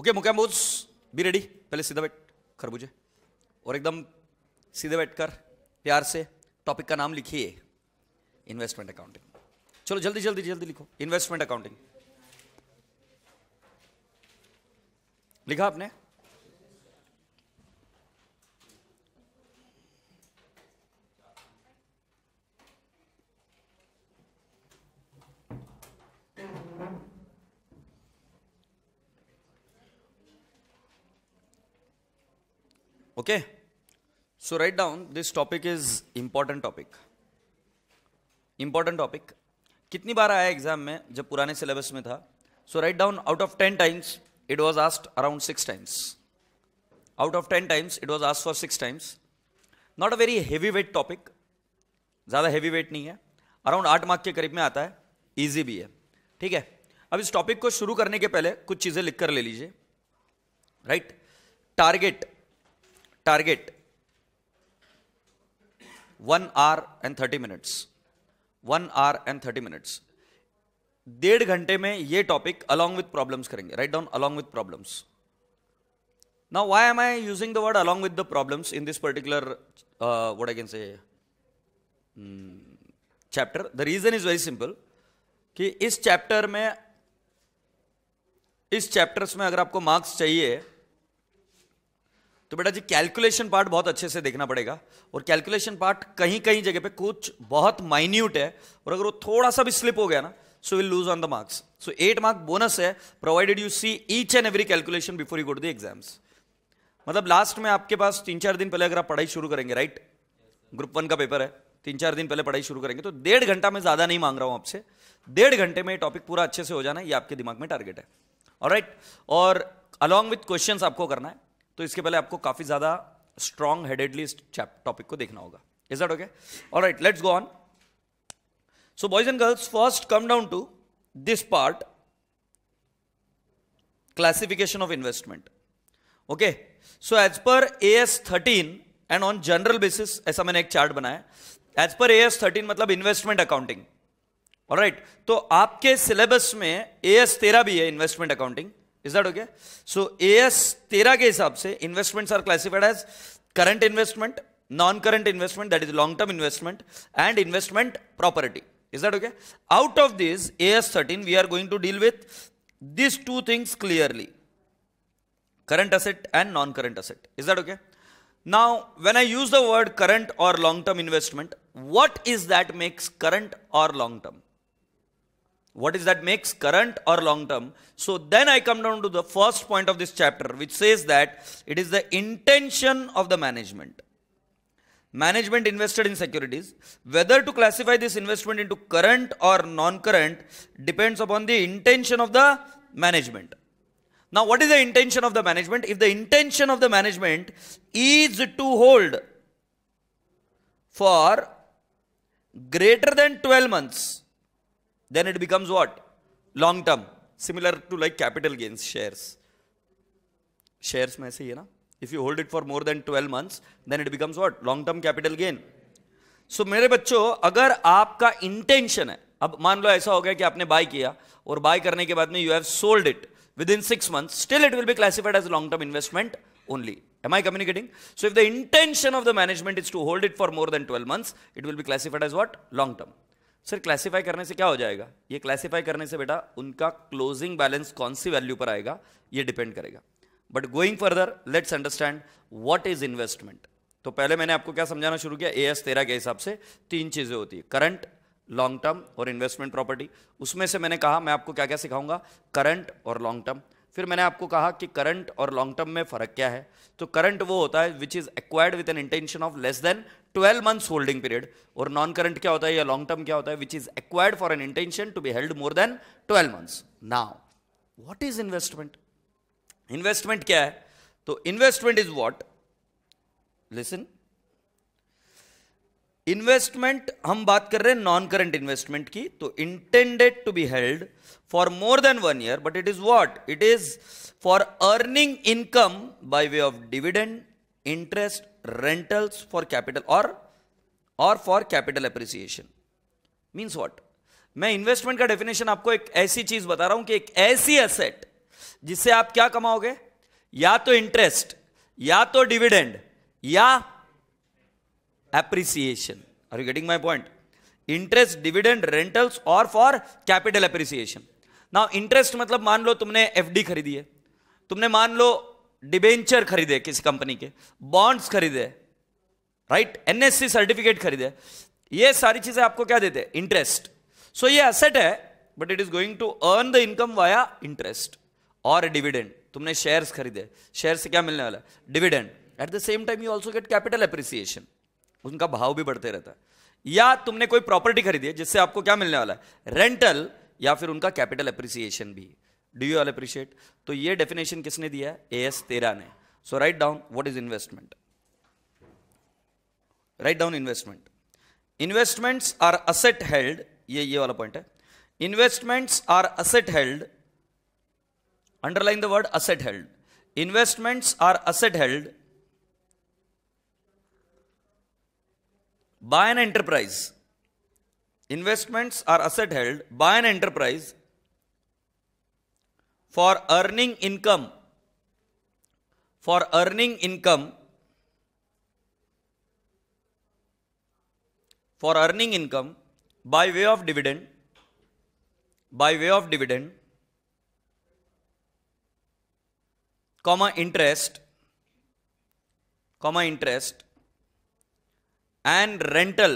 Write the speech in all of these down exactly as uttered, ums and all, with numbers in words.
Okay मुकामोज be ready, पहले सीधा बैठ खरबूजे और एकदम सीधे बैठकर प्यार से टॉपिक का नाम लिखिए, इन्वेस्टमेंट अकाउंटिंग। चलो जल्दी जल्दी जल्दी लिखो, इन्वेस्टमेंट अकाउंटिंग लिखा आपने? Okay, so write down this topic is important topic. Important topic. कितनी बार आया एग्जाम में जब पुराने सिलेबस में था? So write down out of ten times it was asked around six times. Out of ten times it was asked for six times. Not a very heavy weight topic. ज़्यादा heavy weight नहीं है. Around आठ mark के करीब में आता है. Easy भी है. ठीक है. अब इस टॉपिक को शुरू करने के पहले कुछ चीजें लिख कर ले लीजिए. Right? Target. Target one hour and thirty minutes, one hour and thirty minutes. डेढ़ घंटे में ये टॉपिक along with problems करेंगे. Write down along with problems. Now why am I using the word along with the problems in this particular uh, what I can say hmm, chapter? The reason is very simple कि इस chapter में इस chapters में अगर आपको marks चाहिए तो बेटा जी कैलकुलेशन पार्ट बहुत अच्छे से देखना पड़ेगा और कैलकुलेशन पार्ट कहीं कहीं जगह पे कुछ बहुत माइन्यूट है और अगर वो थोड़ा सा भी स्लिप हो गया ना so will lose on the marks. So eight mark bonus है provided you see each and every calculation before you go to the exams. मतलब लास्ट में आपके पास तीन चार दिन पहले अगर आप पढ़ाई शुरू करेंगे, राइट, ग्रुप वन का पेपर है, तीन चार दिन पहले पढ़ाई शुरू करेंगे तो डेढ़ घंटा में ज्यादा नहीं मांग रहा हूं आपसे, डेढ़ घंटे में टॉपिक पूरा अच्छे से हो जाना, ये आपके दिमाग में टारगेट है. ऑलराइट, और अलॉन्ग विथ क्वेश्चंस आपको करना है तो इसके पहले आपको काफी ज्यादा स्ट्रॉन्ग हेडेडली टॉपिक को देखना होगा. Is that okay? Alright, let's go on. So boys and girls first come down to this part, classification of investment. Okay, so as per A S thirteen and on general basis ऐसा मैंने एक chart बनाया. As per A S thirteen मतलब investment accounting. Alright, तो आपके syllabus में A S तेरह भी है, investment accounting. Is that okay? So A S तेरह के हिसाब से investments are classified as current investment, non-current investment, that is long-term investment, and investment property. Is that okay? Out of this A S thirteen, we are going to deal with these two things clearly: current asset and non-current asset. Is that okay? Now, when I use the word current or long-term investment, what is that makes current or long-term? What is that makes current or long term? So then I come down to the first point of this chapter, which says that it is the intention of the management. Management invested in securities, whether to classify this investment into current or non-current depends upon the intention of the management. Now what is the intention of the management? If the intention of the management is to hold for greater than twelve months, then it becomes what? Long term, similar to like capital gains shares. Shares में ऐसे ही है ना, if you hold it for more than twelve months, then it becomes what? Long term capital gain. So मेरे बच्चों, अगर आपका intention है, अब मान लो ऐसा हो गया कि आपने buy किया और buy करने के बाद में you have sold it within six months, still it will be classified as long term investment only. Am I communicating? So if the intention of the management is to hold it for more than twelve months, it will be classified as what? Long term. Sir classify करने से क्या हो जाएगा? ये classify करने से बेटा उनका क्लोजिंग बैलेंस कौन सी वैल्यू पर आएगा ये डिपेंड करेगा. But going further let's understand what is investment. तो पहले मैंने आपको क्या समझाना शुरू किया, ए एस तेरह के हिसाब से तीन चीजें होती है, करंट, लॉन्ग टर्म और इन्वेस्टमेंट प्रॉपर्टी. उसमें से मैंने कहा मैं आपको क्या क्या सिखाऊंगा, करंट और लॉन्ग टर्म. फिर मैंने आपको कहा कि करंट और लॉन्ग टर्म में फर्क क्या है. तो करंट वो होता है which is acquired with an intention of less than twelve months holding period, और नॉन करंट क्या होता है या लॉन्ग टर्म क्या होता है, which is acquired for an intention to be held more than twelve months. Now what is investment? Investment क्या है? तो investment is what? Listen, investment हम बात कर रहे हैं नॉन करंट इन्वेस्टमेंट की, तो intended to be held for more than one year, but it is what? It is for earning income by way of dividend, interest, rentals for capital or or for capital appreciation. Means what? मैं investment का definition आपको एक ऐसी चीज बता रहा हूं कि एक ऐसी एसेट जिससे आप क्या कमाओगे, या तो इंटरेस्ट, या तो डिविडेंड, या appreciation. Are you getting my point? Interest, dividend, rentals और for capital appreciation. Now interest मतलब मान लो तुमने एफडी खरीदी है, तुमने मान लो डिबेंचर खरीदे किसी कंपनी के, बॉन्ड्स खरीदे, राइट, एनएससी सर्टिफिकेट खरीदे, ये सारी चीजें आपको क्या देते हैं? इंटरेस्ट। सो ये एसेट है but it is going to earn the income via interest और डिविडेंड। तुमने शेयर्स खरीदे, शेयर से क्या मिलने वाला है? Dividend. At the same time you also get capital appreciation, उनका भाव भी बढ़ते रहता है। या तुमने कोई प्रॉपर्टी खरीदी है जिससे आपको क्या मिलने वाला है? रेंटल या फिर उनका कैपिटल एप्रिसिएशन भी। Do you all appreciate? तो ये डेफिनेशन किसने दिया है? एएस तेरह ने। So right down what is investment. Write down investment. Investments are asset held, ये ये वाला पॉइंट है। Investments are asset held, underline the word asset held. Investments are asset held by an enterprise, investments are asset held by an enterprise for earning income for earning income for earning income by way of dividend by way of dividend comma interest comma interest and rental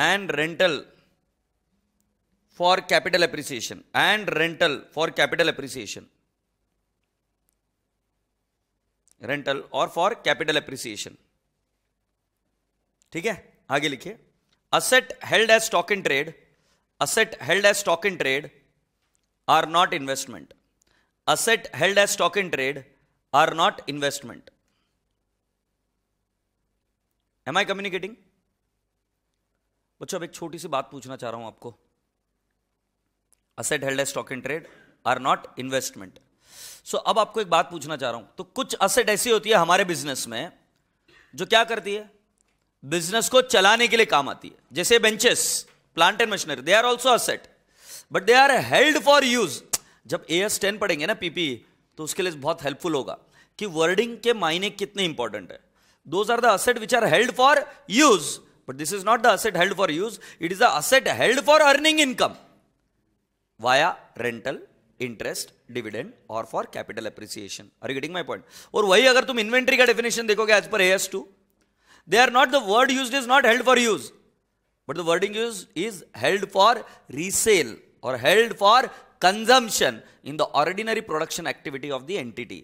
and rental for capital appreciation and rental for capital appreciation rental or for capital appreciation। ठीक है, आगे लिखिए। asset held as stock in trade, asset held as stock in trade are not investment, asset held as stock in trade are not investment। Am I communicating? बच्चों अब एक छोटी सी बात पूछना चाह रहा हूं आपको। Asset held as stock in trade are not investment. So अब आपको एक बात पूछना चाह रहा हूं। तो कुछ असेट ऐसी होती है हमारे बिजनेस में जो क्या करती है? बिजनेस को चलाने के लिए काम आती है, जैसे benches, plant and machinery, they are also asset but they are held for use. जब एएस टेन पढ़ेंगे ना पीपी, तो उसके लिए बहुत हेल्पफुल होगा कि वर्डिंग के मायने कितने इंपॉर्टेंट है। Those are the asset which are held for use, but this is not the asset held for use. It is the asset held for earning income via rental, interest, dividend, or for capital appreciation. Are you getting my point? और वही अगर तुम inventory का definition देखोगे as per A S two, they are not the word used is not held for use, but the wording used is held for resale or held for consumption in the ordinary production activity of the entity.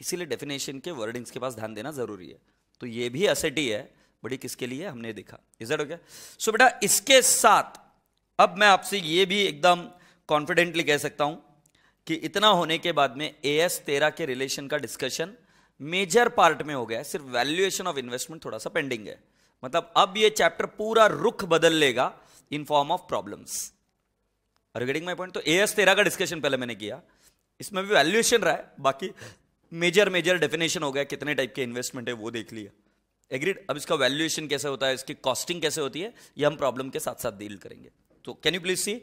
इसीलिए definition के wordings के पास ध्यान देना जरूरी है। तो ये भी असेट ही है बड़ी किसके लिए हमने देखा। Is that okay? सो बेटा इसके साथ अब मैं आपसे ये भी एकदम कॉन्फिडेंटली कह सकता हूं कि इतना होने के बाद में एएस तेरह के रिलेशन का डिस्कशन मेजर पार्ट में हो गया है। सिर्फ वैल्यूएशन ऑफ इन्वेस्टमेंट थोड़ा सा पेंडिंग है। मतलब अब ये चैप्टर पूरा रुख बदल लेगा in form of problems. Are you getting my point? तो एएस तेरह का डिस्कशन पहले मैंने किया, इसमें भी वैल्यूएशन रहा है, बाकी मेजर मेजर डेफिनेशन हो गया, कितने टाइप के इन्वेस्टमेंट है वो देख लिया। एग्रीड? अब इसका वैल्यूएशन कैसे होता है, इसकी कॉस्टिंग कैसे होती है, ये हम प्रॉब्लम के साथ साथ डील करेंगे। तो can you please see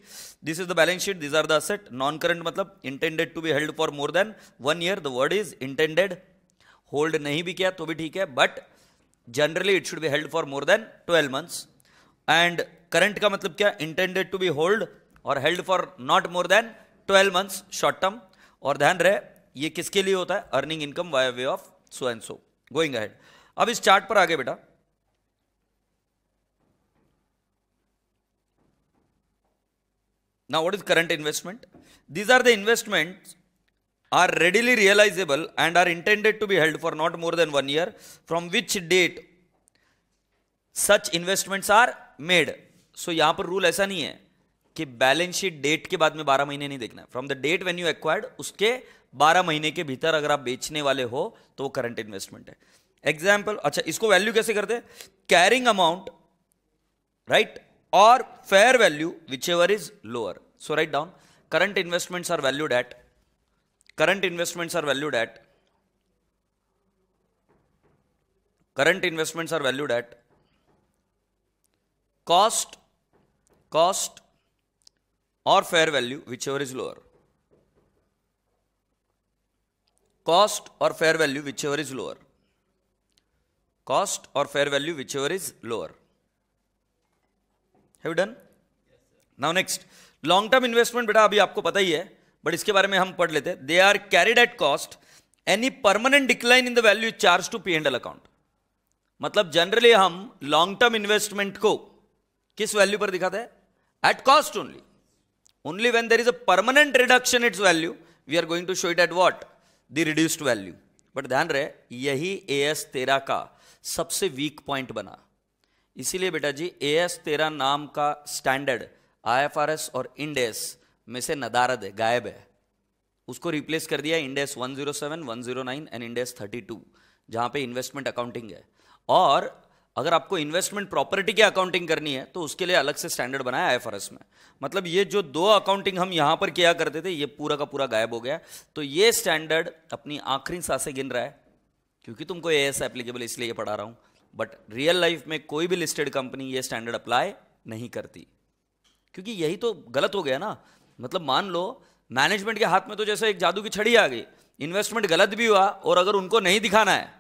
this is the balance sheet, this are the asset. Non current मतलब intended to be held for more than one year. The word is intended. Hold नहीं भी किया तो भी ठीक है, but generally it should be held for more than twelve months. And current का मतलब क्या? इंटेंडेड टू बी होल्ड और held for not more than twelve months short term. और ध्यान रहे ये किसके लिए होता है? Earning income by way of so and so. Going ahead, अब इस चार्ट पर आगे बेटा now what is current investment? These are the investments are readily realisable and are intended to be held for not more than one year from which date such investments are made. So यहां पर rule ऐसा नहीं है कि balance sheet date के बाद में बारह महीने नहीं देखना। From the date when you acquired, उसके बारह महीने के भीतर अगर आप बेचने वाले हो तो वो करंट इन्वेस्टमेंट है। एग्जाम्पल, अच्छा इसको वैल्यू कैसे करते हैं? कैरिंग अमाउंट, राइट, और fair value which ever is lower. So right down current investments are valued at, current investments are valued at, current investments are valued at cost, cost और fair value which ever is lower. cost or fair value, whichever is lower. Cost or fair value, whichever is lower. Have you done? Yes, sir. Now next, long term investment बेटा अभी आपको पता ही है, but इसके बारे में हम पढ़ लेते हैं. They are carried at cost. Any permanent decline in the value is charged to P and L account. मतलब जनरली हम लॉन्ग टर्म इन्वेस्टमेंट को किस वैल्यू पर दिखाते हैं? At cost only. Only when there is a permanent reduction it's value we are going to show it at what? The reduced value. But ध्यान रहे, यही ए एस तेरह का सबसे वीक पॉइंट बना. इसीलिए बेटा जी ए एस तेरह नाम का standard I F R S और इंडेस में से नदारद है, गायब है. उसको रिप्लेस कर दिया Ind AS one zero seven, one zero nine and Ind AS thirty two, जहां पे इन्वेस्टमेंट अकाउंटिंग है. और अगर आपको इन्वेस्टमेंट प्रॉपर्टी की अकाउंटिंग करनी है तो उसके लिए अलग से स्टैंडर्ड बनाया आई एफ आर एस में. मतलब ये जो दो अकाउंटिंग हम यहां पर किया करते थे ये पूरा का पूरा गायब हो गया. तो ये स्टैंडर्ड अपनी आखिरी सांसें गिन रहा है, क्योंकि तुमको एएस एप्लीकेबल इसलिए ये पढ़ा रहा हूं. बट रियल लाइफ में कोई भी लिस्टेड कंपनी ये स्टैंडर्ड अप्लाई नहीं करती, क्योंकि यही तो गलत हो गया ना. मतलब मान लो मैनेजमेंट के हाथ में तो जैसे एक जादू की छड़ी आ गई, इन्वेस्टमेंट गलत भी हुआ और अगर उनको नहीं दिखाना है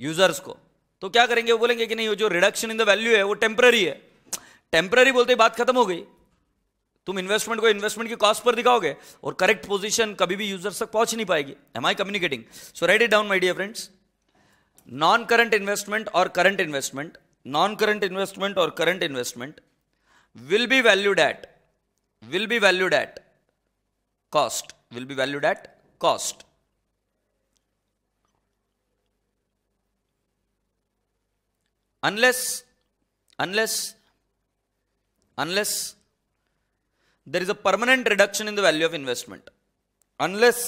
यूजर्स को तो क्या करेंगे? वो बोलेंगे कि नहीं, वो जो रिडक्शन इन द वैल्यू है वो टेम्पररी है. टेम्पररी बोलते ही बात खत्म हो गई. तुम इन्वेस्टमेंट को इन्वेस्टमेंट की कॉस्ट पर दिखाओगे और करेक्ट पोजीशन कभी भी यूजर्स तक पहुंच नहीं पाएगी. Am I communicating? So write it down my dear friends. Non current investment और current investment, non current investment और current investment will be valued at will be valued at cost will be valued at cost. Unless, unless, unless there is a permanent reduction in the value of investment. Unless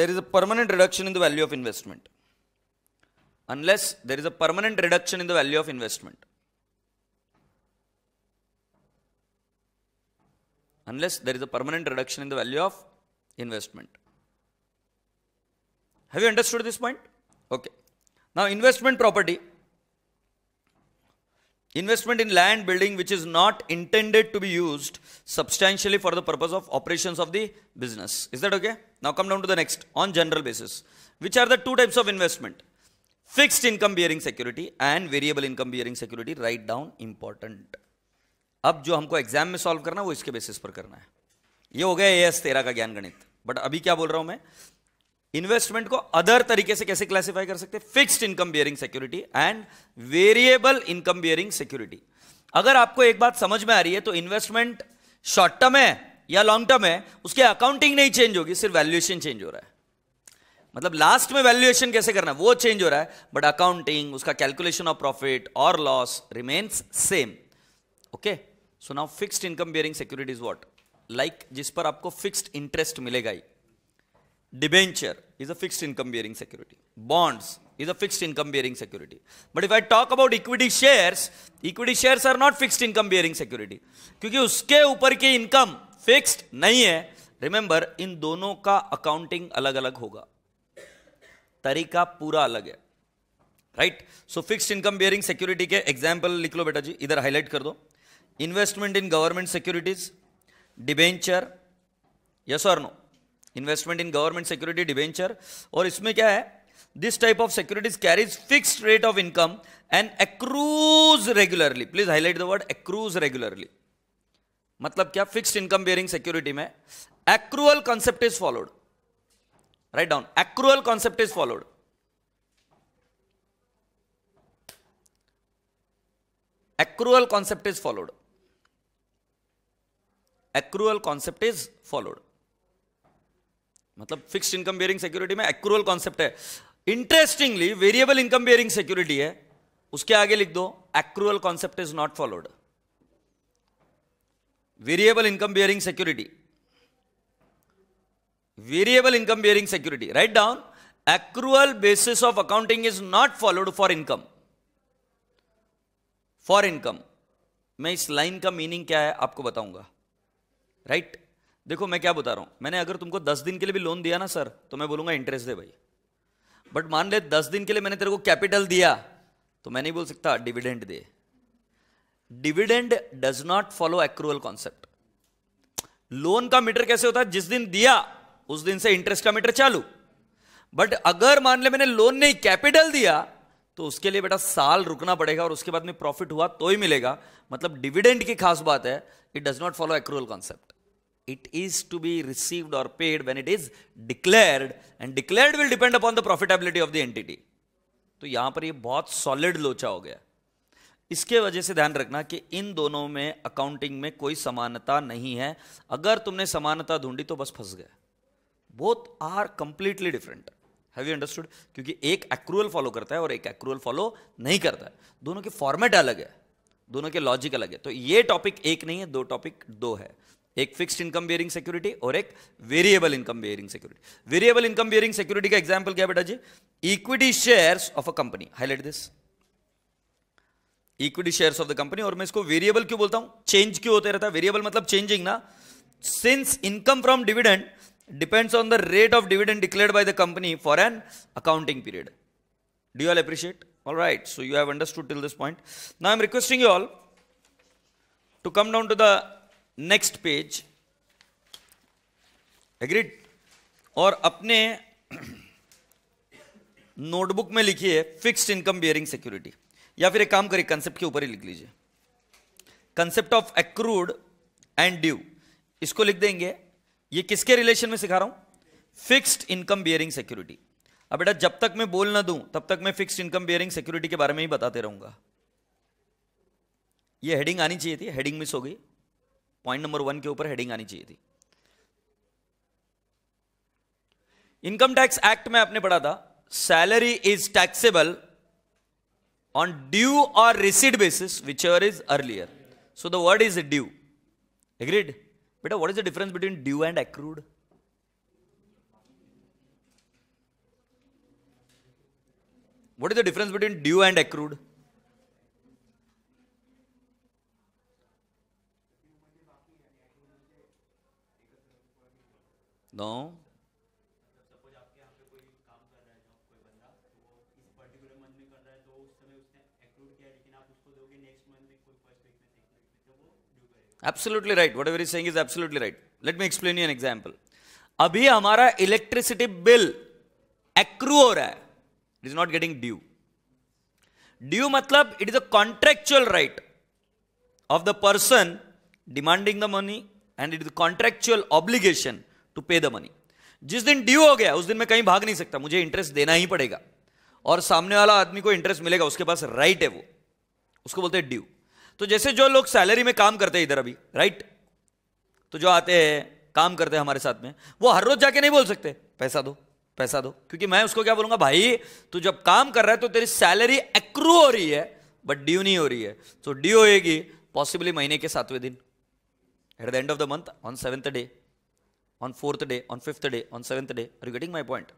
there is a permanent reduction in the value of investment. Unless there is a permanent reduction in the value of investment. Unless there is a permanent reduction in the value of investment. Have you understood this point? Okay. Now investment property. Investment in land building which is not intended to be used substantially for the purpose of operations of the business. Is that okay? Now come down to the next on general basis. Which are the two types of investment? Fixed income bearing security and variable income bearing security. Write down important. अब जो हमको exam में solve करना है वो इसके basis पर करना है. ये हो गया एएस तेरह का ज्ञान गणित. बट अभी क्या बोल रहा हूं मैं? इन्वेस्टमेंट को अदर तरीके से कैसे क्लासिफाई कर सकते हैं? Fixed income bearing security and variable income bearing security. अगर आपको एक बात समझ में आ रही है तो इन्वेस्टमेंट शॉर्ट टर्म है या लॉन्ग टर्म है उसकी अकाउंटिंग नहीं चेंज होगी, सिर्फ वैल्यूएशन चेंज हो रहा है. मतलब लास्ट में वैल्यूएशन कैसे करना है वो चेंज हो रहा है, बट अकाउंटिंग, उसका कैलकुलेशन ऑफ प्रॉफिट और loss remains same. Okay, so now fixed income bearing security is what? Like जिस पर आपको फिक्स्ड इंटरेस्ट मिलेगा ही. Debenture is a fixed income bearing security. Bonds is a fixed income bearing security. But if I talk about equity shares, equity shares are not fixed income bearing security. क्योंकि उसके ऊपर की income fixed नहीं है. Remember, इन दोनों का accounting अलग अलग होगा, तरीका पूरा अलग है. Right? So fixed income bearing security के एग्जाम्पल लिख लो बेटा जी, इधर हाईलाइट कर दो. Investment in government securities, debenture, yes और no? Investment in government security, debenture. और इसमें क्या है? This type of securities carries fixed rate of income and accrues regularly. Please highlight the word accrues regularly. मतलब क्या? Fixed income bearing security में accrual concept is followed. Right down, accrual concept is followed. Accrual concept is followed. Accrual concept is followed. मतलब fixed income bearing security में accrual concept है. Interestingly variable income bearing security है, उसके आगे लिख दो accrual concept is not followed. Variable income bearing security, variable income bearing security. Right down, accrual basis of accounting is not followed for income. For income मैं इस line का meaning क्या है आपको बताऊंगा. Right right? देखो मैं क्या बता रहा हूं. मैंने अगर तुमको दस दिन के लिए भी लोन दिया ना सर, तो मैं बोलूंगा इंटरेस्ट दे भाई. बट मान ले दस दिन के लिए मैंने तेरे को कैपिटल दिया, तो मैं नहीं बोल सकता डिविडेंड दे. Dividend does not follow accrual concept. Loan का मीटर कैसे होता है? जिस दिन दिया उस दिन से इंटरेस्ट का मीटर चालू. बट अगर मान ले मैंने लोन नहीं कैपिटल दिया तो उसके लिए बेटा साल रुकना पड़ेगा और उसके बाद में प्रॉफिट हुआ तो ही मिलेगा। मतलब डिविडेंड की खास बात है, it does not follow accrual concept, it is to be received और paid when it is declared and declared will depend upon the profitability of the entity. तो यहां पर ये बहुत सॉलिड लोचा हो गया। इसके वजह से ध्यान रखना कि इन दोनों में अकाउंटिंग में कोई समानता नहीं है। अगर तुमने समानता ढूंढी तो बस फंस गए। Both are completely different. Have you understood? क्योंकि एक एक्रूअल फॉलो करता है और एक एक्रूअल फॉलो नहीं करता है। दोनों के फॉर्मेट अलग है, दोनों के लॉजिक अलग है। तो ये टॉपिक एक नहीं है, दो टॉपिक दो है, एक फिक्स्ड इनकम बेयरिंग सिक्योरिटी और एक variable income bearing security. Variable income bearing security का एग्जांपल क्या बेटा जी? Equity shares of a company. Highlight this, equity shares of the company. और मैं इसको वेरिएबल क्यों बोलता हूं? चेंज क्यों होते रहता है? वेरिएबल मतलब चेंजिंग ना। Since income from dividend depends on the rate of dividend declared by the company for an accounting period. Do you all appreciate? Alright, so you have understood till this point. Now I am requesting you all to come down to the next page. Agreed? और अपने notebook में लिखिए fixed income bearing security, या फिर एक काम करिए concept के ऊपर ही लिख लीजिए, concept of accrued and due. इसको लिख देंगे। ये किसके रिलेशन में सिखा रहा हूं? Fixed income bearing security. अब बेटा जब तक मैं बोल ना दूं तब तक मैं फिक्स्ड इनकम बेयरिंग सिक्योरिटी के बारे में ही बताते रहूंगा। ये हेडिंग आनी चाहिए थी, हेडिंग मिस हो गई। पॉइंट नंबर वन के ऊपर हेडिंग आनी चाहिए थी। इनकम टैक्स एक्ट में आपने पढ़ा था, salary is taxable on due और receipt basis whichever is earlier. So the word is due. Agreed? बेटा what is the difference between due and accrued? What is the difference between due and accrued? No. Absolutely right. Whatever he is saying is absolutely right. Let me explain you an example. अभी हमारा electricity bill accrue हो रहा है, it is not getting due. Due मतलब it is a contractual right of the person demanding the money and it is contractual obligation to pay the money. जिस दिन due हो गया उस दिन मैं कहीं भाग नहीं सकता, मुझे इंटरेस्ट देना ही पड़ेगा और सामने वाला आदमी को इंटरेस्ट मिलेगा, उसके पास राइट है, वो उसको बोलते हैं ड्यू। तो जैसे जो लोग सैलरी में काम करते हैं इधर अभी, राइट, तो जो आते हैं काम करते हैं हमारे साथ में, वो हर रोज जाके नहीं बोल सकते पैसा दो पैसा दो, क्योंकि मैं उसको क्या बोलूंगा? भाई तू जब काम कर रहा है तो तेरी सैलरी एक्रू हो रही है बट ड्यू नहीं हो रही है। सो ड्यू होगी पॉसिबली महीने के सातवें दिन, at the end of the month, on seventh day, on fourth day, on fifth day, on seventh day. Are you getting my point?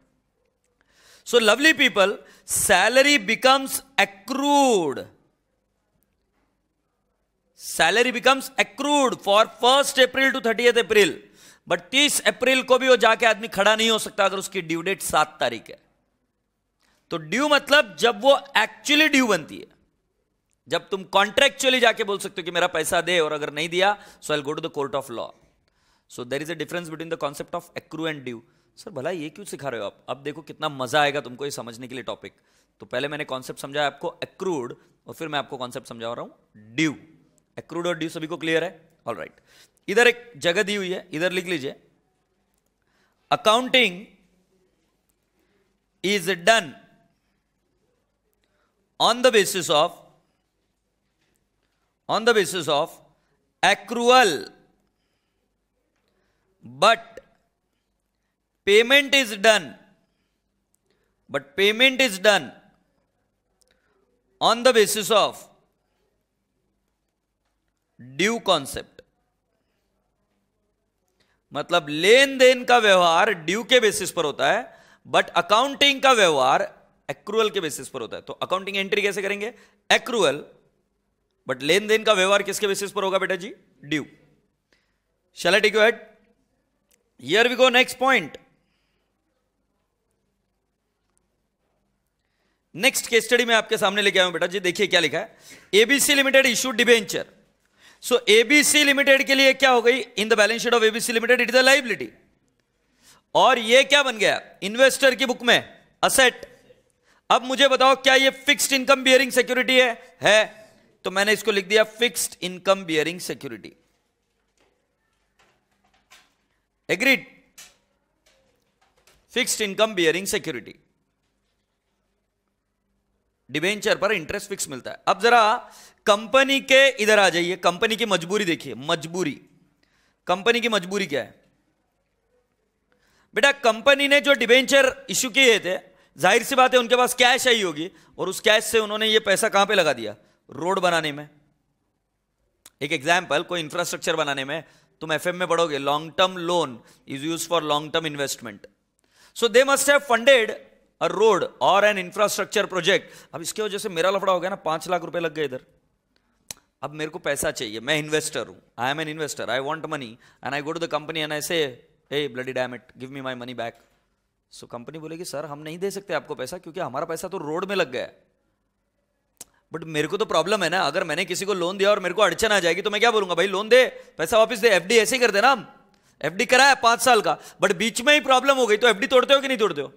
So lovely people, salary becomes accrued. Salary becomes accrued for first April to thirtieth April. But तीस अप्रैल को भी वो जाके आदमी खड़ा नहीं हो सकता अगर उसकी ड्यू डेट सात तारीख है। तो ड्यू मतलब जब वो एक्चुअली ड्यू बनती है, जब तुम कॉन्ट्रेक्चुअली जाके बोल सकते हो कि मेरा पैसा दे, और अगर नहीं दिया so I will go to the court of law. So there is a difference between the concept of accrue and due. Sir भला ये क्यों सिखा रहे हो आप? अब देखो कितना मजा आएगा तुमको ये समझने के लिए टॉपिक। तो पहले मैंने कॉन्सेप्ट समझाया आपको accrued और फिर मैं आपको कॉन्सेप्ट समझा रहा हूँ ड्यू। accrued और ड्यू सभी को क्लियर है? All right. इधर एक जगह दी हुई है, इधर लिख लीजिए, accounting is done on the basis of on the basis of accrual. But payment is done. But payment is done on the basis of due concept. मतलब लेन देन का व्यवहार ड्यू के बेसिस पर होता है बट अकाउंटिंग का व्यवहार accrual के बेसिस पर होता है। तो अकाउंटिंग एंट्री कैसे करेंगे? एक्रूअल। बट लेन देन का व्यवहार किसके बेसिस पर होगा बेटा जी? Due. Shall I take you head? Here we go, next point. Next case study में आपके सामने लेके आया बेटा जी। देखिए क्या लिखा है, ABC limited issued debenture. So ABC limited के लिए क्या हो गई in the balance sheet of ABC limited? It is a liability. और ये क्या बन गया इन्वेस्टर की बुक में असेट। अब मुझे बताओ क्या ये फिक्स्ड इनकम बियरिंग सिक्योरिटी है? है, तो मैंने इसको लिख दिया fixed income bearing security. Agreed, fixed income bearing security. Debenture पर इंटरेस्ट फिक्स मिलता है। अब जरा कंपनी के इधर आ जाइए, कंपनी की मजबूरी देखिए, मजबूरी, कंपनी की मजबूरी क्या है? बेटा कंपनी ने जो डिबेंचर इश्यू किए थे, जाहिर सी बात है उनके पास कैश आई होगी, और उस कैश से उन्होंने ये पैसा कहां पे लगा दिया? रोड बनाने में। एक एग्जाम्पल, कोई इंफ्रास्ट्रक्चर बनाने में, तुम एफ एम में पढ़ोगे long term loan is use for long term investment. So they must have funded a road और एन इंफ्रास्ट्रक्चर प्रोजेक्ट। अब इसके वजह से मेरा लफड़ा हो गया ना, पांच लाख रुपए लग गए इधर। अब मेरे को पैसा चाहिए, मैं इन्वेस्टर हूं, I am an investor, I want money and I go to the company and I say hey bloody damn it, give me my money back. So company बोलेगी सर हम नहीं दे सकते आपको पैसा, क्योंकि हमारा पैसा तो रोड में लग गया है। बट मेरे को तो प्रॉब्लम है ना, अगर मैंने किसी को लोन दिया और मेरे को अड़चन आ जाएगी तो मैं क्या बोलूंगा? भाई लोन दे, पैसा वापस दे। एफडी ऐसे ही कर देना, हम एफडी कराया पांच साल का, बट बीच में ही प्रॉब्लम हो गई तो एफडी तोड़ते हो कि नहीं तोड़ते हो?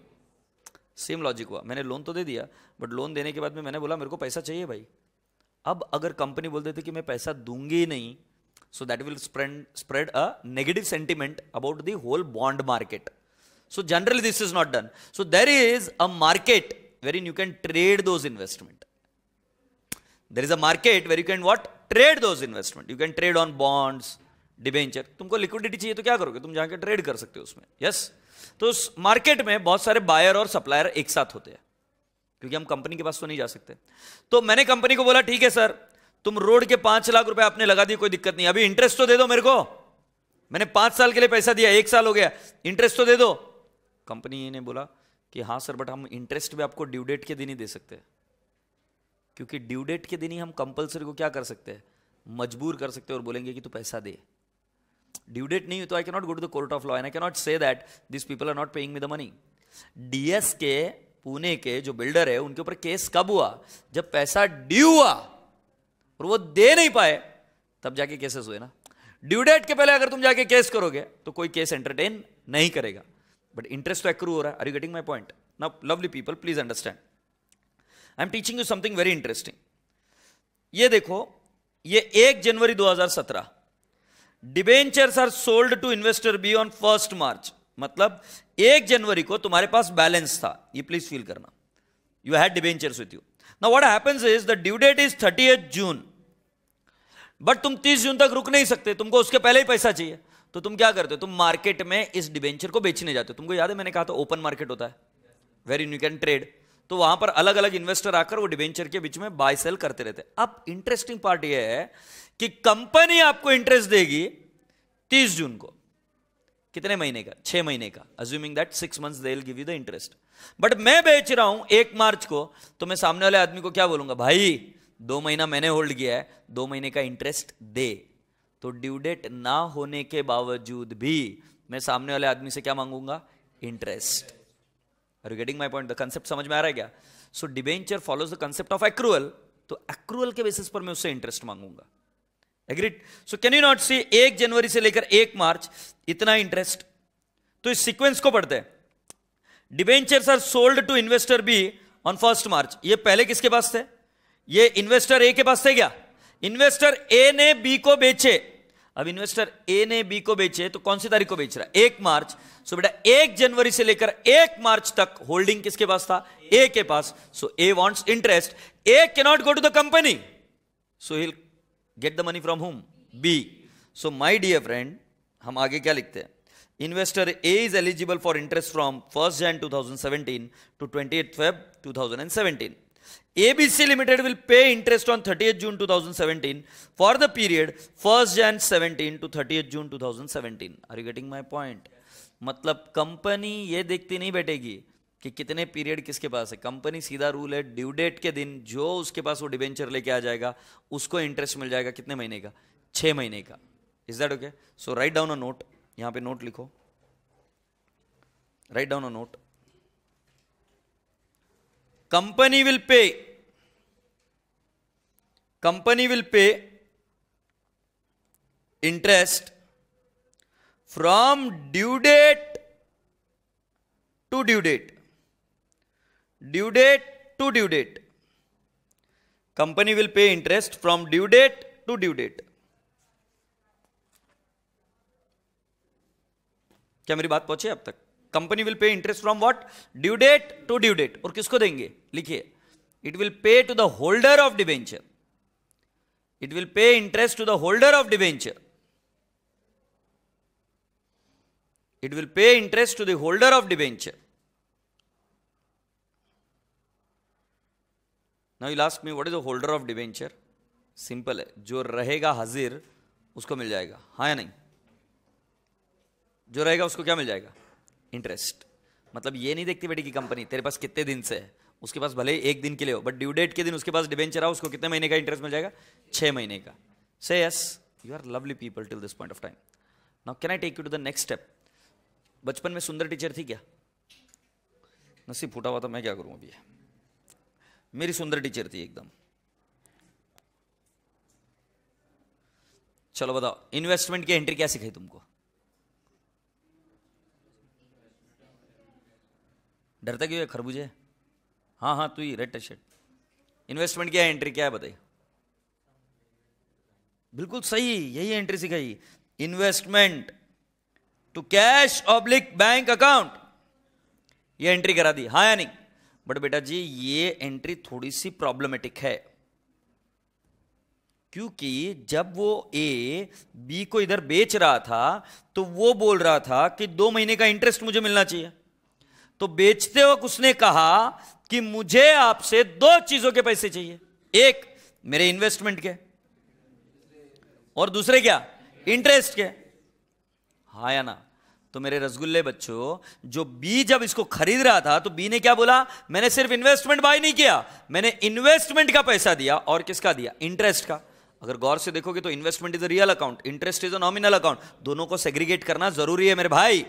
सेम लॉजिक हुआ, मैंने लोन तो दे दिया, बट लोन देने के बाद में मैंने बोला मेरे को पैसा चाहिए भाई। अब अगर कंपनी बोल देती कि मैं पैसा दूंगी नहीं, so that will spread a negative sentiment about the whole bond market. So generally this is not done. So there is a market where in you can trade those investment. There is a market where you can what? Trade those investment. You can trade on bonds, debenture. तुमको liquidity चाहिए तो क्या करोगे? तुम जाके trade कर सकते हो उसमें। Yes yes? तो उस मार्केट में बहुत सारे बायर और सप्लायर एक साथ होते हैं, क्योंकि हम कंपनी के पास तो नहीं जा सकते। तो मैंने कंपनी को बोला ठीक है सर, तुम रोड के पांच लाख रुपए आपने लगा दिए, कोई दिक्कत नहीं, अभी इंटरेस्ट तो दे दो मेरे को। मैंने पांच साल के लिए पैसा दिया, एक साल हो गया, इंटरेस्ट तो दे दो। कंपनी ने बोला कि हाँ सर, बट हम इंटरेस्ट भी आपको ड्यू डेट के दिन ही दे सकते हैं, क्योंकि ड्यू डेट के दिन ही हम कंपलसरी को क्या कर सकते हैं? मजबूर कर सकते हैं और बोलेंगे कि तू पैसा दे। ड्यू डेट नहीं हुई तो I can not go to the court of law and I can not say that this people are not paying me the money. DS के पुणे के जो बिल्डर है उनके ऊपर केस कब हुआ? जब पैसा ड्यू हुआ और वो दे नहीं पाए, तब जाके केसेस हुए ना। ड्यू डेट के पहले अगर तुम जाके केस करोगे तो कोई केस एंटरटेन नहीं करेगा, बट इंटरेस्ट तो एक्रू हो रहा है। Are you getting my point? Now lovely people please understand, I am teaching you something very interesting. ये देखो, ये एक जनवरी दो हज़ार सत्रह, debentures are sold to investor B on first March. मतलब एक जनवरी को तुम्हारे पास बैलेंस था, ये प्लीज फील करना, you had debentures with you. Now what happens is the due date is thirtieth June, but तुम तीस जून तक रुक नहीं सकते, तुमको उसके पहले ही पैसा चाहिए। तो तुम क्या करते हो? तुम मार्केट में इस डिबेंचर को बेचने जाते हो। तुमको याद है मैंने कहा था ओपन मार्केट होता है where in you can trade, तो वहां पर अलग अलग इन्वेस्टर आकर वो डिबेंचर के बीच में बाय सेल करते रहते। अब इंटरेस्टिंग पार्ट ये है कि कंपनी आपको इंटरेस्ट देगी तीस जून को, कितने महीने का? छह महीने का, assuming that six months they will give you the interest. But मैं बेच रहा हूं एक मार्च को, तो मैं सामने वाले आदमी को क्या बोलूंगा? भाई दो महीना मैंने होल्ड किया है, दो महीने का इंटरेस्ट दे। तो ड्यू डेट ना होने के बावजूद भी मैं सामने वाले आदमी से क्या मांगूंगा? Interest. Are you getting my point? The concept समझ में आ रहा है क्या? So debenture follows the concept of accrual. तो accrual के basis पर मैं उससे interest मांगूंगा। Agreed? So can you not see एक जनवरी से लेकर एक मार्च इतना interest? तो इस sequence को पढ़ते हैं। Debentures are sold to investor B on first March. ये पहले किसके पास थे? ये investor A के पास थे क्या? Investor A ने B को बेचे। अब इन्वेस्टर ए ने बी को बेचे तो कौन सी तारीख को बेच रहा है? एक मार्च। सो बेटा एक जनवरी से लेकर एक मार्च तक होल्डिंग किसके पास था? ए के पास। So A wants interest, A can not go to the company, so he will get the money from whom? B. So my dear friend, हम आगे क्या लिखते हैं? Investor A is eligible for interest from first Jan two thousand seventeen to twenty eighth Feb two thousand seventeen. A B C Limited will pay interest on thirtieth June two thousand seventeen for the period first Jan seventeen to thirtieth June two thousand seventeen. Are you getting my point? मतलब company ये देखती नहीं बैठेगी कि कितने period किसके पास है। Company सीधा रूल है, ड्यू डेट के दिन जो उसके पास वो डिबेंचर लेके आ जाएगा उसको इंटरेस्ट मिल जाएगा। कितने महीने का? छह महीने का। Is that okay? So right down a note, यहां पे नोट लिखो, right down a note. Company will pay, company will pay interest from due date to due date, due date to due date. Company will pay interest from due date to due date. क्या मेरी बात पहुंची अब तक? Company will pay interest from what? Due date to due date. और किसको देंगे? लिखिए, it will pay to the holder of debenture. It will pay interest to the holder of debenture. It will pay interest to the holder of debenture. Now you ask me what is the holder of debenture? Simple है, जो रहेगा हाजिर उसको मिल जाएगा. हाँ या नहीं? जो रहेगा उसको क्या मिल जाएगा? इंटरेस्ट. मतलब ये नहीं देखती बेटी की कंपनी तेरे पास कितने दिन से है, उसके पास भले एक दिन के लिए हो, बट ड्यू डेट के दिन उसके पास डिबेंचर आओ, उसको कितने महीने का इंटरेस्ट मिल जाएगा? छः महीने का. Say yes, you are lovely people till this point of time. Now can I take you to the next step? बचपन में सुंदर टीचर थी क्या? नसीब फूटा हुआ था, मैं क्या करूँ अभी. मेरी सुंदर टीचर थी एकदम. चलो बताओ, इन्वेस्टमेंट की एंट्री क्या सिखाई तुमको? डरता क्यों है खरबूजे? हाँ हाँ तू ही, रेड टी शर्ट. इन्वेस्टमेंट क्या है, एंट्री क्या है बताइए? बिल्कुल सही, यही एंट्री सिखाई. Investment to cash oblique bank account, ये एंट्री करा दी. हाँ या नहीं? बट बेटा जी ये एंट्री थोड़ी सी प्रॉब्लमेटिक है, क्योंकि जब वो ए बी को इधर बेच रहा था तो वो बोल रहा था कि दो महीने का इंटरेस्ट मुझे मिलना चाहिए. तो बेचते वक्त उसने कहा कि मुझे आपसे दो चीजों के पैसे चाहिए, एक मेरे इन्वेस्टमेंट के और दूसरे क्या? इंटरेस्ट के. हाँ या ना? तो मेरे रसगुल्ले बच्चों, जो बी जब इसको खरीद रहा था तो बी ने क्या बोला? मैंने सिर्फ इन्वेस्टमेंट बाय नहीं किया, मैंने इन्वेस्टमेंट का पैसा दिया. और किसका दिया? इंटरेस्ट का. अगर गौर से देखोगे तो investment is a real account, interest is a nominal account. दोनों को सेग्रीगेट करना जरूरी है मेरे भाई.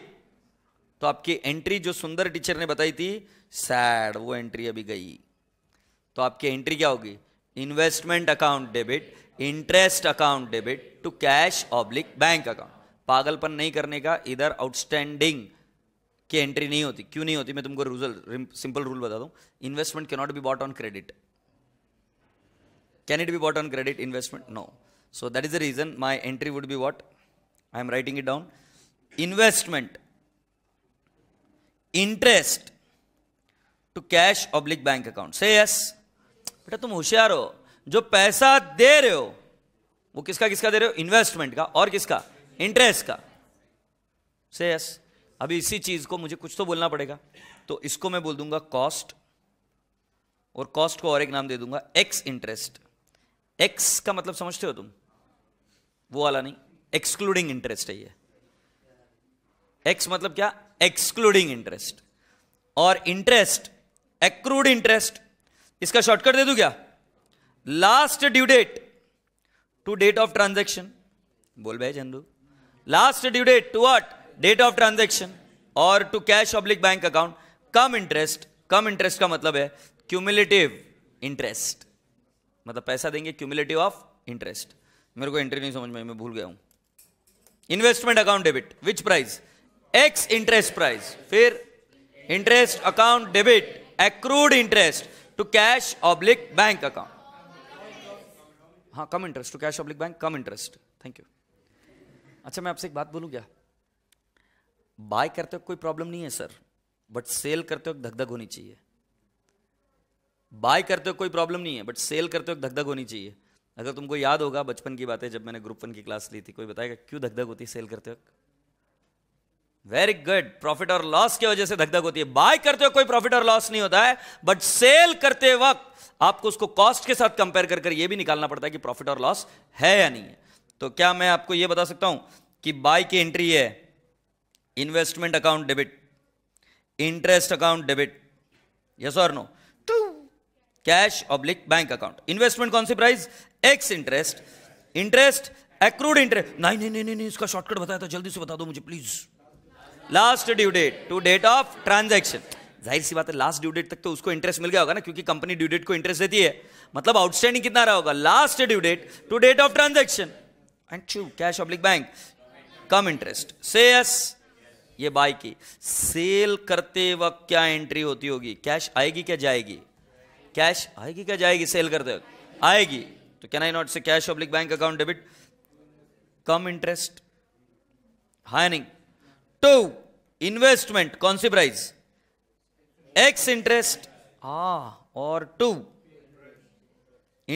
तो आपकी एंट्री जो सुंदर टीचर ने बताई थी, सैड, वो एंट्री अभी गई. तो आपकी एंट्री क्या होगी? Investment account debit, interest account debit to cash oblique bank account. पागलपन नहीं करने का, इधर आउटस्टैंडिंग की एंट्री नहीं होती. क्यों नहीं होती? मैं तुमको रूल, सिंपल रूल बता दूं. Investment can not be bought on credit. Can it be bought on credit investment? No. So that is the reason my entry would be what? I am writing it down. Investment interest to cash oblique bank account. Say yes. बेटा तुम होशियार हो, जो पैसा दे रहे हो वो किसका किसका दे रहे हो? इन्वेस्टमेंट का और किसका? इंटरेस्ट का. Say yes. अभी इसी चीज को मुझे कुछ तो बोलना पड़ेगा, तो इसको मैं बोल दूंगा कॉस्ट, और कॉस्ट को और एक नाम दे दूंगा एक्स इंटरेस्ट. एक्स का मतलब समझते हो तुम? वो वाला नहीं, एक्सक्लूडिंग इंटरेस्ट है ये. एक्स मतलब क्या? Excluding interest. और इंटरेस्ट एक्रूड इंटरेस्ट. इसका शॉर्टकट दे दूं क्या? Last due date to date of transaction. बोल भाई Chandu, last due date to what? Date of transaction और to cash oblique bank account. Cum interest. Cum interest का मतलब है क्यूमुलेटिव इंटरेस्ट, मतलब पैसा देंगे क्यूमुलेटिव ऑफ इंटरेस्ट. मेरे को एंट्री नहीं समझ में, मैं भूल गया हूं. Investment account debit which price? Ex interest price. फिर interest account debit accrued interest to cash oblique bank account. हाँ, cum interest to cash oblique bank, cum interest. Thank you. अच्छा मैं आपसे एक बात बोलूं क्या? बाय करते वक्त कोई प्रॉब्लम नहीं है सर, बट सेल करते वक्त धक धक होनी चाहिए. बाय करते वक्त कोई प्रॉब्लम नहीं है, बट सेल करते वक्त धक धक होनी चाहिए. अगर तुमको याद होगा बचपन की बातें, जब मैंने ग्रुप वन की क्लास ली थी, कोई बताएगा क्यों धक धक होती है सेल करते वक्त? वेरी गुड, प्रॉफिट और लॉस की वजह से धक धक होती है. बाय करते हुए कोई प्रॉफिट और लॉस नहीं होता है, बट सेल करते वक्त आपको उसको कॉस्ट के साथ कंपेयर कर कर ये भी निकालना पड़ता है कि प्रॉफिट और लॉस है या नहीं है. तो क्या मैं आपको ये बता सकता हूं कि बाय की एंट्री है investment account debit, interest account debit, yes और no, to cash oblique bank account. Investment कौन सी price? Ex interest. Interest accrued interest. नहीं नहीं नहीं नहीं, इसका शॉर्टकट बताया था, जल्दी से बता दो मुझे please. Last due date to date of transaction. जाहिर सी बात है लास्ट ड्यू डेट तक तो उसको इंटरेस्ट मिल गया होगा ना, क्योंकि कंपनी ड्यू डेट को इंटरेस्ट देती है. मतलब आउटस्टैंडिंग कितना रहा होगा? Last due date to date of transaction and to cash oblique bank, cum interest. से यस, ये बाय की, सेल करते वक्त क्या एंट्री होती होगी? कैश आएगी क्या जाएगी? कैश आएगी क्या जाएगी? सेल करते वक्त आएगी। तो can I not say cash oblique bank account debit, cum interest, हाय नहीं। टू इन्वेस्टमेंट, कौन सी प्राइस? एक्स इंटरेस्ट, हाँ, और टू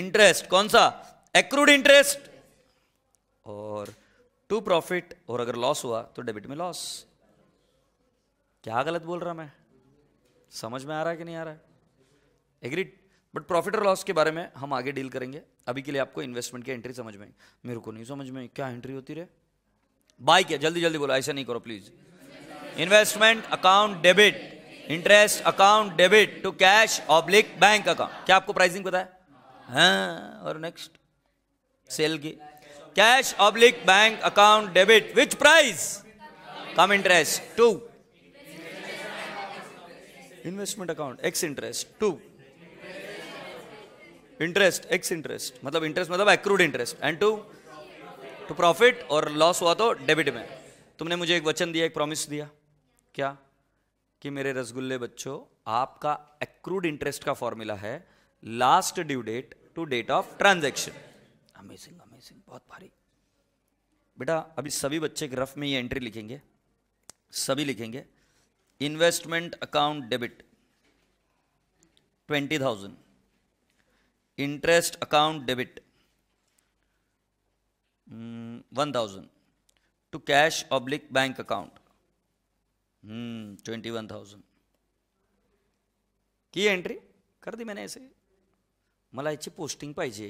इंटरेस्ट कौन सा? एक्रूड इंटरेस्ट, और टू प्रॉफिट, और अगर लॉस हुआ तो डेबिट में लॉस। क्या गलत बोल रहा मैं? समझ में आ रहा है कि नहीं आ रहा है? एग्रीड। बट प्रॉफिट और लॉस के बारे में हम आगे डील करेंगे, अभी के लिए आपको इन्वेस्टमेंट की एंट्री समझ में। मेरे को नहीं समझ में क्या एंट्री होती रहे। बाय क्या? जल्दी जल्दी बोलो, ऐसा नहीं करो please. Investment account debit, interest account debit to cash oblique bank account. क्या आपको प्राइसिंग पता है? हाँ, और नेक्स्ट सेल की, cash oblique bank account debit which price? Cum interest to investment account ex interest to interest ex interest मतलब interest मतलब accrued interest, and to to profit, और लॉस हुआ तो डेबिट में। तुमने मुझे एक वचन दिया, एक प्रॉमिस दिया, क्या कि मेरे रसगुल्ले बच्चों आपका एक्रूड इंटरेस्ट का फॉर्मूला है last due date to date of transaction. Amazing amazing, बहुत भारी बेटा। अभी सभी बच्चे के रफ में ये एंट्री लिखेंगे, सभी लिखेंगे investment account debit twenty thousand, interest account debit one thousand to cash oblique bank account twenty one thousand की एंट्री कर दी मैंने। ऐसे मला याची पोस्टिंग पाहिजे,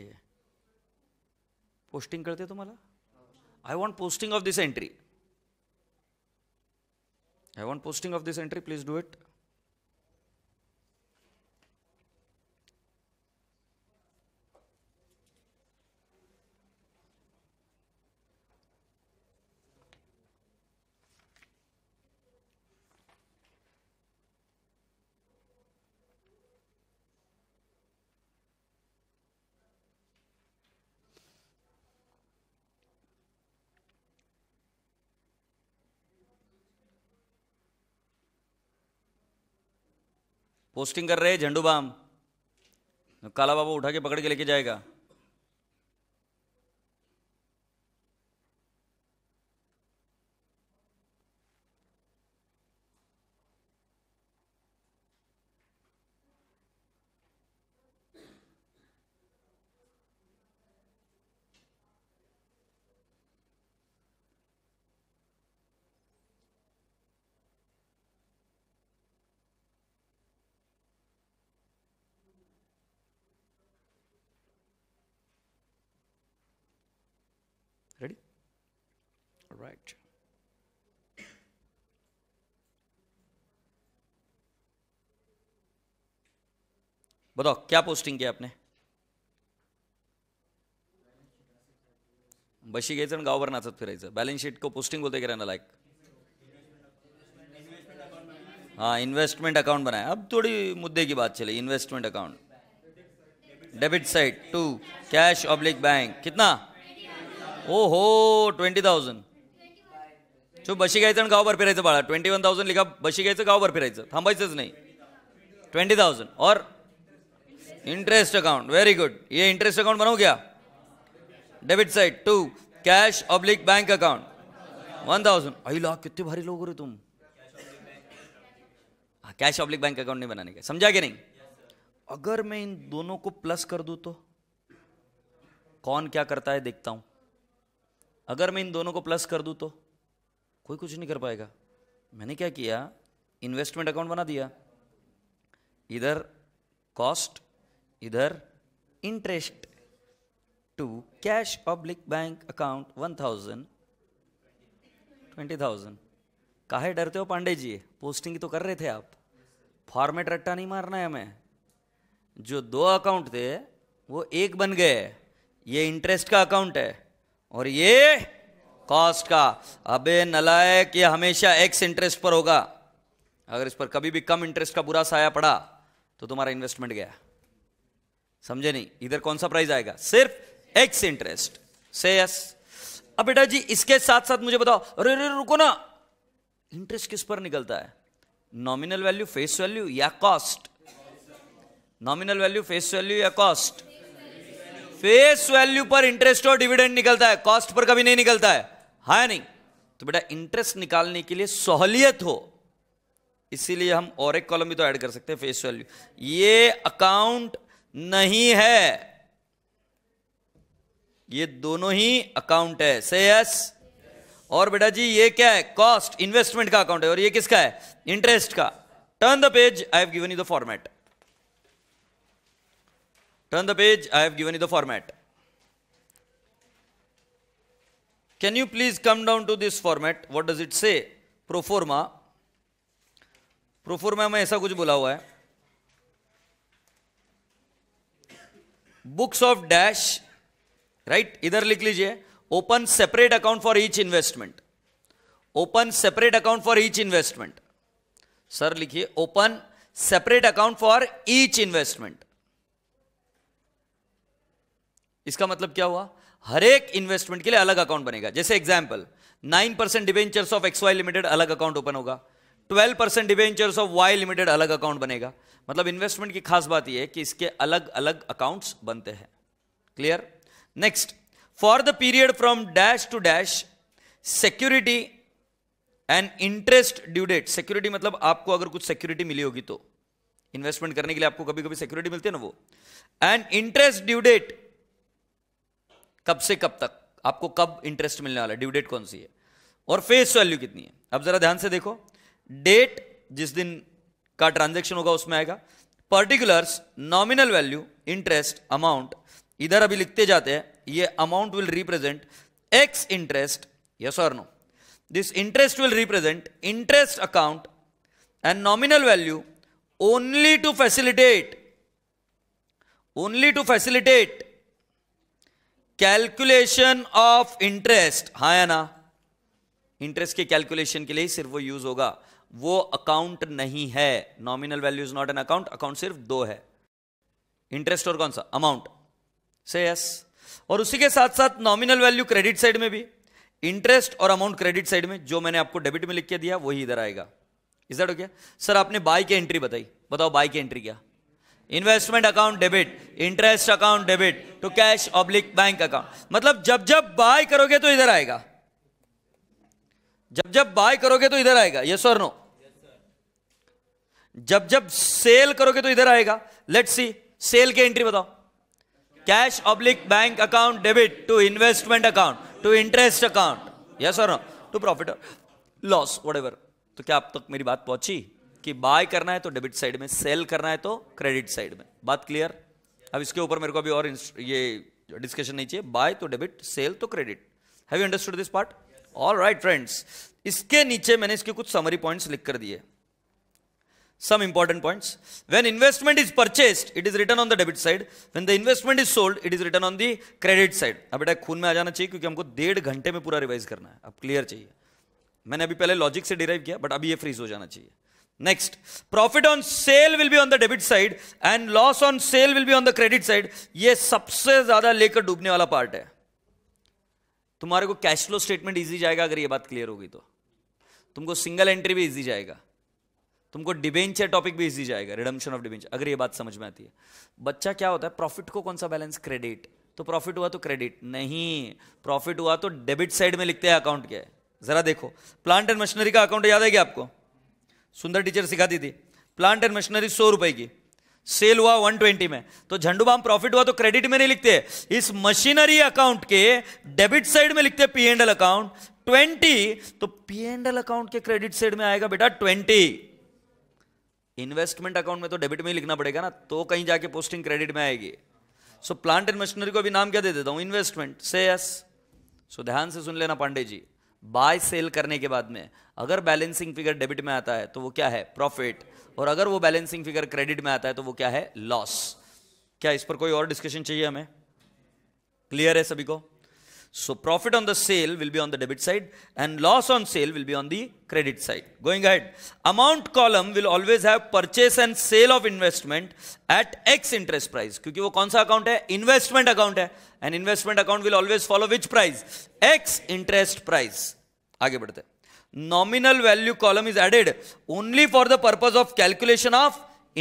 पोस्टिंग करते तुम्हाला। I want posting of this entry, I want posting of this entry, please do it. Posting कर रहे हैं झंडू बाम, काला बाबू उठा के पकड़ के लेके जाएगा। Ready? All right. बताओ क्या पोस्टिंग किया आपने? बशी घ्यायचं आणि गावभर नाचत फिरायचं। बैलेंस शीट को पोस्टिंग बोलते क्या रहना लायक? हाँ, इन्वेस्टमेंट अकाउंट बनाया। अब थोड़ी मुद्दे की बात चले। Investment account debit side to cash oblique bank कितना? ओहो ट्वेंटी थाउजेंड। जो बशी घ्यायचं आणि गावभर फिरायचं बाळा। ट्वेंटी वन थाउजेंड लिखा, बशी घ्यायचं गावभर फिरायचं, थांबायचंच नाही। ट्वेंटी थाउजेंड और इंटरेस्ट अकाउंट, वेरी गुड। ये इंटरेस्ट अकाउंट बनाओ क्या? Debit side to cash oblique bank account one thousand. आई ला कितने भारी लोग हो रहे तुम। कैश ऑब्लिक बैंक अकाउंट नहीं बनाने का, समझा के नहीं? अगर मैं इन दोनों को प्लस कर दूं तो कौन क्या करता है देखता हूं। अगर मैं इन दोनों को प्लस कर दूं तो कोई कुछ नहीं कर पाएगा। मैंने क्या किया, इन्वेस्टमेंट अकाउंट बना दिया। इधर कॉस्ट, इधर interest to cash oblique bank account one thousand twenty thousand. काहे डरते हो पांडे जी? पोस्टिंग तो कर रहे थे आप, फॉर्मेट रट्टा नहीं मारना है हमें। जो दो अकाउंट थे वो एक बन गए। ये इंटरेस्ट का अकाउंट है और ये कॉस्ट का। अबे नलायक, ये हमेशा एक्स इंटरेस्ट पर होगा। अगर इस पर कभी भी कम इंटरेस्ट का बुरा साया पड़ा तो तुम्हारा इन्वेस्टमेंट गया। समझे नहीं? इधर कौन सा प्राइस आएगा? सिर्फ एक्स इंटरेस्ट। से यस। अब बेटा जी इसके साथ साथ मुझे बताओ, अरे अरे रुको ना, इंटरेस्ट किस पर निकलता है? नॉमिनल वैल्यू, फेस वैल्यू या cost? Nominal value, face value या कॉस्ट? फेस वैल्यू पर इंटरेस्ट और डिविडेंड निकलता है, कॉस्ट पर कभी नहीं निकलता है, है नहीं? तो बेटा इंटरेस्ट निकालने के लिए सहूलियत हो इसीलिए हम और एक कॉलम भी तो ऐड कर सकते हैं, फेस वैल्यू। ये अकाउंट नहीं है, ये दोनों ही अकाउंट है, से यस। और बेटा जी ये क्या है? कॉस्ट, इन्वेस्टमेंट का अकाउंट है। और ये किसका है? इंटरेस्ट का। Turn the page, I have given you the format. Turn the page, I have given you the format. Can you please come down to this format? What does it say? Proforma. Proforma में ऐसा कुछ बोला हुआ है, books of dash, right, इधर लिख लीजिए, open separate account for each investment. Open separate account for each investment. Sir लिखिए, open separate account for each investment. इसका मतलब क्या हुआ? हर एक इन्वेस्टमेंट के लिए अलग अकाउंट बनेगा। जैसे example, nine percent debentures of X Y limited अलग अकाउंट ओपन होगा, twelve percent debentures of Y limited अलग अकाउंट बनेगा। मतलब इन्वेस्टमेंट की खास बात यह है कि इसके अलग अलग अकाउंट्स बनते हैं। Clear? Next, for the period from dash to dash security and interest due date. Security मतलब आपको अगर कुछ सिक्योरिटी मिली होगी तो, इन्वेस्टमेंट करने के लिए आपको कभी कभी सिक्योरिटी मिलती है ना वो, एंड इंटरेस्ट ड्यू डेट, कब से कब तक आपको कब इंटरेस्ट मिलने वाला है, ड्यू डेट कौन सी है, और फेस वैल्यू कितनी है। अब जरा ध्यान से देखो, डेट जिस दिन का ट्रांजेक्शन होगा उसमें आएगा, particulars, nominal value, interest, amount. इधर अभी लिखते जाते हैं, ये amount will represent ex interest, yes और no? This interest will represent interest account and nominal value only to facilitate, only to facilitate calculation of interest. हाँ या ना? इंटरेस्ट के कैलकुलेशन के लिए ही सिर्फ वो यूज होगा, वो अकाउंट नहीं है। Nominal value is not an account, account सिर्फ दो है, इंटरेस्ट और कौन सा? अमाउंट, से यस। और उसी के साथ साथ नॉमिनल वैल्यू क्रेडिट साइड में भी, इंटरेस्ट और अमाउंट क्रेडिट साइड में, जो मैंने आपको डेबिट में लिख के दिया वही इधर आएगा। Is that okay? सर आपने बाय की एंट्री बताई, बताओ बाय की एंट्री क्या? Investment account debit, interest account debit to cash oblique bank account. मतलब जब जब बाय करोगे तो इधर आएगा, जब जब बाय करोगे तो इधर आएगा, यस और नो? जब जब सेल करोगे तो इधर आएगा। लेट्स सी, सेल की एंट्री बताओ, cash oblique bank account debit to investment account to interest account, yes और no? To profit loss whatever. तो क्या आप तक मेरी बात पहुंची कि बाय करना है तो डेबिट साइड में, सेल करना है तो क्रेडिट साइड में? बात क्लियर? अब इसके ऊपर मेरे को अभी और ये डिस्कशन नहीं चाहिए, बाय तो डेबिट, सेल तो credit. Have you understood this part? Alright friends, इसके नीचे मैंने इसके कुछ समरी पॉइंट्स लिख कर दिए, some important points. When investment is purchased it is written on the debit side, when the investment is sold it is written on the credit side. अब बेटा खून में आ जाना चाहिए क्योंकि हमको डेढ़ घंटे में पूरा रिवाइज करना है, अब क्लियर चाहिए। मैंने अभी पहले लॉजिक से डिराइव किया बट अभी ये फ्रीज हो जाना चाहिए। Next, profit on sale will be on the debit side and loss on sale will be on the credit side. ये सबसे ज्यादा लेकर डूबने वाला पार्ट है। तुम्हारे को कैश फ्लो स्टेटमेंट ईजी जाएगा अगर ये बात क्लियर होगी तो, तुमको सिंगल एंट्री भी ईजी जाएगा, तुमको डिबेंचर टॉपिक भी इजी जाएगा, रिडम्पशन ऑफ डिबेंचर, अगर ये बात समझ में आती है। बच्चा क्या होता है, प्रॉफिट को कौन सा बैलेंस? क्रेडिट। तो प्रॉफिट हुआ तो क्रेडिट नहीं, प्रॉफिट हुआ तो डेबिट साइड में लिखते हैं अकाउंट क्या है। जरा देखो, प्लांट एंड मशीनरी का अकाउंट याद है क्या आपको? सुंदर टीचर सिखाती थी, प्लांट एंड मशीनरी सौ रुपए की, सेल हुआ वन ट्वेंटी में, तो झंडूबाम प्रॉफिट हुआ तो क्रेडिट में नहीं लिखते, इस मशीनरी अकाउंट के डेबिट साइड में लिखते P and L account twenty, तो पी एंड एल अकाउंट के क्रेडिट साइड में आएगा बेटा ट्वेंटी। इन्वेस्टमेंट अकाउंट में तो डेबिट में ही लिखना पड़ेगा ना, तो कहीं जाके पोस्टिंग क्रेडिट में आएगी। सो प्लांट एंड मशीनरी को अभी नाम क्या दे देता हूं? इन्वेस्टमेंट, से यस। सो ध्यान से सुन लेना पांडे जी, बाय सेल करने के बाद में अगर बैलेंसिंग फिगर डेबिट में आता है तो वो क्या है? प्रॉफिट। और अगर वो बैलेंसिंग फिगर क्रेडिट में आता है तो वो क्या है? लॉस। क्या इस पर कोई और डिस्कशन चाहिए हमें? क्लियर है सभी को? So profit on the sale will be on the debit side and loss on sale will be on the credit side. Going ahead, amount column will always have purchase and sale of investment at ex interest price, क्योंकि वो कौन सा account है? Investment account है। And investment account will always follow which price? Ex interest price. आगे बढ़ते हैं। nominal value column is added only for the purpose of calculation of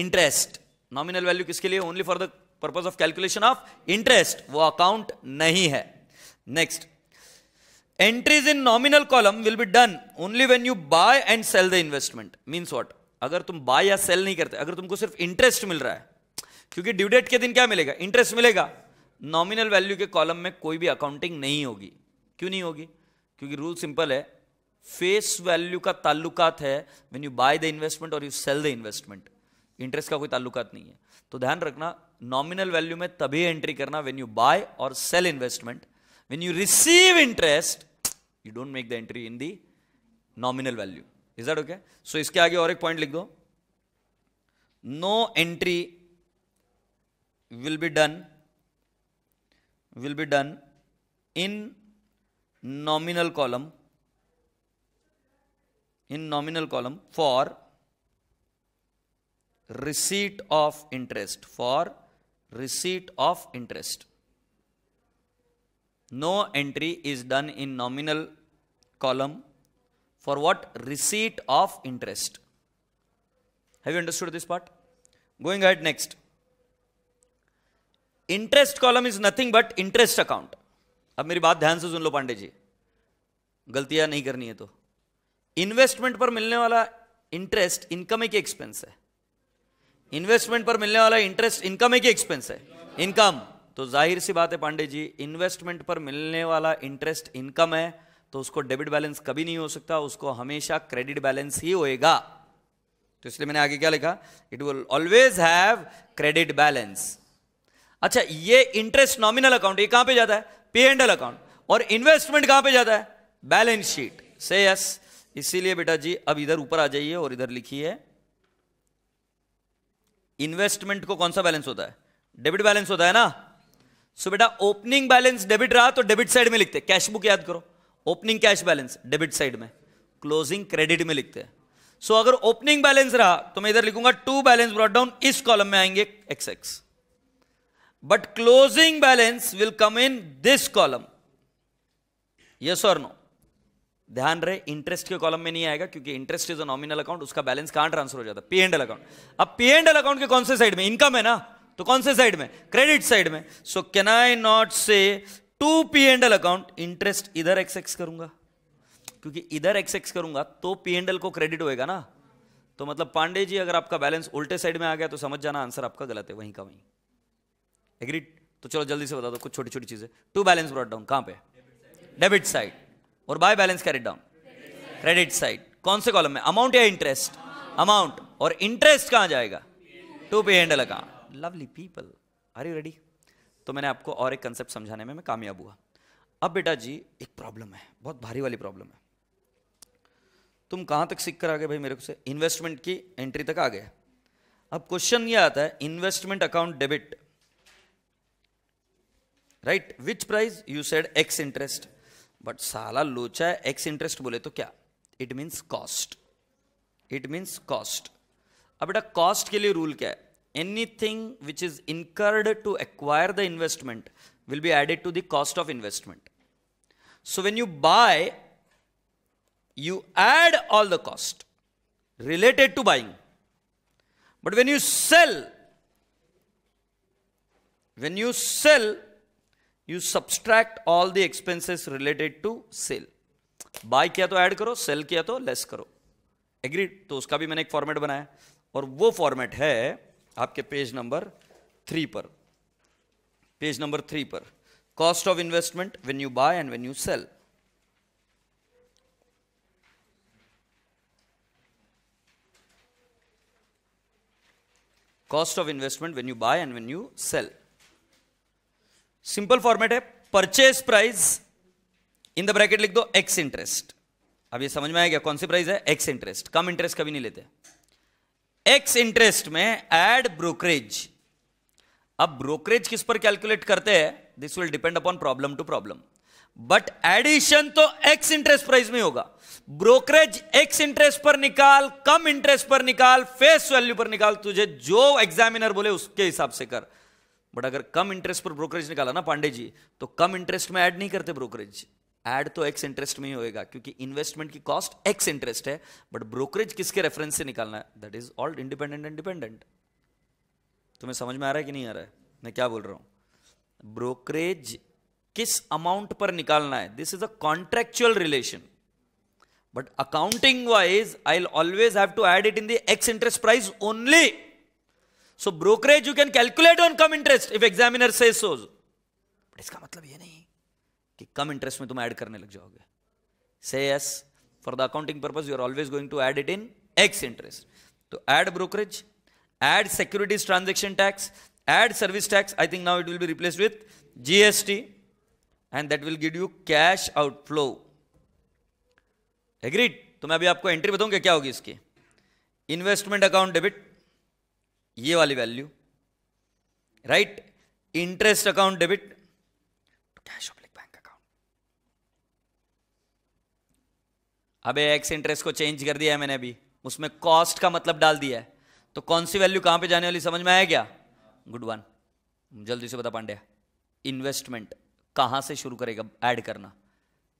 interest. nominal value किसके लिए? only for the purpose of calculation of interest. वो account नहीं है. Next, entries in nominal column will be done only when you buy and sell the investment. Means what? अगर तुम buy या sell नहीं करते, अगर तुमको सिर्फ interest मिल रहा है, क्योंकि ड्यू डेट के दिन क्या मिलेगा? इंटरेस्ट मिलेगा. नॉमिनल वैल्यू के कॉलम में कोई भी अकाउंटिंग नहीं होगी. क्यों नहीं होगी? क्योंकि रूल सिंपल है, फेस वैल्यू का ताल्लुकात है when you buy the investment और you sell the investment. Interest का कोई ताल्लुकात नहीं है. तो ध्यान रखना, नॉमिनल वैल्यू में तभी एंट्री करना व्हेन यू बाय और sell investment. When you receive interest you don't make the entry in the nominal value. Is that okay? So इसके आगे और एक पॉइंट लिख दो, no entry will be done will be done in nominal column in nominal column for receipt of interest. for receipt of interest no entry is done in nominal column for what? Receipt of interest. Have you understood this part? Going ahead next, interest column is nothing but interest account. अब मेरी बात ध्यान से सुन लो पांडे जी, गलतियां नहीं करनी है तो. इन्वेस्टमेंट पर मिलने वाला इंटरेस्ट इनकम है कि एक्सपेंस है? इन्वेस्टमेंट पर मिलने वाला इंटरेस्ट इनकम है कि एक्सपेंस है? इनकम. तो जाहिर सी बात है पांडे जी, इन्वेस्टमेंट पर मिलने वाला इंटरेस्ट इनकम है, तो उसको डेबिट बैलेंस कभी नहीं हो सकता, उसको हमेशा क्रेडिट बैलेंस ही होएगा. तो इसलिए मैंने आगे क्या लिखा, it will always have credit balance. अच्छा, ये इंटरेस्ट नॉमिनल अकाउंट, ये कहां पे जाता है? P and L account. और इन्वेस्टमेंट कहां पे जाता है? Balance sheet. से यस. इसीलिए बेटा जी अब इधर ऊपर आ जाइए और इधर लिखिए, इन्वेस्टमेंट को कौन सा बैलेंस होता है? डेबिट बैलेंस होता है ना. सो बेटा ओपनिंग बैलेंस डेबिट रहा तो डेबिट साइड में लिखते हैं. कैश बुक याद करो, opening cash balance debit side में, क्लोजिंग क्रेडिट में लिखते हैं. सो अगर ओपनिंग बैलेंस रहा तो मैं इधर लिखूंगा टू बैलेंस ब्रॉट डाउन, इस कॉलम में आएंगे X X. But closing balance will come in this column. Yes और नो? ध्यान रहे, इंटरेस्ट के कॉलम में नहीं आएगा क्योंकि interest is a nominal account, उसका बैलेंस कहां ट्रांसफर हो जाता है? P and L account. अब पी एंड एल अकाउंट के कौन से साइड में? इनकम है ना, तो कौन से साइड में? क्रेडिट साइड में. So can I not say to P and L account, interest इधर एक्स एक्स करूंगा, क्योंकि इधर एक्स एक्स करूंगा तो पी एंड एल को क्रेडिट होएगा ना. तो मतलब पांडे जी अगर आपका बैलेंस उल्टे साइड में आ गया तो समझ जाना आंसर आपका गलत है, वहीं का वहीं. एग्रीड? तो चलो जल्दी से बता दो कुछ छोटी छोटी चीजें. टू बैलेंस ब्रॉट डाउन कहां पे? Debit side. और by balance carried down credit side. कौन से कॉलम में? अमाउंट या इंटरेस्ट? अमाउंट. और इंटरेस्ट कहां जाएगा? To P and L account. Lovely people, are you ready? तो मैंने आपको और एक कंसेप्ट समझाने में मैं कामयाब हुआ. अब बेटा जी एक प्रॉब्लम है, बहुत भारी वाली प्रॉब्लम है. तुम कहां तक सीख कर आ गए भाई? मेरे को इन्वेस्टमेंट की एंट्री तक आ गए. अब क्वेश्चन यह आता है, investment account debit, right, which price? You said ex interest. But साला लोचा है, एक्स इंटरेस्ट बोले तो क्या? It means cost. It means cost. अब बेटा कॉस्ट के लिए रूल क्या है? Anything which is incurred to acquire the investment will be added to the cost of investment. So when you buy you add all the cost related to buying, but when you sell when you sell You subtract all the expenses related to sale. Buy किया तो add करो, sell किया तो less करो. Agreed? तो उसका भी मैंने एक format बनाया और वो format है आपके page number three पर. Page number three पर cost of investment when you buy and when you sell. Cost of investment when you buy and when you sell. Simple format है, purchase price in the bracket लिख दो x interest. अब ये समझ में आया क्या कौन सी प्राइस है? Ex interest. कम इंटरेस्ट कभी नहीं लेते. एक्स इंटरेस्ट में एड ब्रोकरेज. अब ब्रोकरेज किस पर कैलकुलेट करते हैं? This will depend upon problem to problem. But addition तो एक्स इंटरेस्ट प्राइस में होगा. ब्रोकरेज एक्स इंटरेस्ट पर निकाल, कम इंटरेस्ट पर निकाल, फेस वैल्यू पर निकाल, तुझे जो एग्जामिनर बोले उसके हिसाब से कर. बट अगर कम इंटरेस्ट पर ब्रोकरेज निकाला ना पांडे जी, तो कम इंटरेस्ट में ऐड नहीं करते ब्रोकरेज, ऐड तो एक्स इंटरेस्ट में ही होएगा क्योंकि इन्वेस्टमेंट की कॉस्ट एक्स इंटरेस्ट है, बट ब्रोकरेज किसके रेफरेंस से निकालना है, that is all independent and dependent. तुम्हें समझ में आ रहा है कि नहीं आ रहा है मैं क्या बोल रहा हूं? ब्रोकरेज किस अमाउंट पर निकालना है, this is a contractual relation, but accounting wise I will always have to add it in the ex interest price only. So brokerage you can calculate on cum interest if examiner says so, but इसका मतलब यह नहीं कि कम interest में तुम add करने लग जाओगे। Say yes for the accounting purpose you are always going to add it in ex interest. तो add brokerage, add securities transaction tax, add service tax, I think now it will be replaced with GST and that will give you cash outflow. Agreed? तो मैं अभी आपको entry बताऊंगा क्या होगी इसकी। Investment account debit, ये वाली value, right, interest account debit to cash out. अबे एक्स इंटरेस्ट को चेंज कर दिया है मैंने, अभी उसमें कॉस्ट का मतलब डाल दिया है, तो कौन सी वैल्यू कहां पे जाने वाली समझ में आया क्या? गुड वन, जल्दी से बता पांड्या। इन्वेस्टमेंट कहां से शुरू करेगा ऐड करना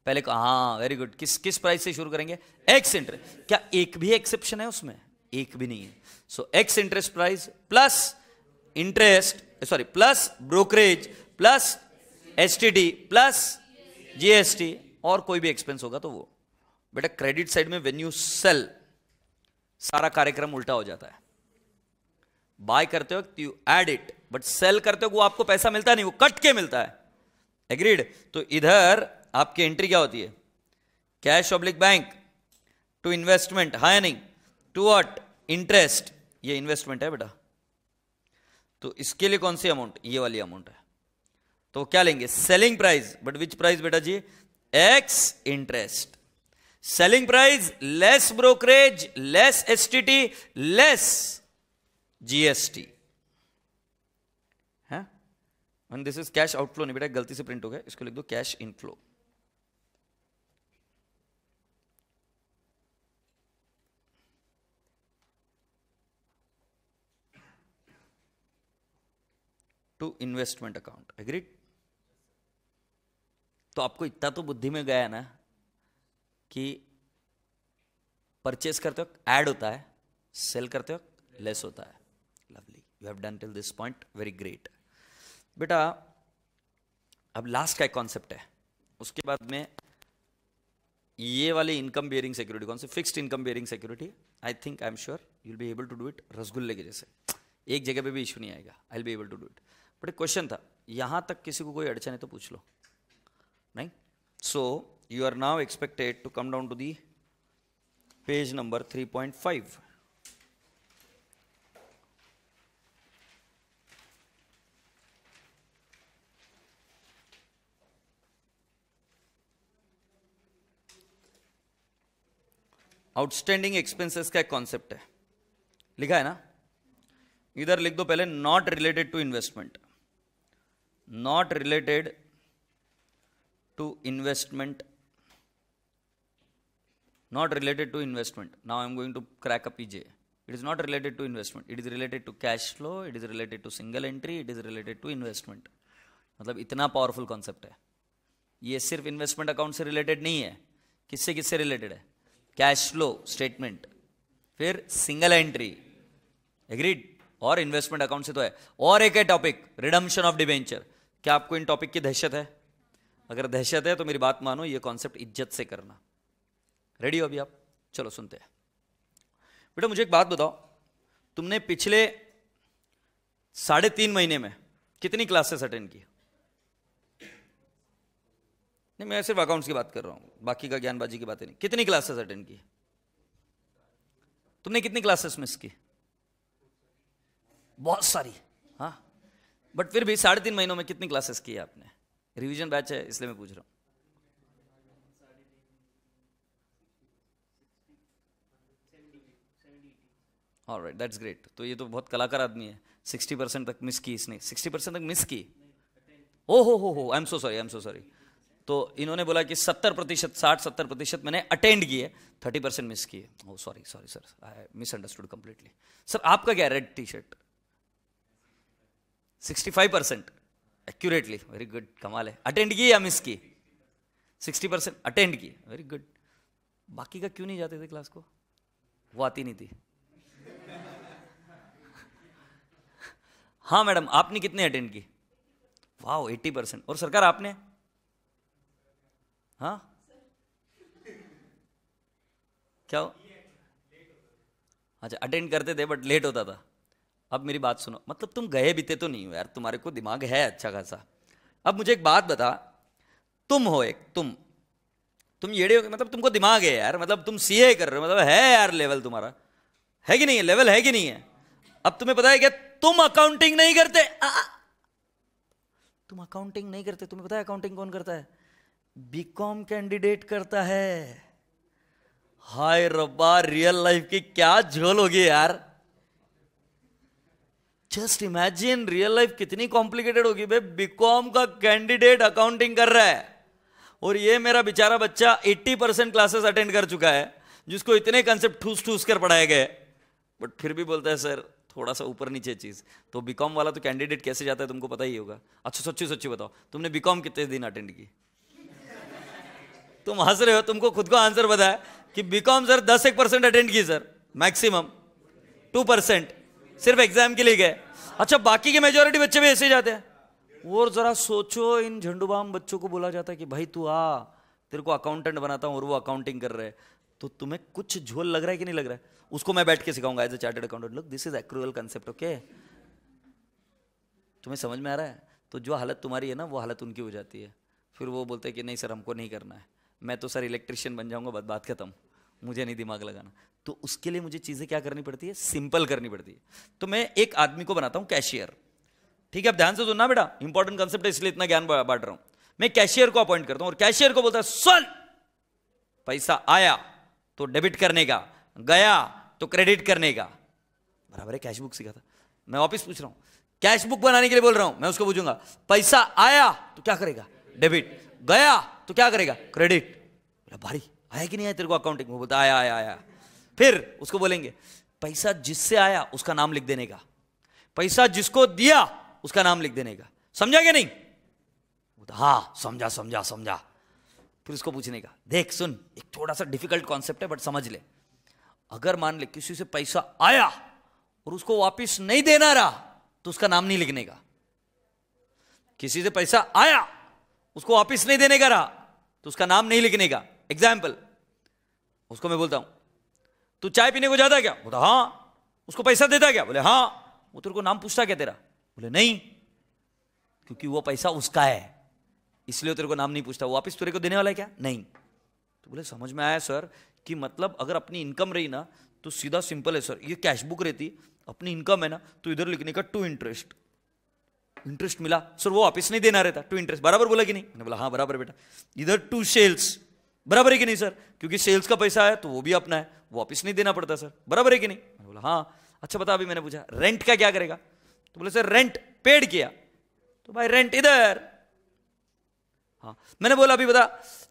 पहले? हाँ वेरी गुड, किस किस प्राइस से शुरू करेंगे? Ex interest. क्या एक भी एक्सेप्शन है उसमें? एक भी नहीं है। So ex interest price plus interest sorry plus brokerage plus S T D plus GST और कोई भी एक्सपेंस होगा तो वो। बेटा क्रेडिट साइड में व्हेन यू सेल सारा कार्यक्रम उल्टा हो जाता है। बाय करते वक्त you add it, but sell करते वक्त वो आपको पैसा मिलता नहीं, वो कट के मिलता है। एग्रीड? तो इधर आपकी एंट्री क्या होती है? Cash oblique bank to investment, हाँ या नहीं? To what? इंटरेस्ट। ये इन्वेस्टमेंट है बेटा, तो इसके लिए कौन सी अमाउंट? ये वाली अमाउंट है, तो क्या लेंगे? Selling price, but which price बेटा जी? Ex interest. Selling price less brokerage less STT less GST है, and this is cash outflow. नहीं बेटा गलती से प्रिंट हो गया, इसको लिख दो cash inflow. To investment account, agreed? तो आपको इतना तो बुद्धि में गया ना कि परचेस करते वक्त ऐड होता है, सेल करते वक्त लेस होता है। Lovely, you have done till this point, very great. बेटा अब लास्ट का एक कॉन्सेप्ट है, उसके बाद में ये वाली इनकम बेयरिंग सिक्योरिटी, कौन सी? Fixed income bearing security. I think I am sure you will be able to do it रसगुल्ले के जैसे, एक जगह पे भी इशू नहीं आएगा, I will be able to do it. But एक क्वेश्चन था, यहां तक किसी को कोई अड़चन है तो पूछ लो, नहीं? सो you are now expected to come down to the page number three point five. Outstanding expenses का एक concept है, लिखा है ना? इधर लिख दो पहले not related to investment, not related to investment, not related to investment. Now I am going to crack a P J. It is not related to investment. It is related to cash flow. It is related to single entry. It is related to investment. मतलब इतना powerful concept है। ये सिर्फ investment account से related नहीं है। किससे किससे related है? Cash flow statement, फिर single entry, agreed? और investment account से तो है। और एक है topic redemption of debenture। क्या आपको इन topic की दहशत है? अगर दहशत है तो मेरी बात मानो, ये concept इज्जत से करना। रेडी हो अभी आप? चलो सुनते हैं। बेटा मुझे एक बात बताओ, तुमने पिछले साढ़े तीन महीने में कितनी क्लासेस अटेंड की? नहीं मैं सिर्फ अकाउंट्स की बात कर रहा हूं, बाकी का ज्ञानबाजी की बातें नहीं। कितनी क्लासेस अटेंड की तुमने? कितनी क्लासेस मिस की? बहुत सारी। हाँ बट फिर भी साढ़े तीन महीनों में कितनी क्लासेस की है आपने? रिविजन बैच है इसलिए मैं पूछ रहा हूं। Alright, that's great. तो ये तो बहुत कलाकार आदमी है, सिक्सटी परसेंट तक मिस की इसने। सिक्सटी परसेंट तक मिस की? ओ हो हो हो, I am so sorry, I am so sorry. तो इन्होंने बोला कि सत्तर प्रतिशत साठ सत्तर प्रतिशत मैंने अटेंड किए, थर्टी परसेंट मिस किए। Oh sorry sorry sir, I miss understood completely. Sir आपका क्या? Red T shirt. Sixty five percent accurately, very good, कमाल है। अटेंड की या मिस की? सिक्सटी परसेंट अटेंड किए, वेरी गुड। बाकी का क्यों नहीं जाते थे क्लास को? वो आती नहीं थी। हाँ मैडम, आपने कितने अटेंड की? वाओ अस्सी परसेंट। और सरकार आपने? हाँ क्या हो? अच्छा, अटेंड करते थे बट लेट होता था। अब मेरी बात सुनो, मतलब तुम गए बीते तो नहीं हो यार, तुम्हारे को दिमाग है अच्छा खासा। अब मुझे एक बात बता, तुम हो एक तुम तुम येड़े हो, मतलब तुमको दिमाग है यार, मतलब तुम सीए कर रहे हो, मतलब है यार लेवल तुम्हारा, है कि नहीं है? लेवल है कि नहीं है? अब तुम्हें पता है क्या तुम अकाउंटिंग नहीं करते। आ, तुम अकाउंटिंग नहीं करते। तुम्हें पता है अकाउंटिंग कौन करता है? बीकॉम कैंडिडेट करता है। हाय रब्बा, रियल लाइफ की क्या झोल होगी यार। जस्ट इमेजिन रियल लाइफ कितनी कॉम्प्लिकेटेड होगी बे। बीकॉम का कैंडिडेट अकाउंटिंग कर रहा है, और ये मेरा बेचारा बच्चा अस्सी परसेंट क्लासेस अटेंड कर चुका है, जिसको इतने कंसेप्ट ठूस ठूस कर पढ़ाए गए, बट फिर भी बोलता है सर थोड़ा सा ऊपर नीचे चीज। तो बीकॉम वाला तो कैंडिडेट कैसे जाता है तुमको पता ही होगा। अच्छा सच्ची सच्ची बताओ, तुमने बीकॉम कितने दिन अटेंड की? तुम हंस रहे हो, तुमको खुद को आंसर पता है कि बीकॉम सर दस एक परसेंट अटेंड की सर, मैक्सिमम टू परसेंट सिर्फ एग्जाम के लिए गए। अच्छा बाकी के मेजोरिटी बच्चे भी ऐसे ही जाते हैं। और जरा सोचो, इन झंडूबाम बच्चों को बोला जाता है कि भाई तू आ, तेरे को अकाउंटेंट बनाता हूं, और वो अकाउंटिंग कर रहे हैं। तो तुम्हें कुछ झोल लग रहा है कि नहीं लग रहा है? उसको मैं बैठ के सिखाऊंगा as a chartered accountant, look this is accrual concept, okay? तुम्हें समझ में आ रहा है? तो जो हालत तुम्हारी है ना, वो हालत उनकी हो जाती है। फिर वो बोलते हैं कि नहीं सर हमको नहीं करना है, मैं तो सर इलेक्ट्रिशियन बन जाऊंगा, बस बात खत्म, मुझे नहीं दिमाग लगाना। तो उसके लिए मुझे चीजें क्या करनी पड़ती है? सिंपल करनी पड़ती है। तो मैं एक आदमी को बनाता हूं कैशियर, ठीक है? अब ध्यान से सुनना बेटा, इंपॉर्टेंट कंसेप्ट है इसलिए इतना ज्ञान बांट रहा हूं। मैं कैशियर को अपॉइंट करता हूं, और कैशियर को बोलता है सुन, पैसा आया तो डेबिट करने का, गया तो क्रेडिट करने का, बराबर है? कैश बुक सीखा था। मैं वापिस पूछ रहा हूं, कैश बुक बनाने के लिए बोल रहा हूं। मैं उसको पूछूंगा पैसा आया तो क्या करेगा? डेबिट। गया तो क्या करेगा? क्रेडिट। भारी आया कि नहीं आया तेरे को अकाउंटिंग? वो बोलता आया आया आया। फिर उसको बोलेंगे पैसा जिससे आया उसका नाम लिख देने का, पैसा जिसको दिया उसका नाम लिख देने का, समझा क्या नहीं? बोलता हाँ समझा समझा समझा। फिर उसको पूछने का, देख सुन एक थोड़ा सा डिफिकल्ट कॉन्सेप्ट है बट समझ ले, अगर मान ले किसी से पैसा आया और उसको वापिस नहीं देना रहा तो उसका नाम नहीं लिखने का, किसी से पैसा आया उसको वापिस नहीं देने का रहा तो उसका नाम नहीं लिखने का। एग्जाम्पल, उसको मैं बोलता हूं तू चाय पीने को जाता क्या? बोला हाँ। उसको पैसा देता क्या? बोले हाँ। वो तेरे को नाम पूछता क्या तेरा? बोले नहीं, क्योंकि वो पैसा उसका है इसलिए तेरे को नाम नहीं पूछता। वो वापिस तेरे को देने वाला है क्या? नहीं। तो बोले समझ में आया सर, कि मतलब अगर अपनी इनकम रही ना तो सीधा सिंपल है सर, ये कैश बुक रहती, अपनी इनकम है ना तो इधर लिखने का टू इंटरेस्ट, इंटरेस्ट मिला सर वो वापिस नहीं देना रहता, टू इंटरेस्ट, बराबर बोला कि नहीं? मैंने बोला हाँ बराबर बेटा। इधर टू सेल्स, बराबर है कि नहीं सर? क्योंकि सेल्स का पैसा है तो वो भी अपना है, वापिस नहीं देना पड़ता सर, बराबर है कि नहीं? मैंने बोला हाँ। अच्छा बता, अभी मैंने पूछा रेंट का क्या करेगा? तो बोले सर रेंट पेड किया, तो भाई रेंट इधर। हाँ मैंने बोला अभी बता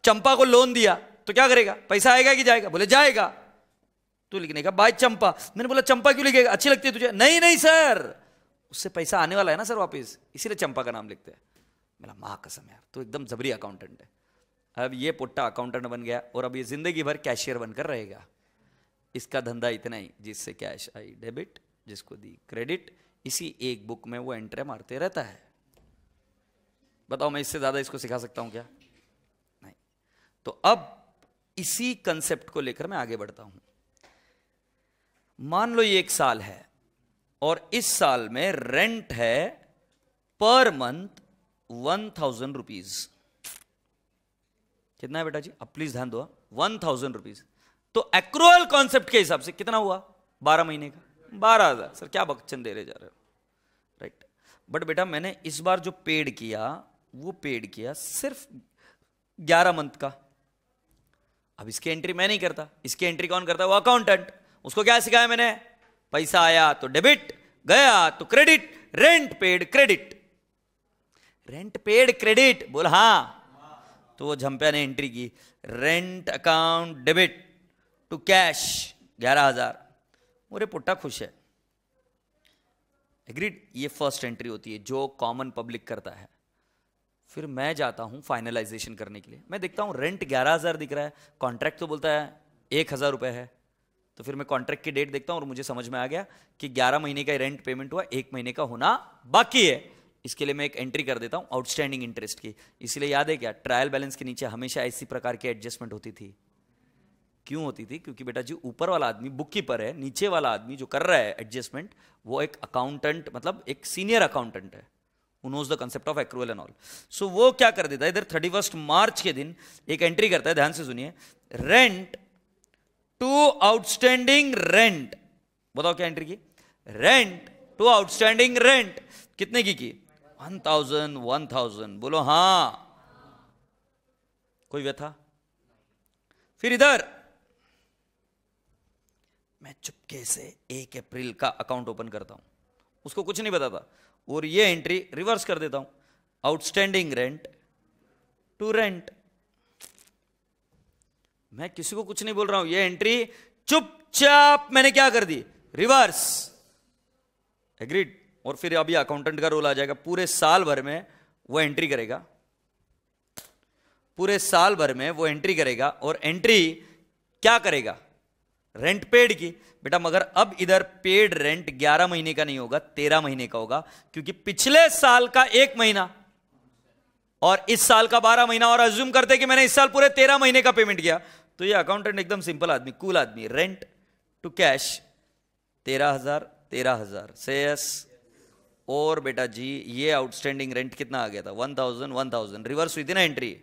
चंपा को लोन दिया तो क्या करेगा? पैसा आएगा कि जाएगा? बोले जाएगा। तो लिखने का बाय चंपा। मैंने बोला चंपा क्यों लिखेगा? अच्छी लगती है तुझे? नहीं नहीं सर, उससे पैसा आने वाला है ना सर वापिस, इसीलिए चंपा का नाम लिखते हैं। मेरा माँ कसम यार, तो एकदम जबरी अकाउंटेंट है। अब ये पुट्टा अकाउंटेंट बन गया, और अब ये जिंदगी भर कैशियर बनकर रहेगा। इसका धंधा इतना ही, जिससे कैश आई डेबिट, जिसको दी क्रेडिट, इसी एक बुक में वो एंट्री मारते रहता है। बताओ मैं इससे ज्यादा इसको सिखा सकता हूं क्या? नहीं। तो अब इसी कंसेप्ट को लेकर मैं आगे बढ़ता हूं। मान लो ये एक साल है, और इस साल में रेंट है per month one thousand rupees. कितना है बेटा जी? अब प्लीज ध्यान दो, वन थाउजेंड रुपीज। तो एक्रूअल कॉन्सेप्ट के हिसाब से कितना हुआ? बारह महीने का बारह हजार। सर क्या बकचन दे रहे जा रहे हो, राइट? बट बेटा मैंने इस बार जो पेड किया वो पेड किया सिर्फ ग्यारह मंथ का। अब इसकी एंट्री मैं नहीं करता, इसकी एंट्री कौन करता है? वो अकाउंटेंट। उसको क्या सिखाया मैंने? पैसा आया तो डेबिट, गया तो credit, rent paid credit, rent paid credit. बोल हाँ। तो वो झंपा ने एंट्री की, rent account debit to cash ग्यारह हजार। मेरे पुट्टा खुश है, एग्रीड? ये फर्स्ट एंट्री होती है जो कॉमन पब्लिक करता है। फिर मैं जाता हूँ फाइनलाइजेशन करने के लिए, मैं देखता हूँ रेंट ग्यारह हज़ार दिख रहा है, कॉन्ट्रैक्ट तो बोलता है एक हज़ार रुपये है, तो फिर मैं कॉन्ट्रैक्ट की डेट देखता हूँ और मुझे समझ में आ गया कि ग्यारह महीने का रेंट पेमेंट हुआ, एक महीने का होना बाकी है, इसके लिए मैं एक एंट्री कर देता हूँ आउटस्टैंडिंग इंटरेस्ट की। इसलिए याद है क्या, ट्रायल बैलेंस के नीचे हमेशा इसी प्रकार की एडजस्टमेंट होती थी। क्यों होती थी? क्योंकि बेटा जी ऊपर वाला आदमी बुक कीपर है, नीचे वाला आदमी जो कर रहा है एडजस्टमेंट वो एक अकाउंटेंट, मतलब एक सीनियर अकाउंटेंट है, who knows the concept of accrual and all. So वो क्या कर देता है, इधर थर्टी फर्स्ट मार्च के दिन एक एंट्री करता है, ध्यान से सुनिए, रेंट टू आउटस्टैंडिंग रेंट, बताओ क्या एंट्री की, रेंट टू आउटस्टैंडिंग रेंट, कितने की की? One thousand. वन थाउजेंड बोलो हाँ, कोई व्यथा? फिर इधर मैं चुपके से एक अप्रैल का अकाउंट ओपन करता हूं, उसको कुछ नहीं पता था, और ये एंट्री रिवर्स कर देता हूं, आउटस्टैंडिंग रेंट टू रेंट। मैं किसी को कुछ नहीं बोल रहा हूं, ये एंट्री चुपचाप मैंने क्या कर दी, रिवर्स। एग्रीड? और फिर अभी अकाउंटेंट का रोल आ जाएगा, पूरे साल भर में वो एंट्री करेगा, पूरे साल भर में वो एंट्री करेगा और एंट्री क्या करेगा, रेंट पेड की। बेटा मगर अब इधर पेड रेंट ग्यारह महीने का नहीं होगा, तेरह महीने का होगा, क्योंकि पिछले साल का एक महीना और इस साल का बारह महीना, और अज्यूम करते कि मैंने इस साल पूरे तेरह महीने का पेमेंट किया, तो ये अकाउंटेंट एकदम सिंपल आदमी, कूल आदमी, रेंट टू कैश तेरह हजार तेरह हजार सेस, और बेटा जी ये आउटस्टैंडिंग रेंट कितना आ गया था, one thousand one thousand reverse हुई थी ना एंट्री।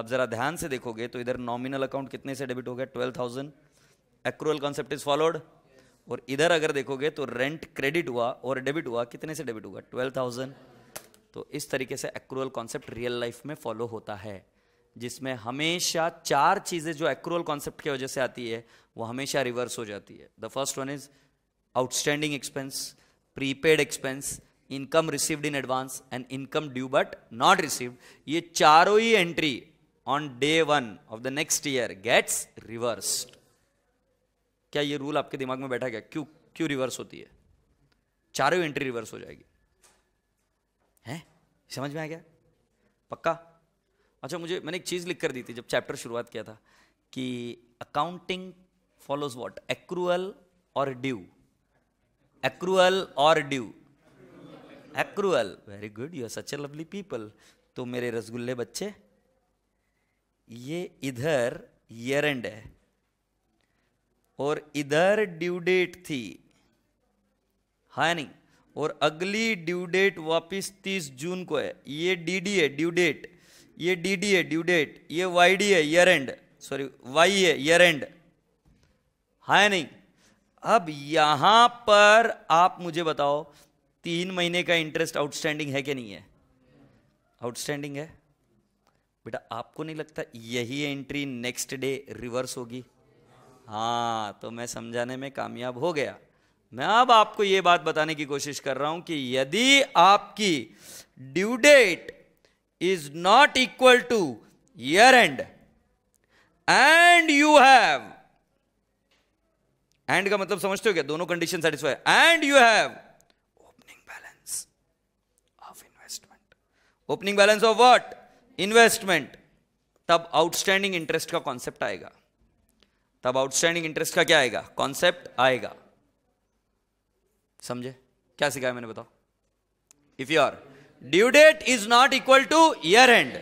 आप जरा ध्यान से देखोगे तो इधर नॉमिनल अकाउंट कितने से डेबिट हो गया, twelve thousand, accrual concept is followed. और इधर अगर देखोगे तो रेंट क्रेडिट हुआ और डेबिट हुआ, कितने से डेबिट हुआ, ट्वेल्व थाउजेंड। तो इस तरीके से एक्रूअल कॉन्सेप्ट रियल लाइफ में फॉलो होता है, जिसमें हमेशा चार चीजें जो एक्रूअल कॉन्सेप्ट की वजह से आती है वो हमेशा रिवर्स हो जाती है। The first one is outstanding expense, prepaid expense, income received in advance and income due but not received. ये चारों ही entry on day one of the next year gets reversed. क्या ये रूल आपके दिमाग में बैठा गया? क्यों क्यों रिवर्स होती है? चारों एंट्री रिवर्स हो जाएगी, हैं? समझ में आ गया? पक्का? अच्छा, मुझे मैंने एक चीज लिख कर दी थी जब चैप्टर शुरुआत किया था कि अकाउंटिंग फॉलोज व्हाट, एक्रूअल और ड्यू, एक्रूअल और due, accrual. Very good, you are such a lovely people. तो मेरे रसगुल्ले बच्चे, ये इधर ईयर एंड है और इधर ड्यू डेट थी, है नहीं? और अगली ड्यू डेट वापिस तीस जून को है। ये डीडी है ड्यू डेट, ये डीडी है ड्यू डेट, ये वाईडी है ईयर एंड, सॉरी वाई है ईयर एंड, है नहीं? अब यहां पर आप मुझे बताओ, तीन महीने का इंटरेस्ट आउटस्टैंडिंग है कि नहीं है? आउटस्टैंडिंग है। बेटा आपको नहीं लगता यही एंट्री नेक्स्ट डे रिवर्स होगी? हाँ, तो मैं समझाने में कामयाब हो गया। मैं अब आपको यह बात बताने की कोशिश कर रहा हूं कि यदि आपकी due date is not equal to year end and you have, and का मतलब समझते हो क्या, दोनों condition satisfy, and you have opening balance of investment, opening balance of what, investment, तब आउटस्टैंडिंग इंटरेस्ट का कॉन्सेप्ट आएगा, तब आउटस्टैंडिंग इंटरेस्ट का क्या आएगा, कॉन्सेप्ट आएगा। समझे क्या सिखाया मैंने? बताओ, if your due date is not equal to year end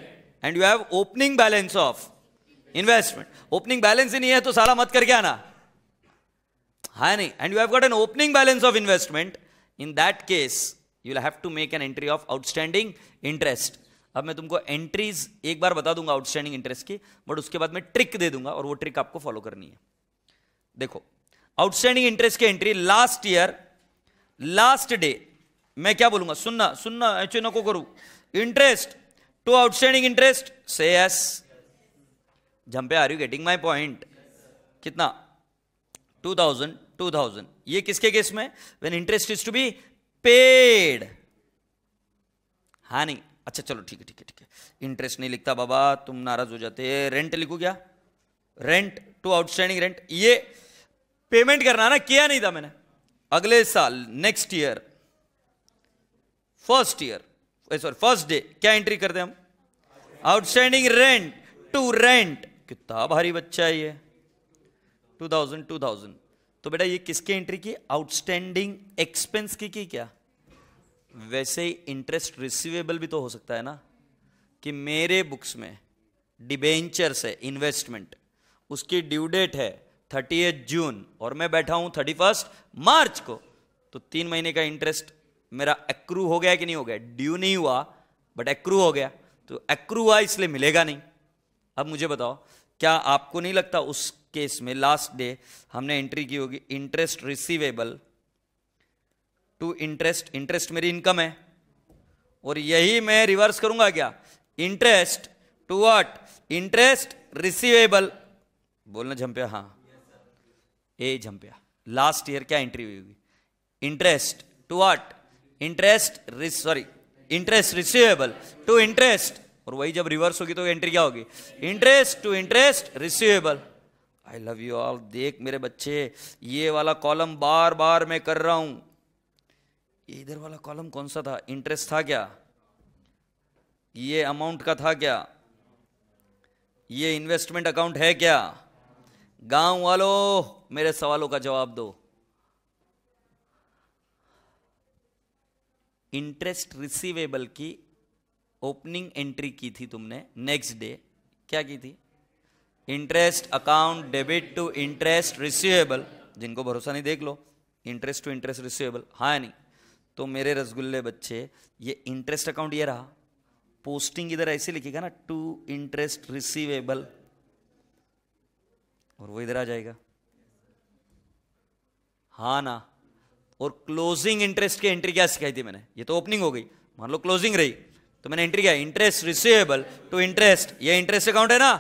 and you have opening balance of investment, opening balance ही नहीं है तो साला मत करके आना, है नहीं? And you have got an opening balance of investment, in that case you will have to make an entry of outstanding interest. अब मैं तुमको एंट्रीज एक बार बता दूंगा आउटस्टैंडिंग इंटरेस्ट की, बट उसके बाद मैं ट्रिक दे दूंगा और वो ट्रिक आपको फॉलो करनी है। देखो, आउटस्टैंडिंग इंटरेस्ट की entry last year last day, मैं क्या बोलूंगा, सुनना सुनना एचएनओ को करूं, इंटरेस्ट टू आउटस्टैंडिंग इंटरेस्ट से यस, जंपे are you getting my point? कितना, टू थाउजेंड टू थाउजेंड। ये किसके केस में, when interest is to be paid, हाँ नहीं? अच्छा चलो ठीक है ठीक है ठीक है, इंटरेस्ट नहीं लिखता बाबा, तुम नाराज हो जाते। रेंट लिखू क्या, रेंट टू आउटस्टैंडिंग रेंट, ये पेमेंट करना ना, किया नहीं था मैंने, अगले साल next year first year sorry first day क्या एंट्री करते हैं हम? Outstanding rent to rent. कितना भारी बच्चा है ये, टू थाउजेंड टू थाउजेंड। तो बेटा ये किसकी एंट्री की? आउटस्टैंडिंग एक्सपेंस की की क्या? वैसे ही इंटरेस्ट रिसीवेबल भी तो हो सकता है ना, कि मेरे बुक्स में डिबेंचर्स है इन्वेस्टमेंट, उसकी ड्यू डेट है थर्टिएथ जून और मैं बैठा हूं थर्टी फर्स्ट मार्च को, तो तीन महीने का इंटरेस्ट मेरा एक्रू हो गया कि नहीं हो गया? ड्यू नहीं हुआ बट एक्रू हो गया, तो एक्रू हुआ इसलिए मिलेगा नहीं। अब मुझे बताओ, क्या आपको नहीं लगता उस केस में लास्ट डे हमने एंट्री की होगी interest receivable to interest, interest मेरी इनकम है, और यही मैं रिवर्स करूंगा क्या? Interest to what? Interest receivable. बोलना झंपिया, हाँ ए झंपिया, लास्ट ईयर क्या एंट्री हुई होगी? Interest to what? Interest rec sorry interest receivable to interest, और वही जब रिवर्स होगी तो एंट्री क्या होगी? Interest to interest receivable. I love you all. देख मेरे बच्चे, ये वाला कॉलम बार बार मैं कर रहा हूं, इधर वाला कॉलम कौन सा था? इंटरेस्ट था क्या? ये अमाउंट का था क्या? ये इन्वेस्टमेंट अकाउंट है क्या? गांव वालों मेरे सवालों का जवाब दो। इंटरेस्ट रिसीवेबल की ओपनिंग एंट्री की थी तुमने नेक्स्ट डे, क्या की थी? Interest account debit to interest receivable. जिनको भरोसा नहीं देख लो, इंटरेस्ट टू इंटरेस्ट रिसीवेबल, हाँ नहीं? तो मेरे रसगुल्ले बच्चे, ये इंटरेस्ट अकाउंट ये रहा, पोस्टिंग इधर ऐसे लिखेगा ना टू इंटरेस्ट रिसीवेबल, और वो इधर आ जाएगा, हाँ ना? और क्लोजिंग इंटरेस्ट की एंट्री क्या सिखाई थी मैंने? ये तो ओपनिंग हो गई, मान लो क्लोजिंग रही, तो मैंने एंट्री क्या? इंटरेस्ट रिसीवेबल टू इंटरेस्ट, ये इंटरेस्ट अकाउंट है ना,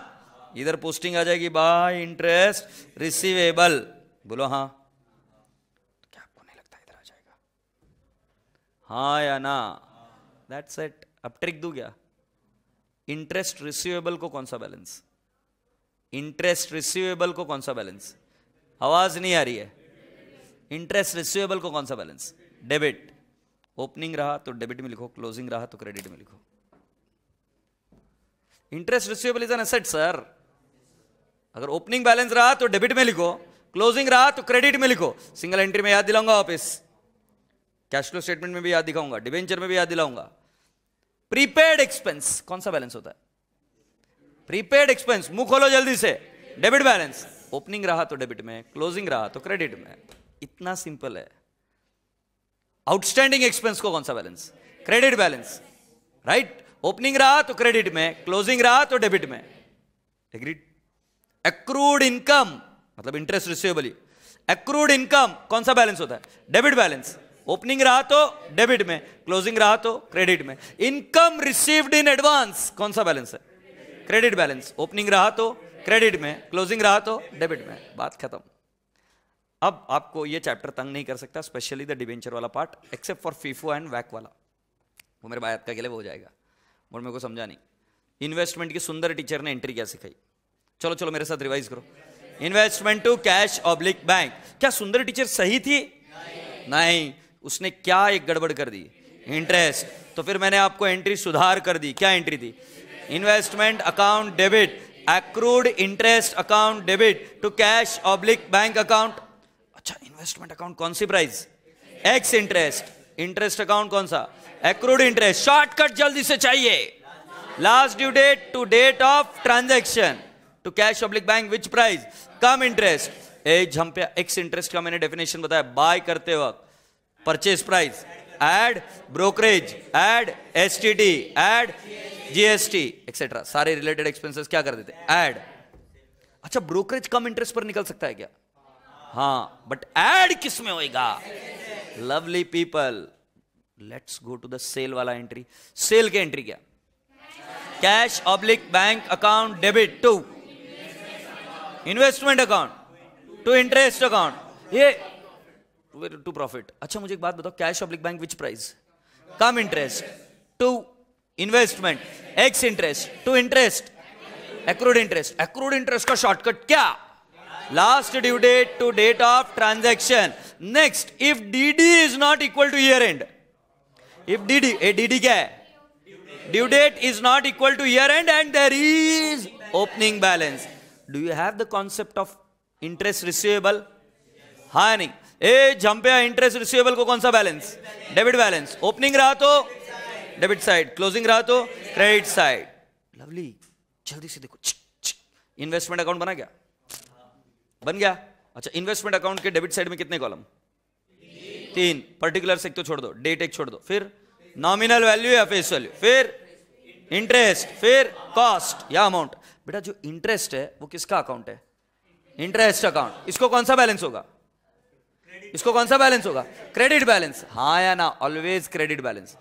इधर पोस्टिंग आ जाएगी बाय इंटरेस्ट रिसीवेबल। बोलो हाँ, तो क्या आपको नहीं लगता इधर आ जाएगा, हाँ या ना? That's it. अब ट्रिक दूं क्या? इंटरेस्ट रिसीवेबल को कौन सा बैलेंस? इंटरेस्ट रिसीवेबल को कौन सा बैलेंस? आवाज नहीं आ रही है। इंटरेस्ट रिसीवेबल को कौन सा बैलेंस? डेबिट। ओपनिंग रहा तो डेबिट में लिखो, क्लोजिंग रहा तो क्रेडिट में लिखो। Interest receivable is an asset sir. अगर ओपनिंग बैलेंस रहा तो डेबिट में लिखो, क्लोजिंग रहा तो क्रेडिट में लिखो। सिंगल एंट्री में याद दिलाऊंगा वापिस, कैश फ्लो स्टेटमेंट में भी याद दिखाऊंगा, डिबेंचर में भी याद दिलाऊंगा। प्रीपेड एक्सपेंस कौन सा बैलेंस होता है? प्रीपेड एक्सपेंस, मुंह खोलो जल्दी से, डेबिट बैलेंस। ओपनिंग रहा तो डेबिट में, क्लोजिंग रहा तो क्रेडिट में। इतना सिंपल है। आउटस्टैंडिंग एक्सपेंस को कौन सा balance? Credit balance, right? Opening रहा तो क्रेडिट में, क्लोजिंग रहा तो डेबिट में। एग्रीड। एक्रूड इनकम मतलब इंटरेस्ट रिसीवेबल, एक्रूड इनकम कौन सा बैलेंस होता है? Debit balance. ओपनिंग रहा तो डेबिट में, क्लोजिंग रहा तो क्रेडिट में। इनकम रिसीव्ड इन एडवांस कौन सा बैलेंस है? Credit balance. ओपनिंग रहा तो क्रेडिट में, क्लोजिंग रहा तो डेबिट में। बात खत्म। अब आपको ये चैप्टर तंग नहीं कर सकता, स्पेशली द डिबेंचर वाला part, except for FIFO and वैक वाला, वो मेरे बायत का के लिए हो जाएगा, और मेरे को समझा नहीं। इन्वेस्टमेंट की सुंदर टीचर ने एंट्री क्या सिखाई? चलो चलो मेरे साथ रिवाइज करो। Investment to cash oblique bank. क्या सुंदर टीचर सही थी? नहीं, उसने क्या एक गड़बड़ कर दी? इंटरेस्ट। तो फिर मैंने आपको एंट्री सुधार कर दी। क्या एंट्री थी? Investment account debit, accrued interest account debit to cash oblique bank account. अच्छा, इन्वेस्टमेंट अकाउंट कौन सी price? Ex interest. Interest account कौन सा? Accrued interest. शॉर्टकट जल्दी से चाहिए। Last due date to date of transaction to cash oblique bank which price? Cum interest. ए Jhampiya, ex interest का मैंने डेफिनेशन बताया, बाय करते वक्त purchase price add brokerage add STT add GST etcetera, सारे रिलेटेड एक्सपेंसेस क्या कर देते हैं? एड। अच्छा, ब्रोकरेज कम इंटरेस्ट पर निकल सकता है क्या? हाँ, बट एड किस में होएगा? Lovely people, let's go to the sale वाला एंट्री। सेल की एंट्री क्या? Cash oblique bank account debit to investment account to interest account, ये टू प्रॉफिट। अच्छा मुझे एक बात बताओ, cash oblique bank which price? Cum interest to investment ex interest to interest accrued interest. Accrued interest का shortcut क्या? Last due date to date of transaction. Next, if DD is not equal to year end. If DD, A DD क्या है? Due date is not equal to year end and there is opening balance. Do you have the concept of interest receivable? हाँ नहीं ए जंपिया interest receivable को कौन सा balance? Debit balance. Opening रहा तो debit side, closing रहा तो क्रेडिट साइड. लवली. जल्दी से देखो इन्वेस्टमेंट अकाउंट बना गया? बन गया. अच्छा इन्वेस्टमेंट अकाउंट के डेबिट साइड में कितने कॉलम? तीन. पर्टिकुलर से एक तो छोड़ दो, डेट एक छोड़ दो, फिर नॉमिनल वैल्यू या फेस वैल्यू, फिर इंटरेस्ट, फिर कॉस्ट या अमाउंट. बेटा जो इंटरेस्ट है वो किसका अकाउंट है? Interest account. इसको कौन सा बैलेंस होगा? इसको कौन सा बैलेंस होगा? Credit balance. हाँ या ना? Always credit balance.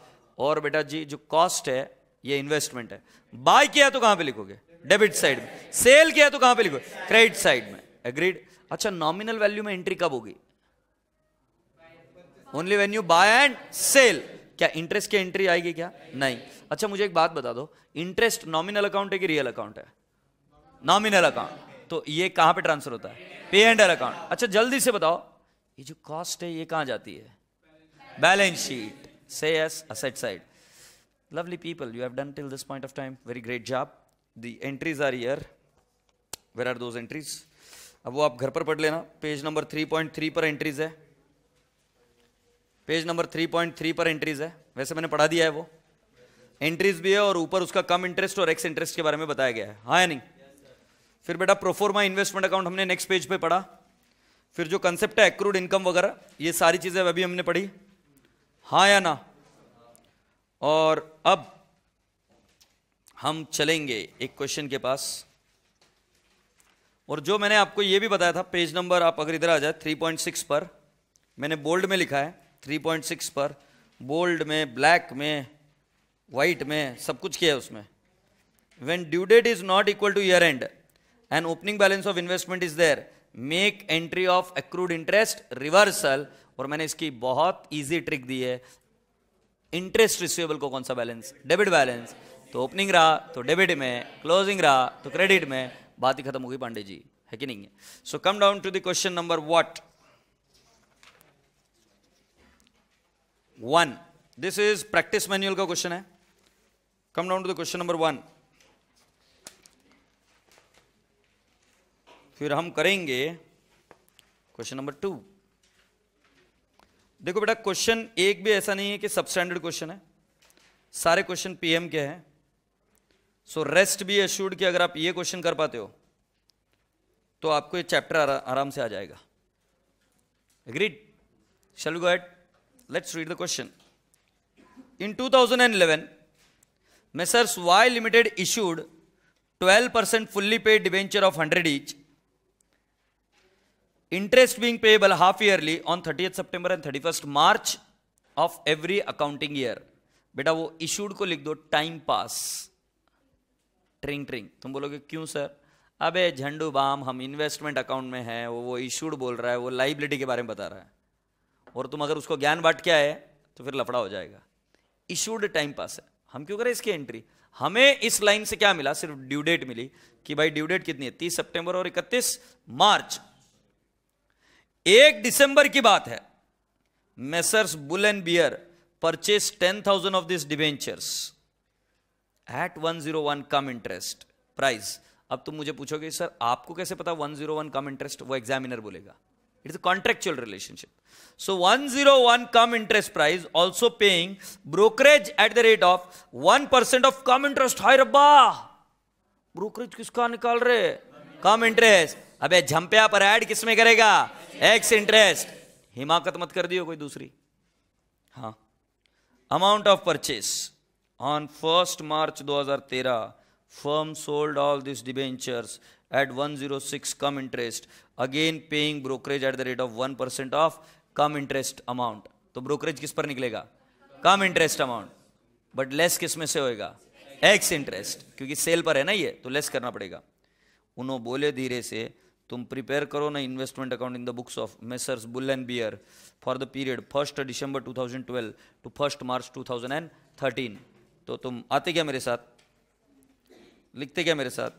और बेटा जी जो कॉस्ट है ये इन्वेस्टमेंट है. बाय किया तो कहां पे लिखोगे? डेबिट साइड में. सेल किया तो कहां पे लिखोगे? क्रेडिट साइड में. एग्रीड. अच्छा नॉमिनल वैल्यू में एंट्री कब होगी? Only when you buy and sell. क्या इंटरेस्ट की एंट्री आएगी क्या? नहीं. अच्छा मुझे एक बात बता दो, इंटरेस्ट नॉमिनल अकाउंट है कि रियल अकाउंट है? Nominal account. तो ये कहां पे ट्रांसफर होता है? पे एंड एल अकाउंट. अच्छा जल्दी से बताओ ये जो कॉस्ट है ये कहां जाती है? Balance sheet. से yes, asset side. Lovely people, you have done till this point of time. Very great job. The entries are here. Where are those entries? अब वो आप घर पर पढ़ लेना. Page number three point three पर entries है. Page number three point three पर एंट्रीज है. वैसे मैंने पढ़ा दिया है, वो एंट्रीज भी है और ऊपर उसका कम इंटरेस्ट और एक्स इंटरेस्ट के बारे में बताया गया है. हाँ या नहीं? फिर बेटा प्रोफोर्मा इन्वेस्टमेंट अकाउंट हमने नेक्स्ट पेज पे पढ़ा. फिर जो कंसेप्ट है एक्रूड इनकम वगैरह, ये सारी चीजें अभी हमने पढ़ी. हाँ या ना? और अब हम चलेंगे एक क्वेश्चन के पास. और जो मैंने आपको ये भी बताया था, पेज नंबर आप अगर इधर आ जाए थ्री पॉइंट सिक्स पर, मैंने बोल्ड में लिखा है. थ्री पॉइंट सिक्स पर बोल्ड में, ब्लैक में, व्हाइट में सब कुछ किया है उसमें. When due date is not equal to year end and opening balance of investment is there, make entry of accrued interest reversal. और मैंने इसकी बहुत इजी ट्रिक दी है. इंटरेस्ट रिसीवेबल को कौन सा बैलेंस? Debit balance. तो ओपनिंग रहा तो डेबिट में, क्लोजिंग रहा तो क्रेडिट में. बात ही खत्म हो गई पांडे जी, है कि नहीं है? So come down to the question number what one. This is practice manual का क्वेश्चन है. Come down to the question number one. फिर हम करेंगे क्वेश्चन नंबर टू. देखो बेटा क्वेश्चन एक भी ऐसा नहीं है कि सबस्टैंडर्ड क्वेश्चन है. सारे क्वेश्चन पीएम के हैं. सो रेस्ट भी एश्योर्ड कि अगर आप ये क्वेश्चन कर पाते हो तो आपको ये चैप्टर आरा, आराम से आ जाएगा. Agreed? Shall we go ahead? Let's read the question. In two thousand eleven Messrs Y limited issued twelve percent fully paid debenture of one hundred each, interest being payable half yearly on thirtieth September and thirty-first March of every accounting year. बेटा वो issued को लिख दो time pass. ट्रिंग ट्रिंग. तुम बोलोगे क्यों sir? अबे झंडू बाम, हम इन्वेस्टमेंट अकाउंट में हैं. वो वो issued बोल रहा है, वो liability के बारे में बता रहा है और तुम अगर उसको ज्ञान बांट के आए तो फिर लफड़ा हो जाएगा. issued time pass है. हम क्यों करें इसकी एंट्री? हमें इस लाइन से क्या मिला? सिर्फ ड्यू डेट मिली कि भाई ड्यू डेट कितनी है? तीस सितंबर और इकतीस मार्च. एक दिसंबर की बात है. Messrs bull and Bear purchase ten thousand of this debentures at one zero one cum interest price. अब तुम मुझे पूछोगे सर आपको कैसे पता one zero one cum interest? वो एग्जामिनर बोलेगा it is contractual relationship. So one zero one cum interest price also paying brokerage at the rate of one percent of cum interest. हाय रब्बा, ब्रोकरेज किसका निकाल रहे? Cum interest. अबे झंपिया पर ऐड किसमें करेगा? Ex interest. हिमाकत मत कर दियो कोई दूसरी. हाँ. Amount of purchase on first March दो हजार तेरह firm sold all this debentures at one oh six cum interest, again paying brokerage at the rate of one percent of cum interest amount. तो brokerage किस पर निकलेगा? Cum interest amount. But less किस में से होएगा? X interest. क्योंकि cell पर है ना ये, तो लेस करना पड़ेगा. उन्होंने बोले धीरे से तुम प्रिपेयर करो ना investment account in the books of messrs bull and beer for the period first December two thousand twelve to first March two thousand thirteen. तो तुम आते क्या मेरे साथ? लिखते क्या मेरे साथ?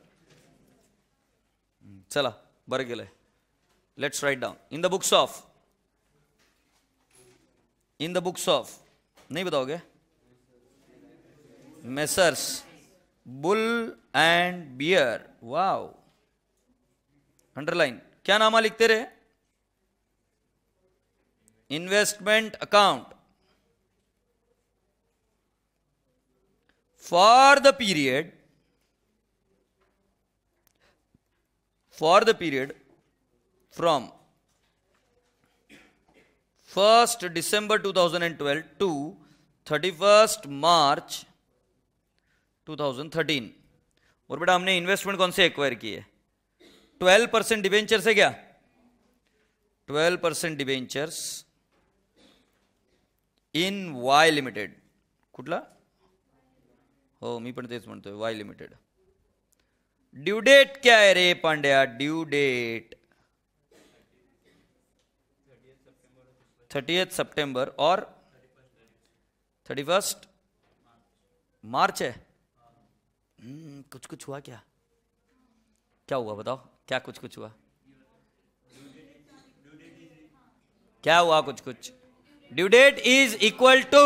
चला बर गेले. Let's write down in the books of. In the books of नहीं बताओगे? Messrs. Bull and Bear. Wow. Underline. क्या नामा लिखते रहे? Investment account for the period for the period from first December two thousand twelve to thirty first March two thousand thirteen. और बेटा हमने investment कौन से एक्वायर किए? ट्वेल्व परसेंट डिबेंचर से. क्या twelve percent debentures in Y limited. कुठला हो मी पण तेच म्हणतोय वाई लिमिटेड. ड्यू डेट क्या आहे रे Pandya? Due date thirtieth September और थर्टी फर्स्ट मार्च है. hmm, कुछ कुछ हुआ क्या? क्या हुआ बताओ? क्या कुछ कुछ हुआ? क्या हुआ कुछ कुछ? Due date is equal to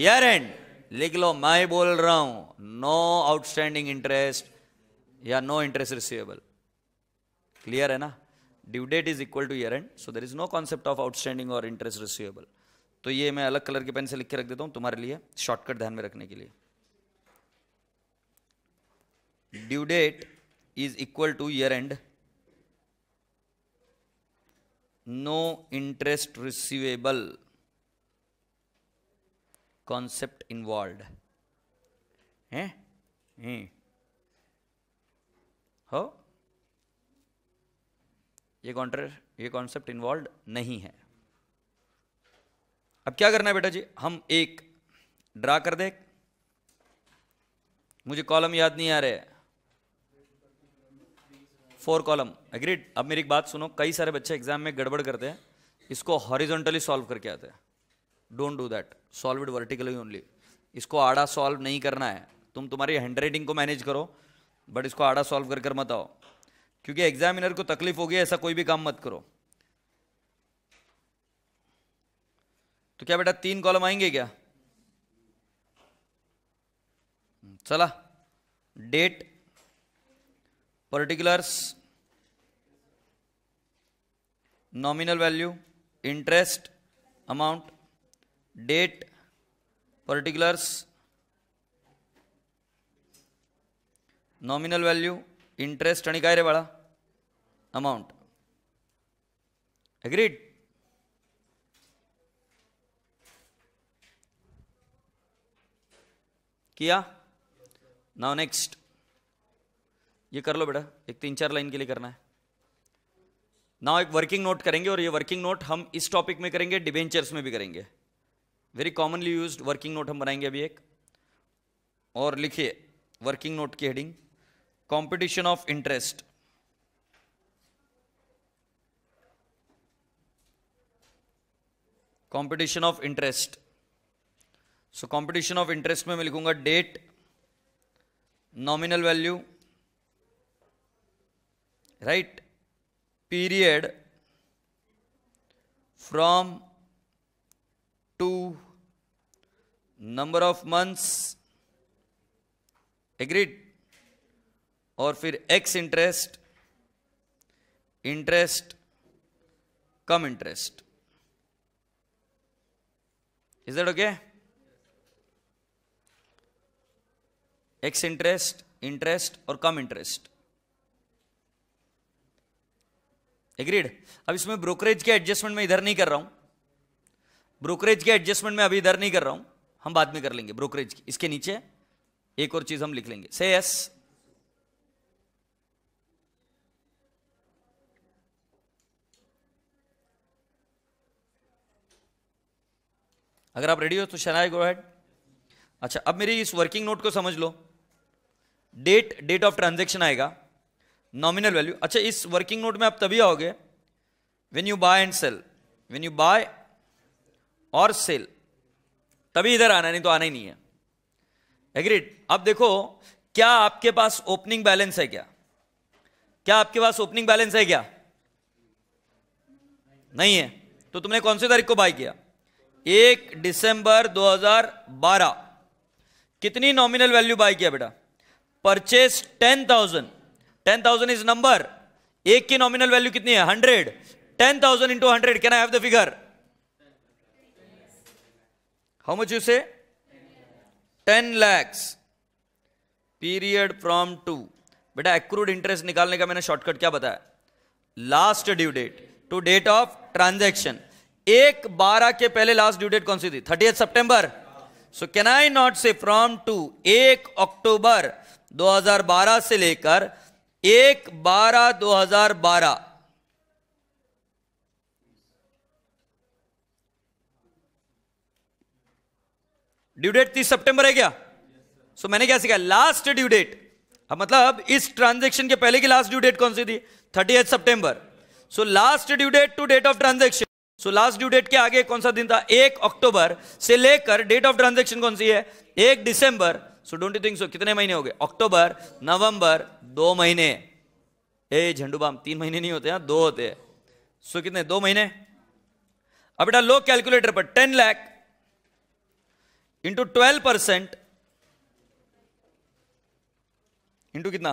year end. लिख लो मैं बोल रहा हूं नो आउटस्टैंडिंग इंटरेस्ट या नो इंटरेस्ट रिसीवेबल. क्लियर है ना? Due date is equal to year end so there is no concept of outstanding और इंटरेस्ट रिसीवेबल. तो ये मैं अलग कलर के पेन से लिख के रख देता हूं तुम्हारे लिए शॉर्टकट ध्यान में रखने के लिए. Due date is equal to year end no interest receivable concept involved है. हो ये कॉन्ट्रेक्ट ये कॉन्सेप्ट इन्वॉल्व नहीं है. अब क्या करना है बेटा जी? हम एक ड्रा कर दे. मुझे कॉलम याद नहीं आ रहे. Four column agreed. अब मेरी एक बात सुनो, कई सारे बच्चे एग्जाम में गड़बड़ करते हैं, इसको हॉरिजॉन्टली सॉल्व करके आते हैं. Don't do that. Solve it vertically only. इसको आड़ा सॉल्व नहीं करना है. तुम तुम्हारी हैंड राइटिंग को मैनेज करो बट इसको आड़ा सॉल्व कर कर मत आओ, क्योंकि एग्जामिनर को तकलीफ होगी. ऐसा कोई भी काम मत करो. तो क्या बेटा तीन कॉलम आएंगे क्या? चला date particulars nominal value interest amount date particulars nominal value interest आणि काय रे बाळा अमाउंट. एग्रीड. किया? नाउ नेक्स्ट ये कर लो बेटा. एक तीन चार लाइन के लिए करना है. नाउ एक वर्किंग नोट करेंगे और ये वर्किंग नोट हम इस टॉपिक में करेंगे, डिबेंचर्स में भी करेंगे. Very commonly used working note हम बनाएंगे अभी एक. और लिखिए वर्किंग नोट की heading competition of interest. Competition of interest. So competition of interest में मैं लिखूंगा date nominal value right period from to number of months agreed और फिर ex interest interest cum interest. Is that okay? Ex interest interest और cum interest. Agreed. अब इसमें brokerage के adjustment में इधर नहीं कर रहा हूं. ब्रोकरेज के एडजस्टमेंट में अभी इधर नहीं कर रहा हूं, हम बाद में कर लेंगे. ब्रोकरेज की इसके नीचे एक और चीज हम लिख लेंगे. से यस अगर आप रेडी हो तो शनाई गो हेड. अच्छा अब मेरी इस वर्किंग नोट को समझ लो. डेट डेट ऑफ ट्रांजैक्शन आएगा नॉमिनल वैल्यू. अच्छा इस वर्किंग नोट में आप तभी आओगे when you buy and sell. When you buy और सेल तभी इधर आना, नहीं तो आना ही नहीं है. एग्रीड. अब देखो क्या आपके पास ओपनिंग बैलेंस है? क्या क्या आपके पास ओपनिंग बैलेंस है? क्या नहीं है. तो तुमने कौन सी तारीख को बाय किया? एक दिसंबर दो हज़ार बारह. कितनी नॉमिनल वैल्यू बाय किया बेटा? Purchase ten thousand, ten thousand is number, एक की नॉमिनल वैल्यू कितनी है? Hundred. Ten thousand into hundred, can I have the figure? How much you say? Ten lakhs. Period from to, बेटा एक्रूड इंटरेस्ट निकालने का मैंने शॉर्टकट क्या बताया? Last due date to date of transaction. एक बारह के पहले लास्ट ड्यू डेट कौन सी थी? Thirtieth September. So can I not say from to एक अक्टूबर दो हज़ार बारह से लेकर एक बारह दो हज़ार बारह ड्यू डेट तीस सितंबर है क्या? सो yes, मैंने क्या सिखाया? लास्ट ड्यू डेट, मतलब इस ट्रांजैक्शन के पहले की लास्ट ड्यू डेट कौन सी थी? Thirtieth September. So last due date to date of transaction. So last due date के आगे कौन सा दिन था? एक अक्टूबर से लेकर डेट ऑफ ट्रांजैक्शन कौन सी है? एक दिसंबर. So don't you think so कितने महीने हो गए? अक्टूबर, नवंबर, दो महीने. ए झंडू बाम, तीन महीने नहीं होते हैं, दो होते हैं. सो so, कितने? दो महीने. अब बेटा लो कैलकुलेटर पर, ten lakh into twelve percent into कितना?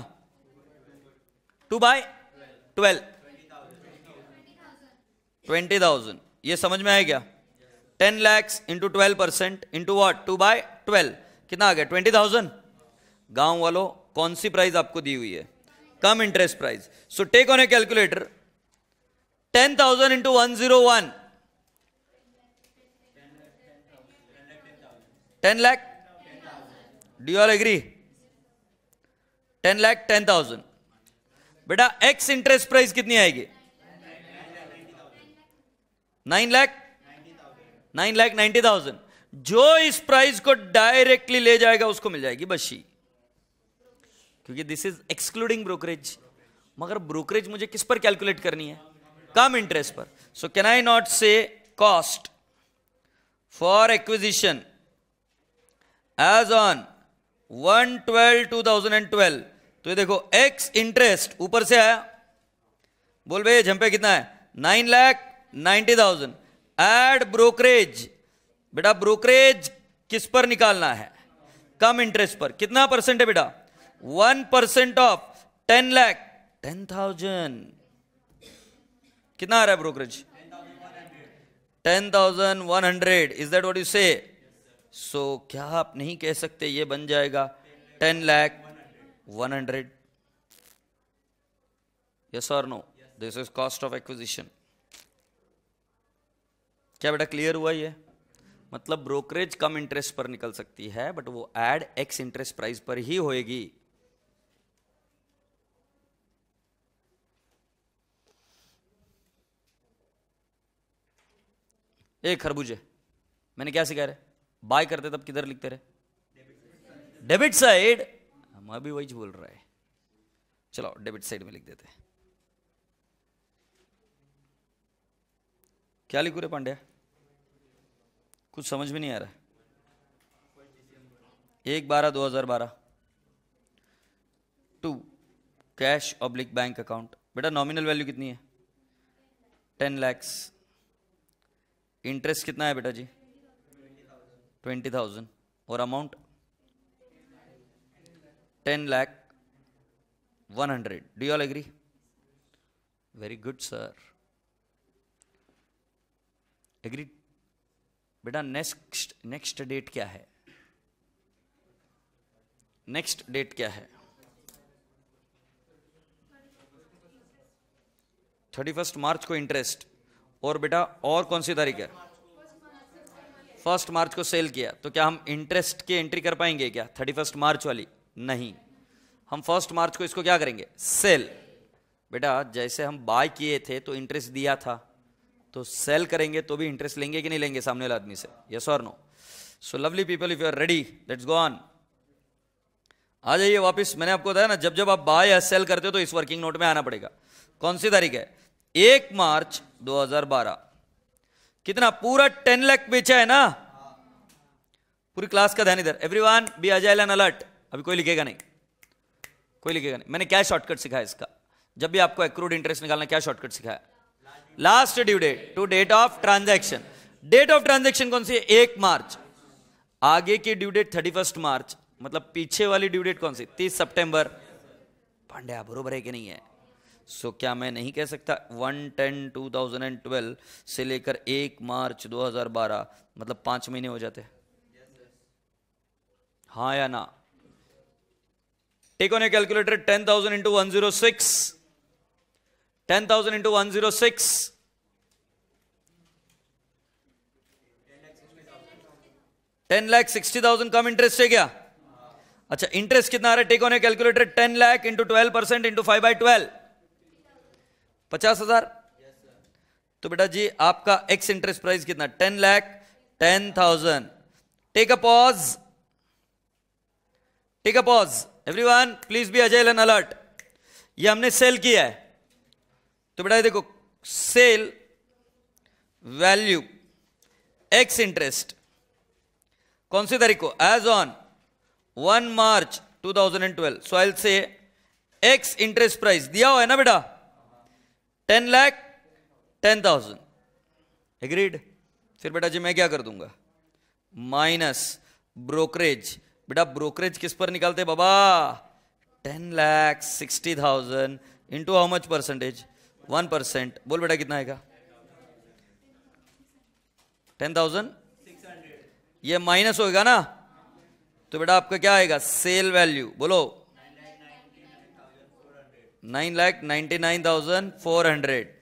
Two by twelve, twenty thousand. ये समझ में आया क्या? Ten lakhs into twelve percent into what? Two by twelve, कितना आ गया? Twenty thousand. गांव वालों, कौन सी प्राइस आपको दी हुई है? Cum interest price. So take on a calculator, ten thousand into one zero one, ten lakh. Do you all agree? Ten lakh ten thousand. बेटा एक्स इंटरेस्ट प्राइस कितनी आएगी? Nine lakh nine lakh ninety thousand. जो इस प्राइस को डायरेक्टली ले जाएगा उसको मिल जाएगी बशी, क्योंकि दिस इज एक्सक्लूडिंग ब्रोकरेज. मगर ब्रोकरेज मुझे किस पर कैलकुलेट करनी है? कम इंटरेस्ट पर. So can I not say cost for acquisition as on one twelve two thousand twelve. तो ये देखो एक्स इंटरेस्ट ऊपर से आया, बोल भाई झंपे कितना है? Nine lakh ninety thousand. Add brokerage, बेटा ब्रोकरेज किस पर निकालना है? कम इंटरेस्ट पर. कितना परसेंट है बेटा? One percent of ten lakh ten thousand. कितना आ रहा है brokerage? Ten thousand one hundred. Is that what you say? So so, क्या आप नहीं कह सकते ये बन जाएगा ten lakh one hundred? Yes और no? This is cost of acquisition. क्या बेटा क्लियर हुआ ये? मतलब ब्रोकरेज कम इंटरेस्ट पर निकल सकती है, बट वो एड एक्स इंटरेस्ट प्राइस पर ही होएगी. एक खरबूजे, मैंने क्या सिखा रहे? बाय करते तब किधर लिखते रहे? Debit side. हम अभी वही बोल रहे हैं, चलो डेबिट साइड में लिख देते हैं. क्या लिखू रे पांड्या? कुछ समझ में नहीं आ रहा है. एक बारह दो हजार बारह to cash oblique bank account. बेटा नॉमिनल वैल्यू कितनी है? टेन लैक्स. इंटरेस्ट कितना है बेटा जी? Twenty thousand. और amount ten lakh one hundred. Do you all agree? Very good sir, agree. बेटा नेक्स्ट नेक्स्ट डेट क्या है? नेक्स्ट डेट क्या है? थर्टी फर्स्ट मार्च को इंटरेस्ट. और बेटा और कौन सी तारीख है? फर्स्ट मार्च को सेल किया, तो क्या हम इंटरेस्ट की एंट्री कर पाएंगे क्या? थर्टी फर्स्ट मार्च वाली नहीं. हम फर्स्ट मार्च को इसको क्या करेंगे? सेल. बेटा जैसे हम बाय किए थे तो इंटरेस्ट दिया था, तो सेल करेंगे तो भी इंटरेस्ट लेंगे कि नहीं लेंगे सामने वाले आदमी से? यस और no? So lovely people, if you are ready, let's go on. आ जाइए वापिस. मैंने आपको बताया ना, जब जब आप बाय या सेल करते हो तो इस वर्किंग नोट में आना पड़ेगा. कौन सी तारीख है? एक मार्च दो हजार बारह कितना? पूरा टेन लाख बेचा है ना? पूरी क्लास का ध्यान इधर. Everyone be agile and alert. अभी कोई लिखेगा नहीं, कोई लिखेगा नहीं. मैंने क्या शॉर्टकट सिखाया इसका? जब भी आपको एक्रूड इंटरेस्ट निकालना, क्या शॉर्टकट सिखाया? Last due date to date of transaction. Date of transaction कौन सी है? एक मार्च. आगे की due date thirty first March, मतलब पीछे वाली ड्यू डेट कौन सी, तीस सितंबर। पांड्या बरोबर है कि नहीं है? सो so, क्या मैं नहीं कह सकता one ten two thousand twelve से लेकर एक मार्च दो हज़ार बारह, मतलब पांच महीने हो जाते? हाँ या ना? Take on a calculator, ten thousand into one zero six ten thousand into one zero six ten lakh sixty thousand cum interest है क्या? अच्छा, इंटरेस्ट कितना आ रहा है? Take on a calculator, ten lakh into twelve percent into five by twelve, पचास हजार। तो बेटा जी आपका एक्स इंटरेस्ट प्राइस कितना? Ten lakh ten thousand. Take a pause, take a pause everyone, please B अजेल and alert. ये हमने सेल किया है, तो बेटा देखो सेल वैल्यू एक्स इंटरेस्ट कौन सी तारीख को? As on one March two thousand twelve. So I will say ex interest price दिया हुआ है ना बेटा, ten lakh ten thousand, agreed? फिर बेटा जी मैं क्या कर दूंगा? Minus brokerage. बेटा ब्रोकरेज किस पर निकालते बाबा? Ten lakh sixty thousand into how much percentage? One percent. बोल बेटा कितना आएगा? Ten thousand. ये माइनस होगा ना, तो बेटा आपका क्या आएगा? सेल वैल्यू बोलो, nine lakh ninety nine thousand four hundred.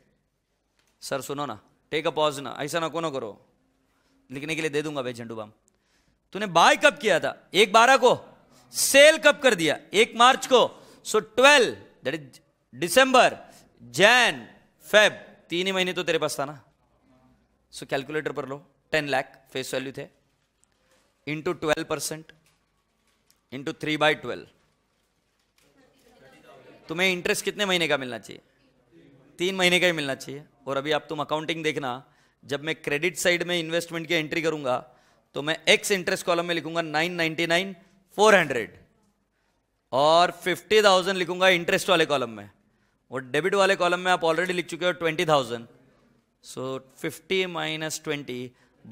Sir सुनो ना, टेक अ पॉज ना, ऐसा ना को ना करो, लिखने के लिए दे दूंगा भाई झंडू बाम। तूने बाय कब किया था? एक बारह को। सेल कब कर दिया? एक मार्च को। So twelve that is December, Jan, Feb, तीन ही महीने तो तेरे पास था ना। सो so, कैलकुलेटर पर लो, टेन लाख फेस वैल्यू थे, into twelve percent into three by twelve. तुम्हें इंटरेस्ट कितने महीने का मिलना चाहिए? तीन महीने का ही मिलना चाहिए। और अभी आप तुम अकाउंटिंग देखना, जब मैं क्रेडिट साइड में इन्वेस्टमेंट की एंट्री करूंगा तो मैं एक्स इंटरेस्ट कॉलम में लिखूंगा nine ninety nine four hundred, और फिफ्टी थाउजेंड लिखूंगा इंटरेस्ट वाले कॉलम में, और डेबिट वाले कॉलम में आप ऑलरेडी लिख चुके हो twenty thousand. So fifty minus twenty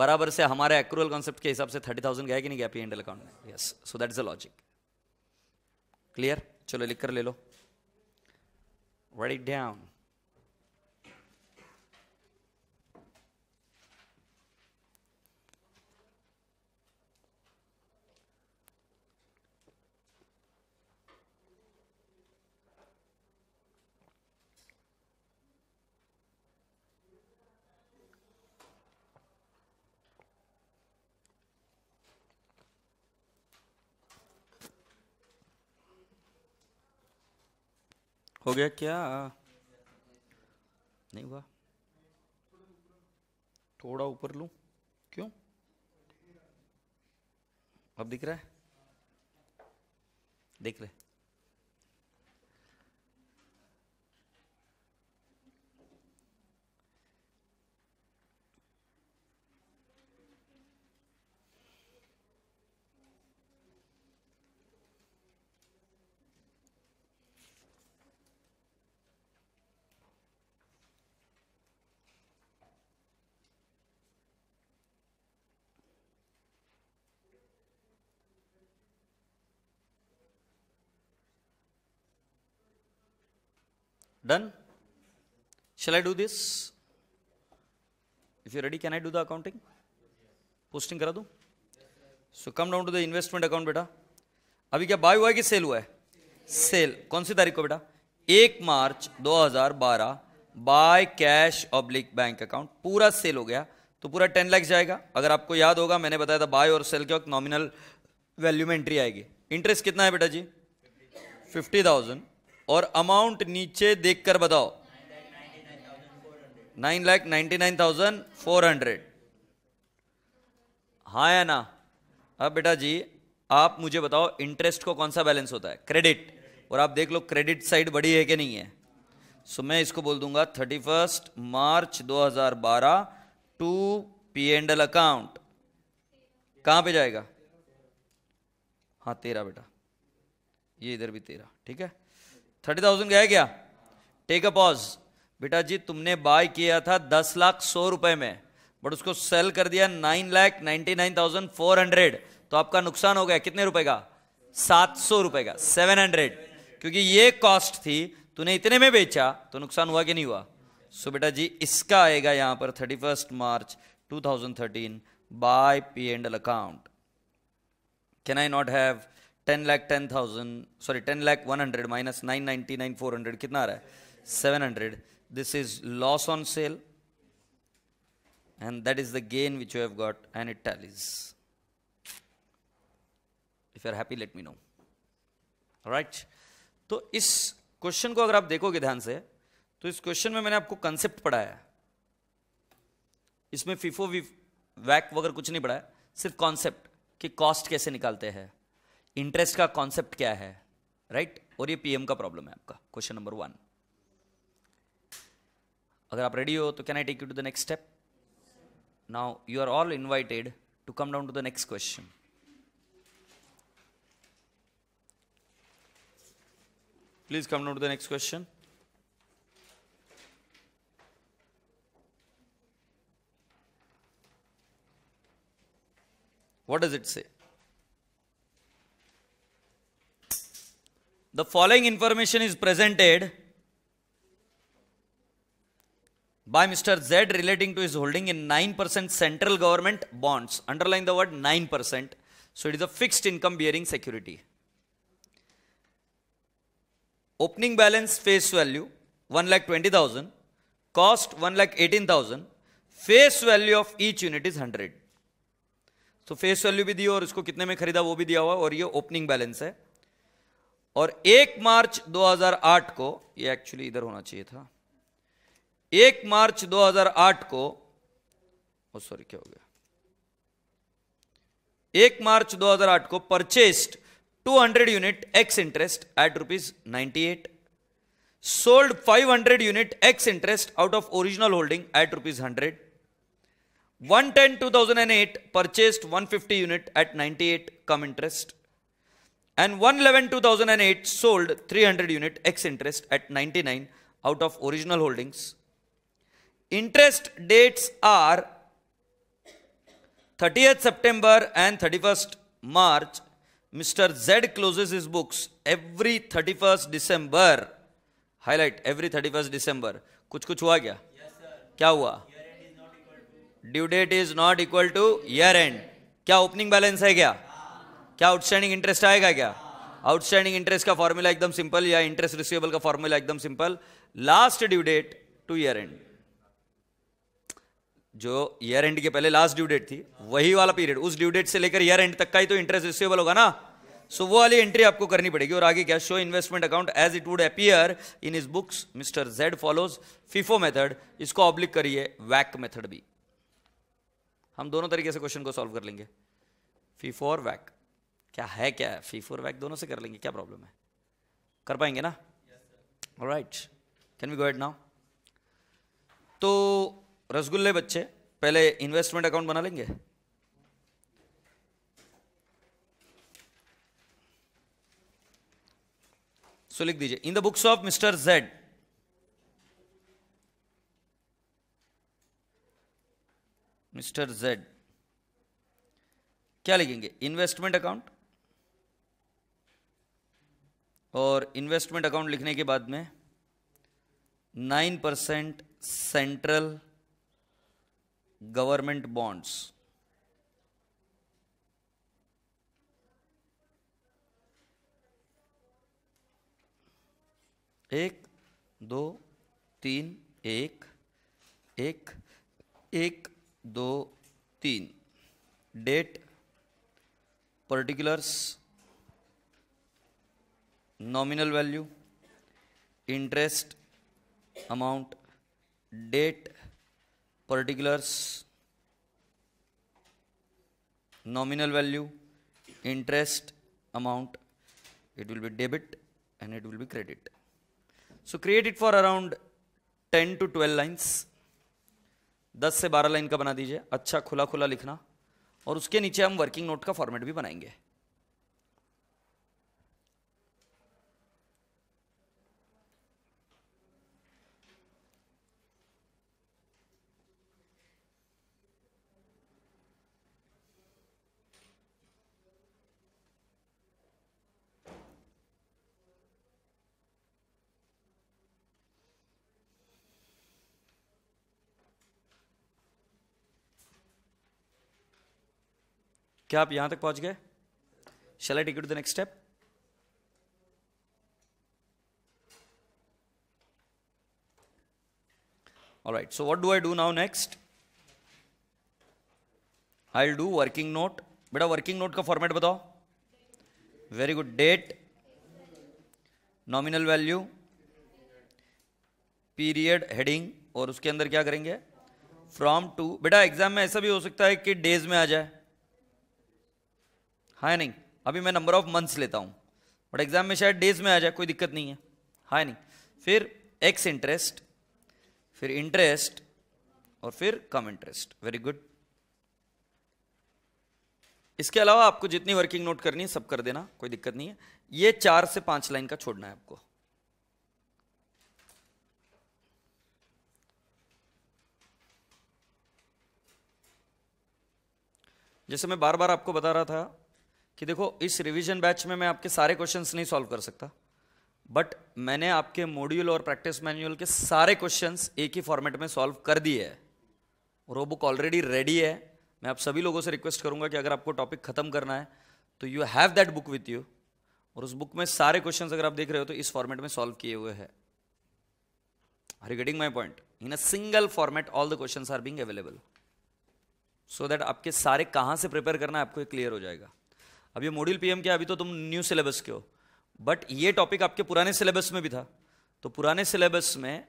बराबर से हमारे एक्रूअल कॉन्सेप्ट के हिसाब से थर्टी थाउजेंड गया कि नहीं गया पी एंड एल अकाउंट में? Yes, so that is the logic. Clear? चलो लिख कर ले लो, write it down. हो गया क्या? नहीं हुआ, थोड़ा ऊपर लूं, क्यों? अब दिख रहा है? देख रहे? Done? Shall I do this? If you're ready, can I do the accounting? Posting करा दूँ? So come down to the investment account बेटा। अभी क्या buy हुआ है कि sale हुआ है? Sale। कौन सी तारीख को बेटा? एक मार्च दो हज़ार बारह, buy cash oblique bank account। पूरा sale हो गया तो पूरा टेन लाख जाएगा। अगर आपको याद होगा मैंने बताया था buy और sale के वक्त nominal value में entry आएगी। Interest कितना है बेटा जी? Fifty thousand. और अमाउंट नीचे देखकर बताओ, nine lakh ninety nine thousand four hundred. हाँ या ना? अब बेटा जी आप मुझे बताओ इंटरेस्ट को कौन सा बैलेंस होता है? क्रेडिट। और आप देख लो क्रेडिट साइड बड़ी है कि नहीं है? सो मैं इसको बोल दूंगा थर्टी फर्स्ट मार्च दो हज़ार बारह to P and L account. कहाँ पे जाएगा? हाँ तेरह बेटा, ये इधर भी तेरह, ठीक है। थर्टी थाउजेंड गया क्या? Take a pause. बेटा जी तुमने बाय किया था दस लाख सौ रुपए में, बट उसको सेल कर दिया nine lakh ninety nine thousand four hundred, तो आपका नुकसान हो गया कितने रुपए का, सात सौ रुपए का, सेवन हंड्रेड, क्योंकि ये कॉस्ट थी, तूने इतने में बेचा, तो नुकसान हुआ कि नहीं हुआ। सो बेटा जी इसका आएगा यहां पर thirty first March two thousand thirteen by P and L account. Can I not have ten lakh ten thousand sorry ten lakh one hundred minus nine ninety nine four hundred कितना आ रहा है, seven hundred. This is loss on sale and that is the gain which you have got and it tallies. If you are happy let me know. Alright. तो इस question को अगर आप देखोगे ध्यान से, तो इस क्वेश्चन में मैंने आपको कंसेप्ट पढ़ाया, इसमें फीफो वैक वगैरह कुछ नहीं पढ़ाया, सिर्फ कॉन्सेप्ट कि कॉस्ट कैसे निकालते हैं, इंटरेस्ट का कॉन्सेप्ट क्या है, राइट right? और ये पीएम का प्रॉब्लम है आपका क्वेश्चन नंबर वन। अगर आप रेडी हो तो can I take you to the next step. Now you are all invited to come down to the next question. Please come down to the next question. What does it say? The following information is presented by Mister Z relating to his holding in nine percent central government bonds. Underline the word nine percent. So it is a fixed income bearing security. Opening balance face value one lakh twenty thousand. Cost one lakh eighteen thousand. Face value of each unit is one hundred. So face value भी दिया और इसको कितने में खरीदा वो भी दिया हुआ, और ये opening balance है। और एक मार्च दो हज़ार आठ को, ये actually इधर होना चाहिए था, एक मार्च दो हज़ार आठ को, ओ सॉरी क्या हो गया, एक मार्च दो हज़ार आठ को purchased two hundred unit ex interest at rupees ninety eight, sold five hundred unit ex interest out of original holding at rupees hundred, one ten two thousand eight purchased one fifty unit at ninety eight cum interest, and one eleven two thousand eight sold three hundred unit ex interest at ninety nine out of original holdings. Interest dates are thirtieth September and thirty-first March. Mister Z closes his books every thirty-first December. Highlight every thirty-first December. कुछ कुछ हुआ क्या? Yes, sir. क्या हुआ? Due date is not equal to year end. क्या opening balance है क्या? Ah. क्या outstanding interest आएगा क्या? Ah. Outstanding interest का formula एकदम simple, या interest receivable का formula एकदम simple. Last due date to year end, जो ईयर एंड के पहले लास्ट ड्यू डेट थी वही वाला पीरियड, उस ड्यू डेट से लेकर ईयर एंड तक का ही तो इंटरेस्ट रिसीवेबल होगा ना। सो so, वो वाली एंट्री आपको करनी पड़ेगी। और आगे क्या, show investment account as it would appear in his books, mister Z follows FIFO method, इसको ऑब्लिक करिए वैक मेथड भी। हम दोनों तरीके से क्वेश्चन को सॉल्व कर लेंगे, फीफो और वैक। क्या है क्या है, फीफो और वैक दोनों से कर लेंगे, क्या प्रॉब्लम है, कर पाएंगे ना। Alright, can we go head now. तो रसगुल्ले बच्चे, पहले इन्वेस्टमेंट अकाउंट बना लेंगे। सो लिख दीजिए, in the books of mister Z, mister Z क्या लिखेंगे, इन्वेस्टमेंट अकाउंट। और इन्वेस्टमेंट अकाउंट लिखने के बाद में nine percent central government bonds, एक दो तीन, एक एक एक दो तीन, date, particulars, nominal value, interest amount, date, particulars, nominal value, interest amount, it will be debit and it will be credit. So create it for around ten to twelve lines. दस से बारह लाइन का बना दीजिए, अच्छा खुला खुला लिखना। और उसके नीचे हम वर्किंग नोट का फॉर्मेट भी बनाएंगे। क्या आप यहां तक पहुंच गए? Shall I take you to the next step? Alright, so what do I do now next? I will do working note. बेटा वर्किंग नोट का फॉर्मेट बताओ। Very good. Date, nominal value, period, heading, और उसके अंदर क्या करेंगे? From to. बेटा exam में ऐसा भी हो सकता है कि डेज में आ जाए, हाँ या नहीं? अभी मैं नंबर ऑफ मंथ्स लेता हूं, बट एग्जाम में शायद डेज में आ जाए, कोई दिक्कत नहीं है, हाँ या नहीं? फिर एक्स इंटरेस्ट, फिर इंटरेस्ट, और फिर कम इंटरेस्ट। Very good. इसके अलावा आपको जितनी वर्किंग नोट करनी है सब कर देना, कोई दिक्कत नहीं है। ये चार से पांच लाइन का छोड़ना है आपको। जैसे मैं बार बार आपको बता रहा था कि देखो इस रिवीजन बैच में मैं आपके सारे क्वेश्चंस नहीं सॉल्व कर सकता, बट मैंने आपके मॉड्यूल और प्रैक्टिस मैनुअल के सारे क्वेश्चंस एक ही फॉर्मेट में सॉल्व कर दिए है, और वो बुक ऑलरेडी रेडी है। मैं आप सभी लोगों से रिक्वेस्ट करूंगा कि अगर आपको टॉपिक खत्म करना है तो you have that book with you, और उस बुक में सारे क्वेश्चंस अगर आप देख रहे हो तो इस फॉर्मेट में सॉल्व किए हुए हैं। Are you getting my point? In a single format all the questions are being available, so that आपके सारे कहां से प्रिपेयर करना है आपको क्लियर हो जाएगा। अब ये मॉड्यूल पीएम के, अभी तो तुम न्यू सिलेबस के हो, बट ये टॉपिक आपके पुराने सिलेबस में भी था। तो पुराने सिलेबस में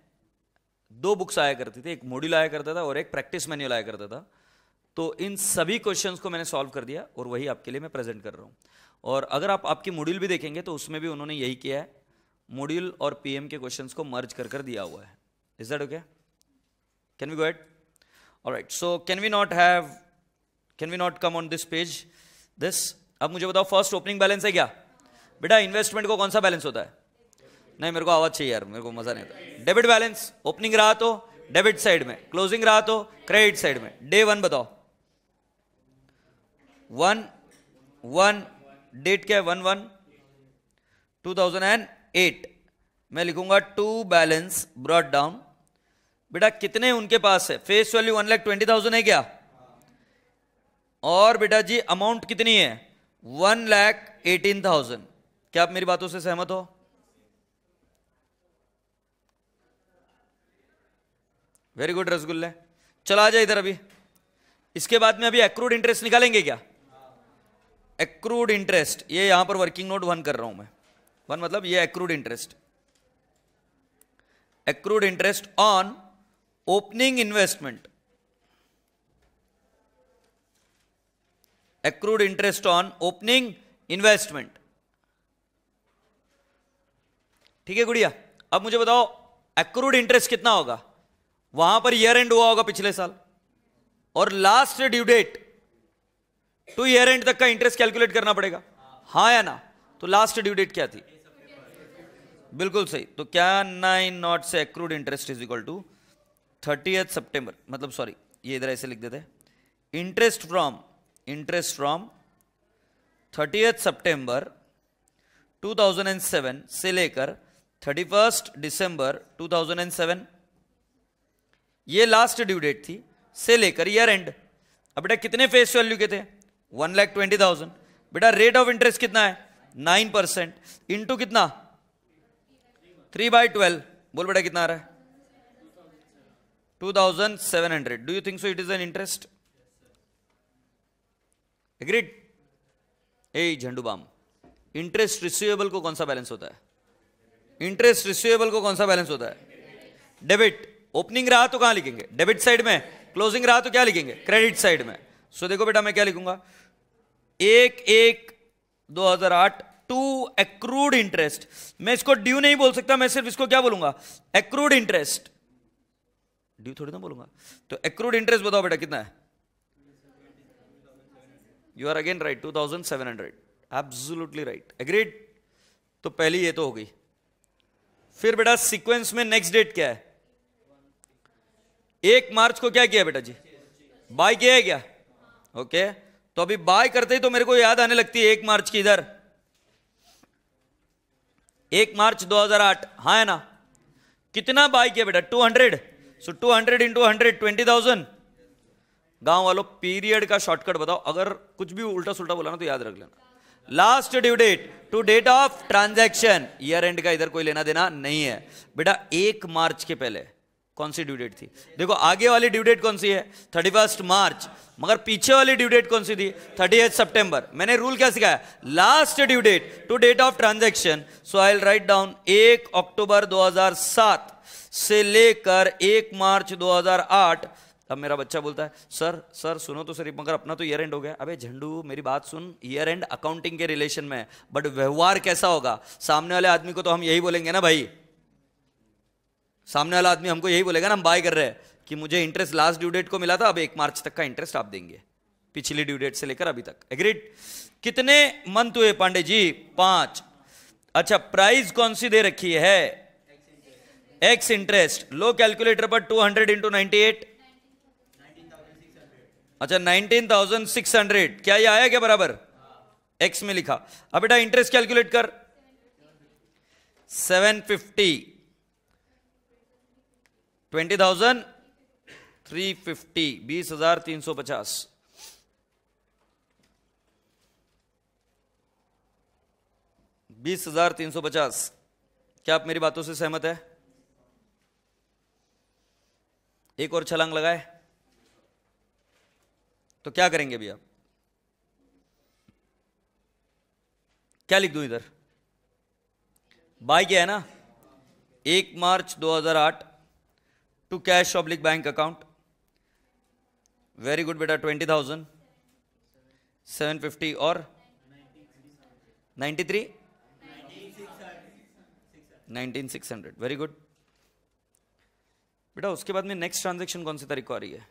दो बुक्स आया करती थी, एक मॉड्यूल आया करता था और एक प्रैक्टिस मैनुअल आया करता था। तो इन सभी क्वेश्चंस को मैंने सॉल्व कर दिया और वही आपके लिए मैं प्रेजेंट कर रहा हूँ। और अगर आप आपकी मॉड्यूल भी देखेंगे तो उसमें भी उन्होंने यही किया है, मॉड्यूल और पीएम के क्वेश्चंस को मर्ज कर कर दिया हुआ है। Is that okay? Can we go ahead? Alright, so can we not have can we not come on this page this? अब मुझे बताओ, फर्स्ट ओपनिंग बैलेंस है क्या? बेटा इन्वेस्टमेंट को कौन सा बैलेंस होता है? नहीं, मेरे को आवाज चाहिए यार, मेरे को मजा नहीं आता। डेबिट बैलेंस, ओपनिंग रहा तो डेबिट साइड में, क्लोजिंग रहा तो क्रेडिट साइड में। डे वन बताओ, वन वन डेट क्या है? One one two thousand and eight मैं लिखूंगा टू बैलेंस ब्रॉट डाउन। बेटा कितने उनके पास है? Face value one lakh twenty thousand है क्या? और बेटा जी अमाउंट कितनी है? One lakh eighteen thousand. क्या आप मेरी बातों से सहमत हो? वेरी गुड रसगुल्ले। चला जाए इधर। अभी इसके बाद में अभी एक्रूड इंटरेस्ट निकालेंगे क्या? एक्रूड इंटरेस्ट, ये यहां पर वर्किंग नोट वन कर रहा हूं मैं। वन मतलब ये accrued interest, accrued interest on opening investment, accrued interest on opening investment. ठीक है गुड़िया? अब मुझे बताओ एक्रूड इंटरेस्ट कितना होगा? वहां पर ईयर एंड हुआ होगा पिछले साल, और last due date to year end तक का इंटरेस्ट कैलकुलेट करना पड़ेगा, हाँ या ना? तो लास्ट ड्यू डेट क्या थी? बिल्कुल सही। तो क्या नाइन नॉट से accrued interest is equal to thirtieth September, मतलब सॉरी ये इधर ऐसे लिख देते हैं, interest from interest from thirtieth September two thousand seven से लेकर thirty first December two thousand seven, ये लास्ट ड्यू डेट थी, से लेकर ईयर एंड। अब बेटा कितने फेस वैल्यू के थे? One lakh twenty thousand. बेटा रेट ऑफ इंटरेस्ट कितना है? Nine percent. इंटू कितना? Three by twelve. बोल बेटा कितना आ रहा है? Two thousand seven hundred. Do you think so it is an interest? Agreed? A Zandu balm. Interest receivable को कौन सा बैलेंस होता है? इंटरेस्ट रिसीवेबल को कौन सा बैलेंस होता है? डेबिट। ओपनिंग रहा तो कहां लिखेंगे? डेबिट साइड में। क्लोजिंग रहा तो क्या लिखेंगे? क्रेडिट साइड में। सो so, देखो बेटा मैं क्या लिखूंगा, एक एक दो हजार आठ टू एक्रूड इंटरेस्ट। मैं इसको ड्यू नहीं बोल सकता, मैं सिर्फ इसको क्या बोलूंगा? Accrued interest. ड्यू थोड़ी ना बोलूंगा। तो एक्रूड इंटरेस्ट बताओ बेटा कितना है? You are again right, two thousand seven hundred. Absolutely right. Agreed? तो पहली ये तो हो गई। फिर बेटा सीक्वेंस में नेक्स्ट डेट क्या है? एक मार्च को क्या किया बेटा जी? बाय किया है क्या? Okay okay. तो अभी बाय करते ही तो मेरे को याद आने लगती है एक मार्च की। इधर एक मार्च दो हजार आठ, हाँ है ना? कितना बाय किया बेटा? Two hundred. So two hundred into hundred twenty thousand. गांव वालों पीरियड का शॉर्टकट बताओ, अगर कुछ भी उल्टा सुल्टा बोला ना तो याद रख लेना। Last due date to date of transaction, year end का इधर कोई लेना देना नहीं है बेटा। एक मार्च के पहले कौन सी ड्यू डेट थी? देखो आगे वाली ड्यू डेट कौन सी है, थर्टी फर्स्ट मार्च, मगर पीछे वाली ड्यू डेट कौन सी थी, थर्टी एथ सेप्टेम्बर। मैंने रूल क्या सिखाया, last due date to date of transaction. So I will write down एक अक्टूबर दो हज़ार सात से लेकर एक मार्च दो हज़ार आठ। अब मेरा बच्चा बोलता है सर सर सुनो तो सर मगर अपना तो ईयर एंड हो गया। अबे झंडू मेरी बात सुन, ईयर एंड अकाउंटिंग के रिलेशन में है, बट व्यवहार कैसा होगा सामने वाले आदमी को तो हम यही बोलेंगे ना भाई। सामने वाला आदमी हमको यही बोलेगा ना, हम बाय कर रहे हैं कि मुझे इंटरेस्ट लास्ट ड्यू डेट को मिला था, अब एक मार्च तक का इंटरेस्ट आप देंगे पिछली ड्यू डेट से लेकर अभी तक। एग्रीड? कितने मंथ हुए पांडे जी? पांच। अच्छा प्राइस कौन सी दे रखी है, एक्स इंटरेस्ट। लो कैलकुलेटर पर two hundred into ninety eight, अच्छा नाइनटीन थाउजेंड सिक्स हंड्रेड। क्या ये आया क्या बराबर? एक्स में लिखा। अब बेटा इंटरेस्ट कैलकुलेट कर, seven fifty, twenty thousand three fifty, बीस हजार तीन सौ पचास। बीस हजार तीन सौ पचास क्या आप मेरी बातों से सहमत है? एक और छलांग लगाए तो क्या करेंगे भैया? क्या लिख दूं इधर? बाय क्या है ना, एक मार्च दो हज़ार आठ to cash oblique bank account. Very good बेटा, ट्वेंटी थाउजेंड सेवन फिफ्टी और ninety three nineteen six hundred very good बेटा। उसके बाद में नेक्स्ट ट्रांजेक्शन कौन सी तारीख को आ रही है?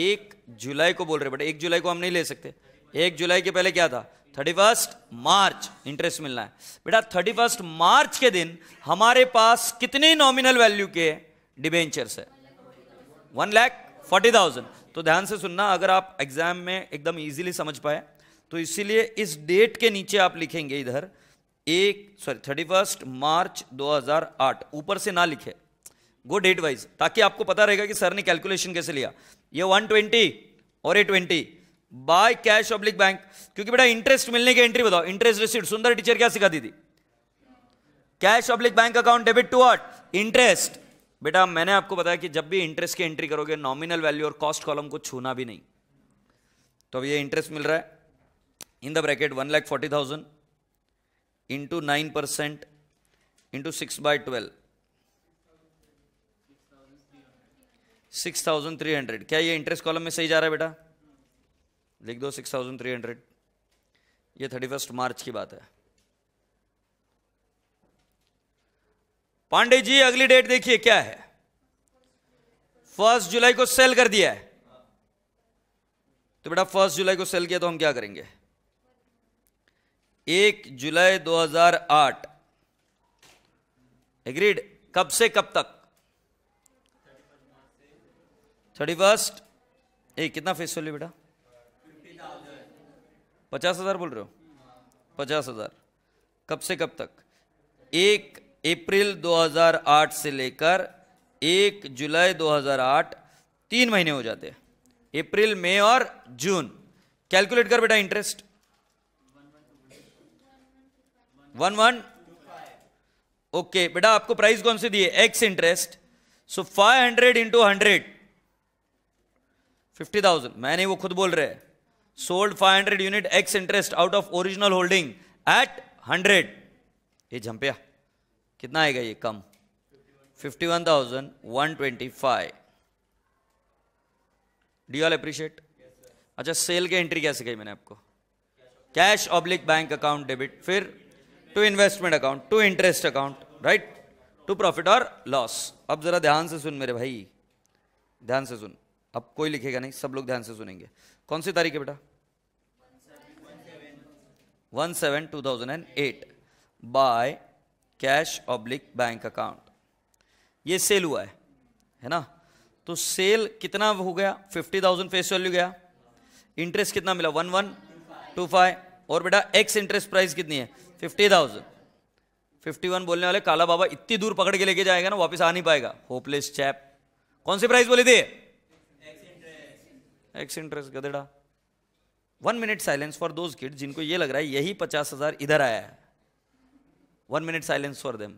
एक जुलाई को बोल रहे बेटा, एक जुलाई को हम नहीं ले सकते। एक जुलाई के पहले क्या था? थर्टी फर्स्ट मार्च इंटरेस्ट मिलना है बेटा। थर्टी फर्स्ट मार्च के दिन हमारे पास कितने नॉमिनल वैल्यू के डिबेंचर्स है? One lakh forty thousand. तो ध्यान से सुनना, अगर आप एग्जाम में एकदम इजीली समझ पाए तो इसीलिए इस डेट के नीचे आप लिखेंगे इधर एक सॉरी थर्टी फर्स्ट मार्च दो हज़ार आठ, ऊपर से ना लिखे, गो डेट वाइज, ताकि आपको पता रहेगा कि सर ने कैलकुलेशन कैसे लिया। ये वन ट्वेंटी और ये twenty by cash oblique bank, क्योंकि बेटा इंटरेस्ट मिलने की एंट्री बताओ, इंटरेस्ट रिसीट। सुंदर टीचर क्या सिखाती थी? Cash oblique bank account debit to what? Interest. बेटा मैंने आपको बताया कि जब भी इंटरेस्ट की एंट्री करोगे नॉमिनल वैल्यू और कॉस्ट कॉलम को छूना भी नहीं। तो अब ये इंटरेस्ट मिल रहा है in the bracket one lakh forty thousand into nine percent into six by twelve, six thousand three hundred. क्या ये इंटरेस्ट कॉलम में सही जा रहा है बेटा? लिख दो सिक्स थाउजेंड थ्री हंड्रेड। ये थर्टी फर्स्ट मार्च की बात है। पांडे जी अगली डेट देखिए क्या है, फर्स्ट जुलाई को सेल कर दिया है। तो बेटा फर्स्ट जुलाई को सेल किया तो हम क्या करेंगे? एक जुलाई दो हज़ार आठ। एग्रीड? कब से कब तक? थर्टी फर्स्ट ए कितना फेस वैल्यू बेटा? पचास हजार बोल रहे हो? पचास हजार कब से कब तक? एक अप्रैल दो हज़ार आठ से लेकर एक जुलाई दो हज़ार आठ, तीन महीने हो जाते हैं, अप्रैल मई और जून। कैलकुलेट कर बेटा इंटरेस्ट, वन वन। ओके बेटा आपको प्राइस कौन सी दी है? Ex interest. So five hundred into hundred fifty thousand. मैंने वो खुद बोल रहे हैं, sold five hundred unit ex interest out of original holding at hundred. ये झंपिया कितना आएगा? ये cum, fifty one thousand one twenty five. Do you all appreciate? अच्छा सेल की एंट्री कैसे कही मैंने आपको? Cash oblique bank account debit, फिर to investment account, to interest account, right, to profit और लॉस। अब जरा ध्यान से सुन मेरे भाई, ध्यान से सुन, अब कोई लिखेगा नहीं, सब लोग ध्यान से सुनेंगे। कौन सी तारीख है बेटा? One seven two thousand and eight by cash oblique bank account. ये सेल हुआ है है ना? तो सेल कितना हो गया? फिफ्टी थाउजेंड फेस वैल्यू गया, इंटरेस्ट कितना मिला? One one two five. और बेटा एक्स इंटरेस्ट प्राइस कितनी है? फिफ्टी थाउजेंड फिफ्टी वन बोलने वाले काला बाबा इतनी दूर पकड़ के लेके जाएगा ना, वापस आ नहीं पाएगा, होपलेस चैप। कौन सी प्राइस बोली थी? एक्स इंटरेस्ट गधेड़ा। One minute silence for those kids जिनको ये लग रहा है यही पचास हजार इधर आया है। One minute silence for them.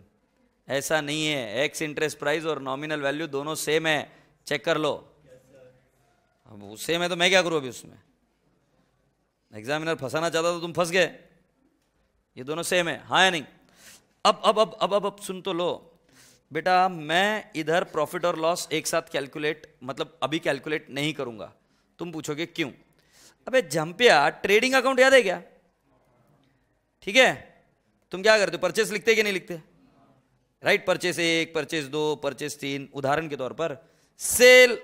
ऐसा नहीं है, एक्स इंटरेस्ट प्राइस और नॉमिनल वैल्यू दोनों सेम है, चेक कर लो। अब वो सेम है तो मैं क्या करूँ अभी उसमें, एग्जामिनर फंसाना चाहता तो तुम फंस गए, ये दोनों सेम है, हाँ या नहीं। अब अब अब अब अब अब सुन तो लो बेटा, मैं इधर प्रॉफिट और लॉस एक साथ कैलकुलेट मतलब अभी कैलकुलेट नहीं करूँगा। तुम पूछोगे क्यों, अबे झंपिया ट्रेडिंग अकाउंट याद है क्या? ठीक है, तुम क्या करते हो, परचेस लिखते कि नहीं लिखते? राइट, परचेस एक, परचेस दो, परचेस तीन, उदाहरण के तौर पर सेल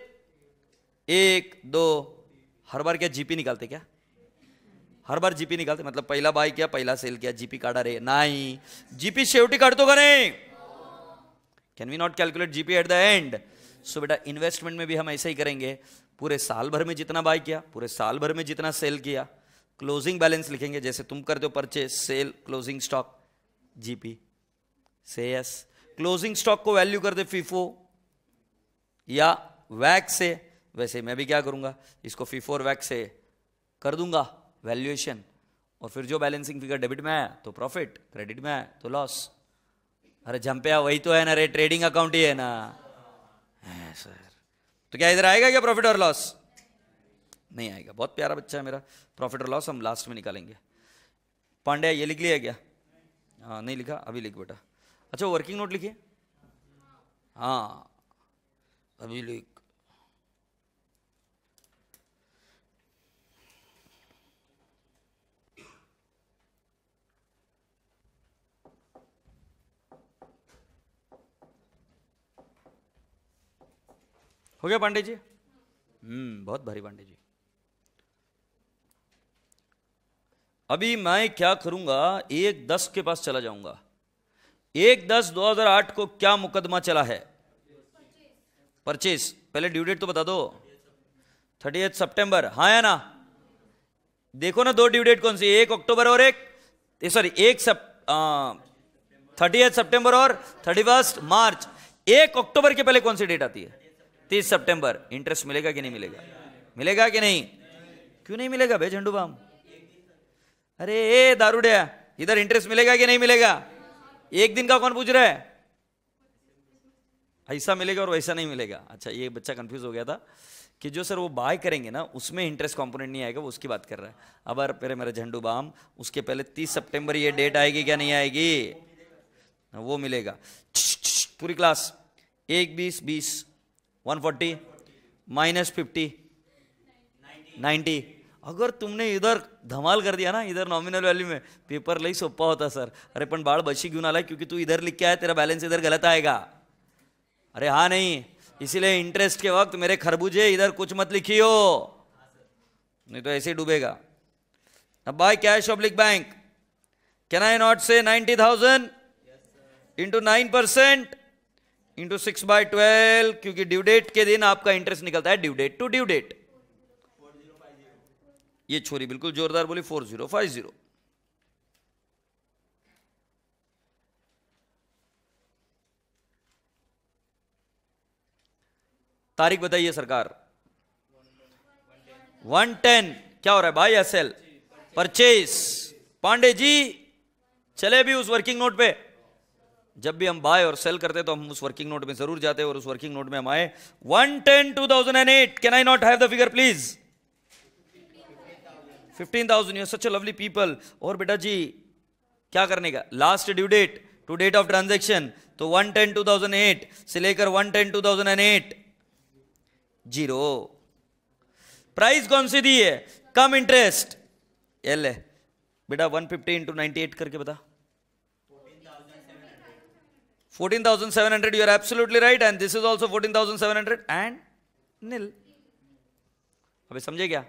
एक दो। हर बार क्या जीपी निकालते क्या? हर बार जीपी निकालते मतलब पहला बाय किया पहला सेल किया जीपी काटा रे? नहीं, जीपी शेवटी काटतो का नहीं? Can we not calculate GP at the end? So बेटा इन्वेस्टमेंट में भी हम ऐसा ही करेंगे, पूरे साल भर में जितना बाय किया, पूरे साल भर में जितना सेल किया, क्लोजिंग बैलेंस लिखेंगे जैसे तुम करते हो, purchase sale closing stock GP से यस। क्लोजिंग स्टॉक को वैल्यू कर दे फीफो या वैक से, वैसे मैं भी क्या करूंगा इसको फीफो और वैक से कर दूंगा वैल्यूएशन, और फिर जो बैलेंसिंग फिगर डेबिट में आया तो प्रॉफिट, क्रेडिट में आया तो लॉस। अरे झंपया वही तो है ना रे, ट्रेडिंग अकाउंट ही है ना सर। तो क्या इधर आएगा क्या प्रॉफिट और लॉस? नहीं आएगा। बहुत प्यारा बच्चा है मेरा। प्रॉफिट और लॉस हम लास्ट में निकालेंगे। पांड्या ये लिख लिया क्या? हाँ नहीं लिखा, अभी लिख बेटा। अच्छा वर्किंग नोट लिखिए, हाँ अभी लिख। हो गया पांडे जी? हम्म बहुत भारी पांडे जी। अभी मैं क्या करूंगा, एक दस के पास चला जाऊंगा। एक दस दो हजार आठ को क्या मुकदमा चला है? परचेस। पहले ड्यू डेट तो बता दो, थर्टी एथ सितंबर, हाँ या ना? देखो ना दो ड्यू डेट कौन सी, एक अक्टूबर और एक सॉरी एक थर्टी एथ सितंबर और थर्टी फर्स्ट मार्च। एक अक्टूबर के पहले कौन सी डेट आती है? तीस सितंबर। इंटरेस्ट मिलेगा कि नहीं मिलेगा? मिलेगा कि नहीं? क्यों नहीं मिलेगा भाई झंडू बाम? अरे ए दारूड्या, इधर इंटरेस्ट मिलेगा कि नहीं मिलेगा? एक दिन का कौन पूछ रहा है? ऐसा मिलेगा और वैसा नहीं मिलेगा। अच्छा ये बच्चा कंफ्यूज हो गया था कि जो सर वो बाय करेंगे ना उसमें इंटरेस्ट कंपोनेंट नहीं आएगा, वो उसकी बात कर रहा है। अब अरे मेरे मेरा झंडू बाम, उसके पहले तीस सितंबर ये डेट आएगी क्या? नहीं आएगी, वो मिलेगा। पूरी क्लास एक बीस बीस one forty minus fifty ninety. अगर तुमने इधर धमाल कर दिया ना, इधर नॉमिनल वैल्यू में, पेपर लई सोप्पा होता सर। अरे पण बाळ बशी घेऊन आला क्योंकि तू इधर लिख के आया, तेरा बैलेंस इधर गलत आएगा। अरे हाँ नहीं, इसीलिए इंटरेस्ट के वक्त मेरे खरबूजे इधर कुछ मत लिखियो, नहीं तो ऐसे ही डूबेगा। अब bye cash oblique bank, can I not say ninety thousand into nine percent into six by twelve, क्योंकि ड्यू डेट के दिन आपका इंटरेस्ट निकलता है, due date to due date. ये छोरी बिल्कुल जोरदार बोली फोर जीरो फाइव जीरो। तारीख बताइए सरकार। वन टेन क्या हो रहा है बाय या सेल? परचेस। पांडे जी चले भी उस वर्किंग नोट पे, जब भी हम बाय और सेल करते तो हम उस वर्किंग नोट में जरूर जाते और उस वर्किंग नोट में हम आए। One ten two thousand eight, can I not have the figure please? Fifteen thousand, you are such a lovely people. और बेटा जी क्या करने का? Last due date to date of transaction, तो one ten two thousand eight से लेकर one ten two thousand eight. Zero. Price कौन सी दी है? कम इंटरेस्ट एल है बेटा। One fifty into ninety eight करके बता। Fourteen thousand seven hundred, you are absolutely right, and this is also fourteen thousand seven hundred and nil. अभी समझे क्या?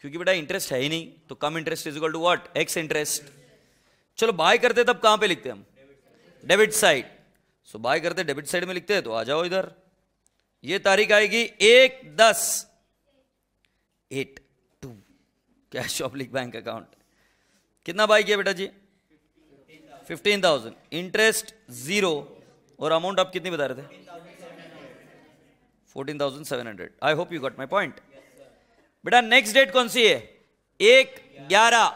क्योंकि बेटा इंटरेस्ट है ही नहीं, तो cum interest is equal to what? Ex interest. चलो बाय करते तब कहां पे लिखते हैं हम? Debit side. सो बाय करते डेबिट साइड में लिखते हैं, तो आ जाओ इधर। ये तारीख आएगी एक दस eight to cash oblique bank account. कितना बाय किया बेटा जी? Fifteen thousand. इंटरेस्ट जीरो, और अमाउंट आप कितनी बता रहे थे? Fourteen thousand seven hundred. I hope you got my point. बेटा नेक्स्ट डेट कौन सी है? एक ग्यारह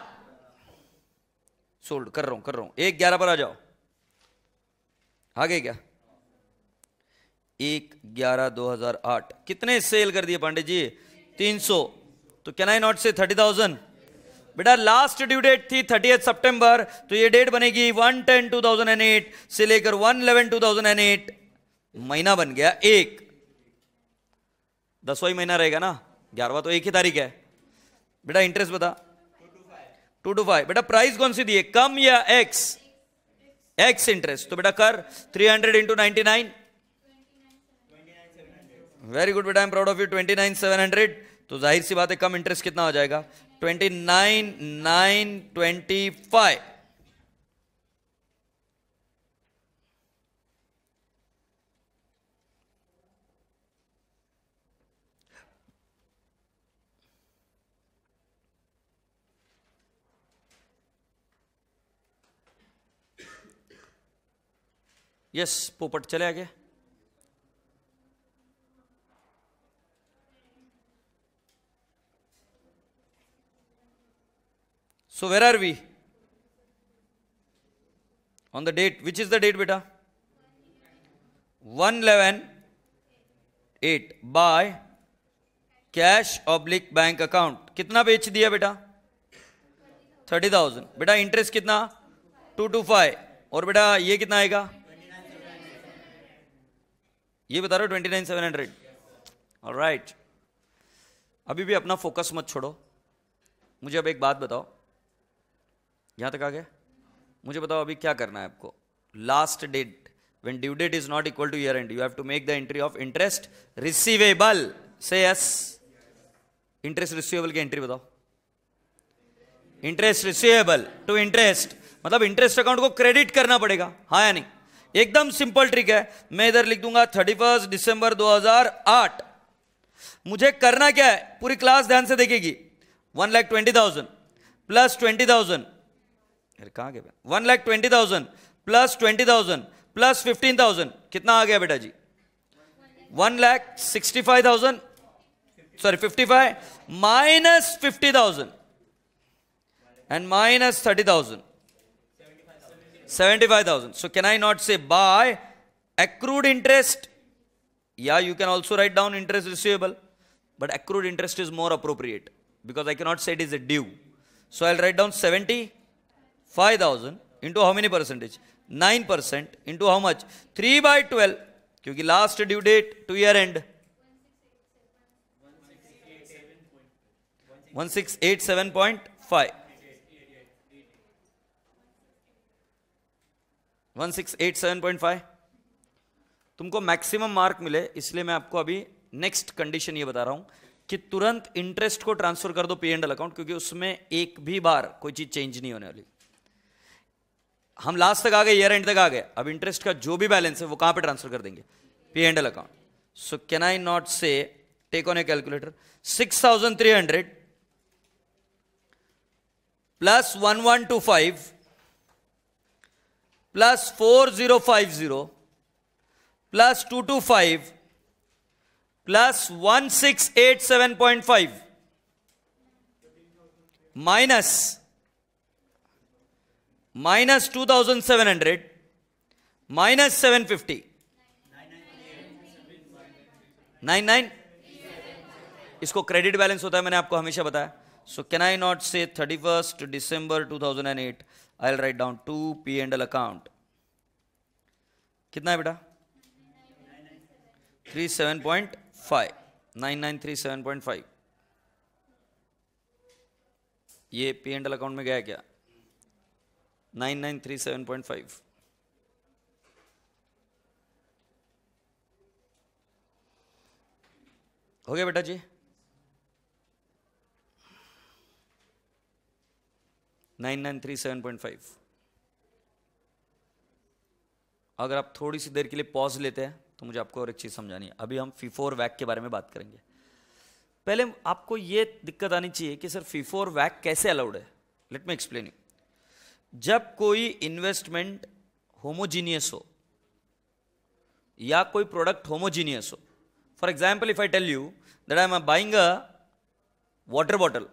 सोल्ड कर रहा हूं कर रहा हूं एक ग्यारह पर आ जाओ। आ गए क्या? एक ग्यारह दो हजार आठ कितने सेल कर दिए पांडे जी? तीन सौ। तो can I not say thirty thousand? बेटा लास्ट ड्यू डेट थी थर्टिएथ सितंबर, तो ये डेट बनेगी one ten two thousand eight से लेकर one eleven two thousand eight. महीना बन गया एक, दसवां महीना रहेगा ना, ग्यारहवा तो एक ही तारीख है। बेटा इंटरेस्ट बता टू टू फाइव। बेटा प्राइस कौन सी दी है, कम या एक्स? X interest. तो बेटा कर three hundred into ninety nine. Very good बेटा, I am proud of you. Twenty nine seven hundred, तो जाहिर सी बात है कम इंटरेस्ट कितना हो जाएगा? Twenty nine nine twenty five. Yes पोपट चले आगे। So where are we on the date? Which is the date beta? One eleven eight by cash oblique bank account। कितना बेच दिया बेटा? Thirty thousand. बेटा इंटरेस्ट कितना? Two two five. और बेटा ये कितना आएगा? ये बता रहे हो twenty nine seven hundred. Alright, अभी भी अपना फोकस मत छोड़ो। मुझे अब एक बात बताओ, यहां तक आ गया? मुझे बताओ अभी क्या करना है आपको। Last date when due date is not equal to year end, you have to make the entry of interest receivable. Say yes, interest receivable की एंट्री बताओ। इंटरेस्ट रिसीवेबल टू इंटरेस्ट मतलब इंटरेस्ट अकाउंट को credit करना पड़ेगा, हाँ या नहीं? एकदम सिंपल ट्रिक है। मैं इधर लिख दूंगा थर्टी फर्स्ट दिसंबर दो हजार आठ। मुझे करना क्या है, पूरी क्लास ध्यान से देखेगी। One lakh twenty thousand plus twenty thousand कहां गया? One lakh twenty thousand plus twenty thousand plus fifteen thousand कितना आ गया बेटा जी? One lakh sixty five thousand sorry fifty five minus fifty thousand and minus thirty thousand seventy five thousand. So can I not say by accrued interest, या you can also write down interest receivable, but accrued interest is more appropriate because I can not say it is a due. So I will write down seventy five thousand into how many percentage? Nine percent into how much? Three by twelve, क्योंकि last due date to year end one six eight seven point five. One six eight seven point five तुमको maximum mark मिले, इसलिए मैं आपको अभी next condition ये बता रहा हूं कि तुरंत इंटरेस्ट को ट्रांसफर कर दो पी एंड एल अकाउंट, क्योंकि उसमें एक भी बार कोई चीज चेंज नहीं होने वाली। हम लास्ट तक आ गए, ईयर एंड तक आ गए। अब इंटरेस्ट का जो भी बैलेंस है वो कहां पे ट्रांसफर कर देंगे? P and L account. So can I not say take on a calculator six thousand three hundred plus one one two five plus four zero five zero plus two two five plus one six eight seven point five minus minus two thousand seven hundred minus seven fifty nine nine इसको credit balance होता है, मैंने आपको हमेशा बताया। So can I not say thirty first December two thousand and eight I write down to P and L account. कितना है बेटा? Three seven point five nine nine three seven point five ये पी एंड एल अकाउंट में गया क्या? Nine nine three seven point five. हो गया बेटा जी? Nine nine three seven point five. अगर आप थोड़ी सी देर के लिए पॉज लेते हैं तो मुझे आपको और एक चीज समझानी है। अभी हम फीफो और वैक के बारे में बात करेंगे। पहले आपको यह दिक्कत आनी चाहिए कि सर फीफो और वैक कैसे अलाउड है। Let me explain you. जब कोई इन्वेस्टमेंट होमोजीनियस हो, या कोई प्रोडक्ट होमोजीनियस हो. For example if I tell you that I am buying a water bottle,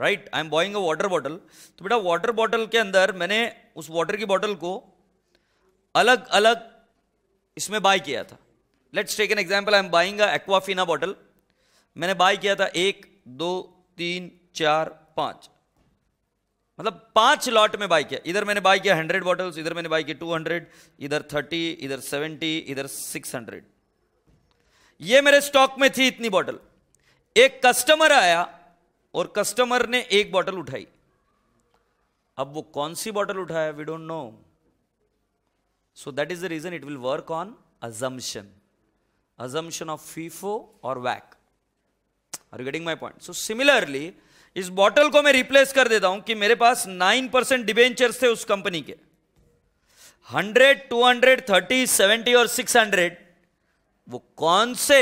right, I am buying a water bottle. तो बेटा वाटर बॉटल के अंदर मैंने उस वाटर की बॉटल को अलग अलग इसमें बाय किया था. Let's take an example, I am buying a Aquafina bottle. मैंने बाय किया था एक दो तीन चार पाँच, मतलब पांच लॉट में बाय किया. इधर मैंने बाय किया हंड्रेड बॉटल्स, इधर मैंने बाय किया टू हंड्रेड, इधर थर्टी, इधर सेवेंटी, इधर सिक्स हंड्रेड. ये मेरे स्टॉक में थी इतनी बॉटल. एक कस्टमर आया और कस्टमर ने एक बॉटल उठाई. अब वो कौन सी बॉटल उठाया we don't know. So that is the reason it will work on assumption assumption of FIFO or W A C. Are you getting my point? So similarly इस बॉटल को मैं रिप्लेस कर देता हूं कि मेरे पास नाइन परसेंट डिबेंचर्स थे उस कंपनी के. Hundred, two hundred, thirty, seventy और सिक्स हंड्रेड वो कौन से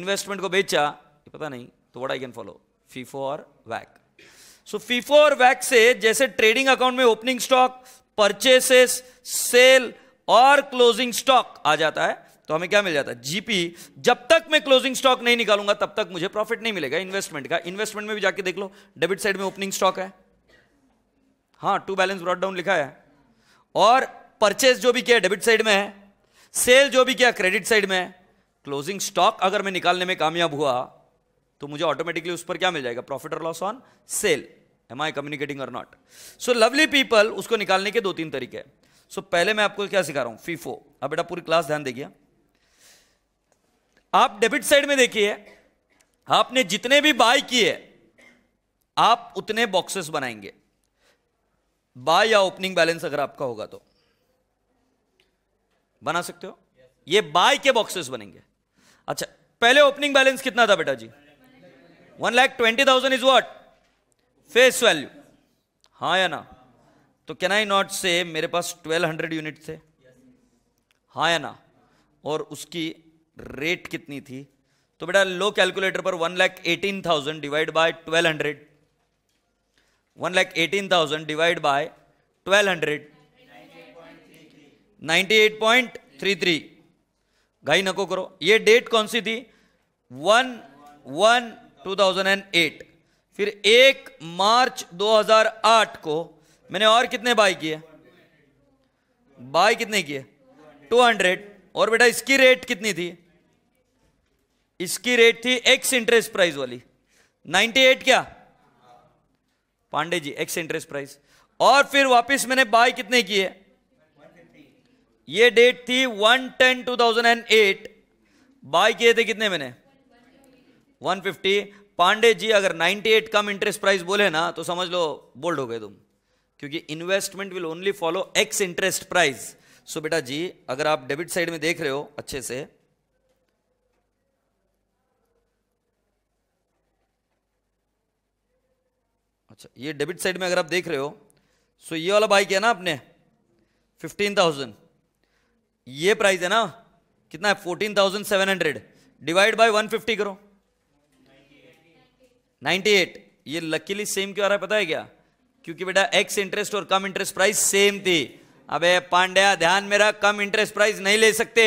इन्वेस्टमेंट को बेचा ये पता नहीं. तो what I can follow FIFO और W A C. सो FIFO और W A C से जैसे ट्रेडिंग अकाउंट में ओपनिंग स्टॉक, परचेसेस, सेल और क्लोजिंग स्टॉक आ जाता है तो हमें क्या मिल जाता है जीपी. जब तक मैं क्लोजिंग स्टॉक नहीं निकालूंगा तब तक मुझे प्रॉफिट नहीं मिलेगा इन्वेस्टमेंट का. इन्वेस्टमेंट में भी जाके देख लो, डेबिट साइड में ओपनिंग स्टॉक है, हाँ, टू बैलेंस ब्रॉट डाउन लिखा है, और परचेस जो भी किया डेबिट साइड में है, सेल जो भी किया क्रेडिट साइड में है. क्लोजिंग स्टॉक अगर मैं निकालने में कामयाब हुआ तो मुझे ऑटोमेटिकली उस पर क्या मिल जाएगा प्रॉफिट और loss on sale. Am I communicating और नॉट. सो लवली पीपल, उसको निकालने के दो तीन तरीके हैं. सो so, पहले मैं आपको क्या सिखा रहा हूं FIFO. अब बेटा पूरी क्लास ध्यान देखिए. आप डेबिट साइड में देखिए, आपने जितने भी बाय किए आप उतने बॉक्सेस बनाएंगे. बाय या ओपनिंग बैलेंस अगर आपका होगा तो बना सकते हो. ये बाय के बॉक्सेस बनेंगे. अच्छा, पहले ओपनिंग बैलेंस कितना था बेटा जी? One lakh twenty thousand is what face value, हाँ या ना? तो कैन आई नॉट से मेरे पास ट्वेल्व हंड्रेड यूनिट थे, हाँ या ना? और उसकी रेट कितनी थी? तो बेटा लो कैलकुलेटर पर one lakh eighteen thousand divide by twelve hundred, one lakh eighteen thousand divide by twelve hundred, ninety eight point three three. गाई नको करो. ये डेट कौन सी थी? One one two thousand eight. फिर एक मार्च दो हजार आठ को मैंने और कितने बाय किए? बाय कितने किए? Two hundred. और बेटा इसकी रेट कितनी थी? इसकी रेट थी एक्स इंटरेस्ट प्राइस वाली नाइंटी एट. क्या Pandey ji? Ex interest price. और फिर वापस मैंने बाय कितने किए? ये डेट थी one ten two thousand eight. Buy किए थे कितने मैंने? One fifty. पांडे जी अगर ninety eight cum interest price बोले ना तो समझ लो बोल्ड हो गए तुम, क्योंकि investment will only follow ex interest price. So बेटा जी अगर आप डेबिट साइड में देख रहे हो अच्छे से, अच्छा ये डेबिट साइड में अगर आप देख रहे हो, सो ये वाला बाय किया ना आपने फिफ्टीन थाउजेंड, ये प्राइस है ना, कितना है fourteen thousand seven hundred, divide by one fifty करो, नाइंटी एट. ये लकीली सेम क्यों आ रहा है पता है क्या? क्योंकि बेटा एक्स इंटरेस्ट और कम इंटरेस्ट प्राइस सेम थी. अबे पांड्या ध्यान में रख, कम इंटरेस्ट प्राइस नहीं ले सकते.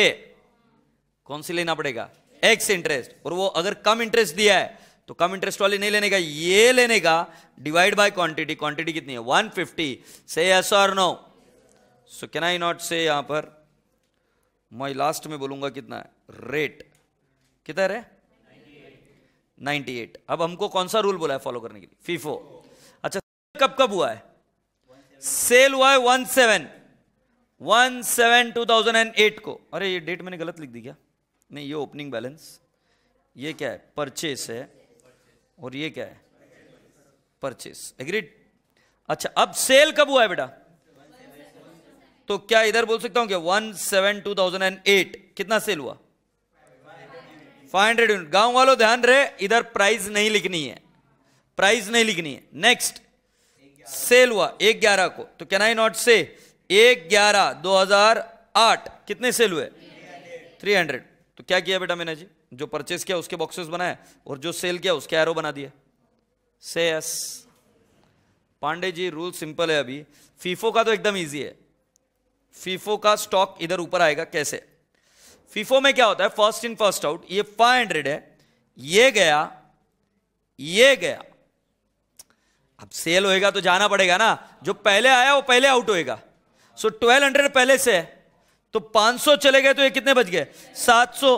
कौन सी लेना पड़ेगा? Ex interest. और वो अगर कम इंटरेस्ट दिया है तो कम इंटरेस्ट वाली नहीं लेने का, ये लेने का. Divide by quantity. क्वांटिटी कितनी है? One fifty. से यस और no. So can I not say यहां पर मैं लास्ट में बोलूंगा कितना है रेट, कितना है? Ninety eight. अब हमको कौन सा रूल बोला है फॉलो करने के लिए? FIFO. अच्छा, कब कब हुआ है? सेल हुआ है one seven one seven two thousand eight को. अरे ये डेट मैंने गलत लिख दी क्या? नहीं, ये ओपनिंग बैलेंस, ये क्या है? परचेस है. और ये क्या है? परचेस. एग्रीड. अच्छा, अब सेल कब हुआ है बेटा? तो क्या इधर बोल सकता हूं क्या one seven two thousand eight? कितना सेल हुआ? Five hundred unit. गांव वालों ध्यान रहे, इधर प्राइस नहीं लिखनी है, प्राइस नहीं लिखनी है. नेक्स्ट, सेल हुआ एक ग्यारह को, तो कैन आई नॉट से एक ग्यारह दो हजार आठ कितने सेल हुए? Three hundred. तो क्या किया बेटा मैंने जी? जो परचेस किया उसके बॉक्सेस बनाए और जो सेल किया उसके एरो बना दिए. Say yes. Pandey ji rule simple है. अभी FIFO का तो एकदम इजी है. फीफो का स्टॉक इधर ऊपर आएगा। कैसे? फीफो में क्या होता है, फर्स्ट इन फर्स्ट आउट। ये पाँच सौ है, ये गया, ये गया, अब सेल होएगा तो जाना पड़ेगा ना, जो पहले आया वो पहले आउट होएगा। सो बारह सौ पहले से है, तो पाँच सौ चले गए तो ये कितने बच गए, सात सौ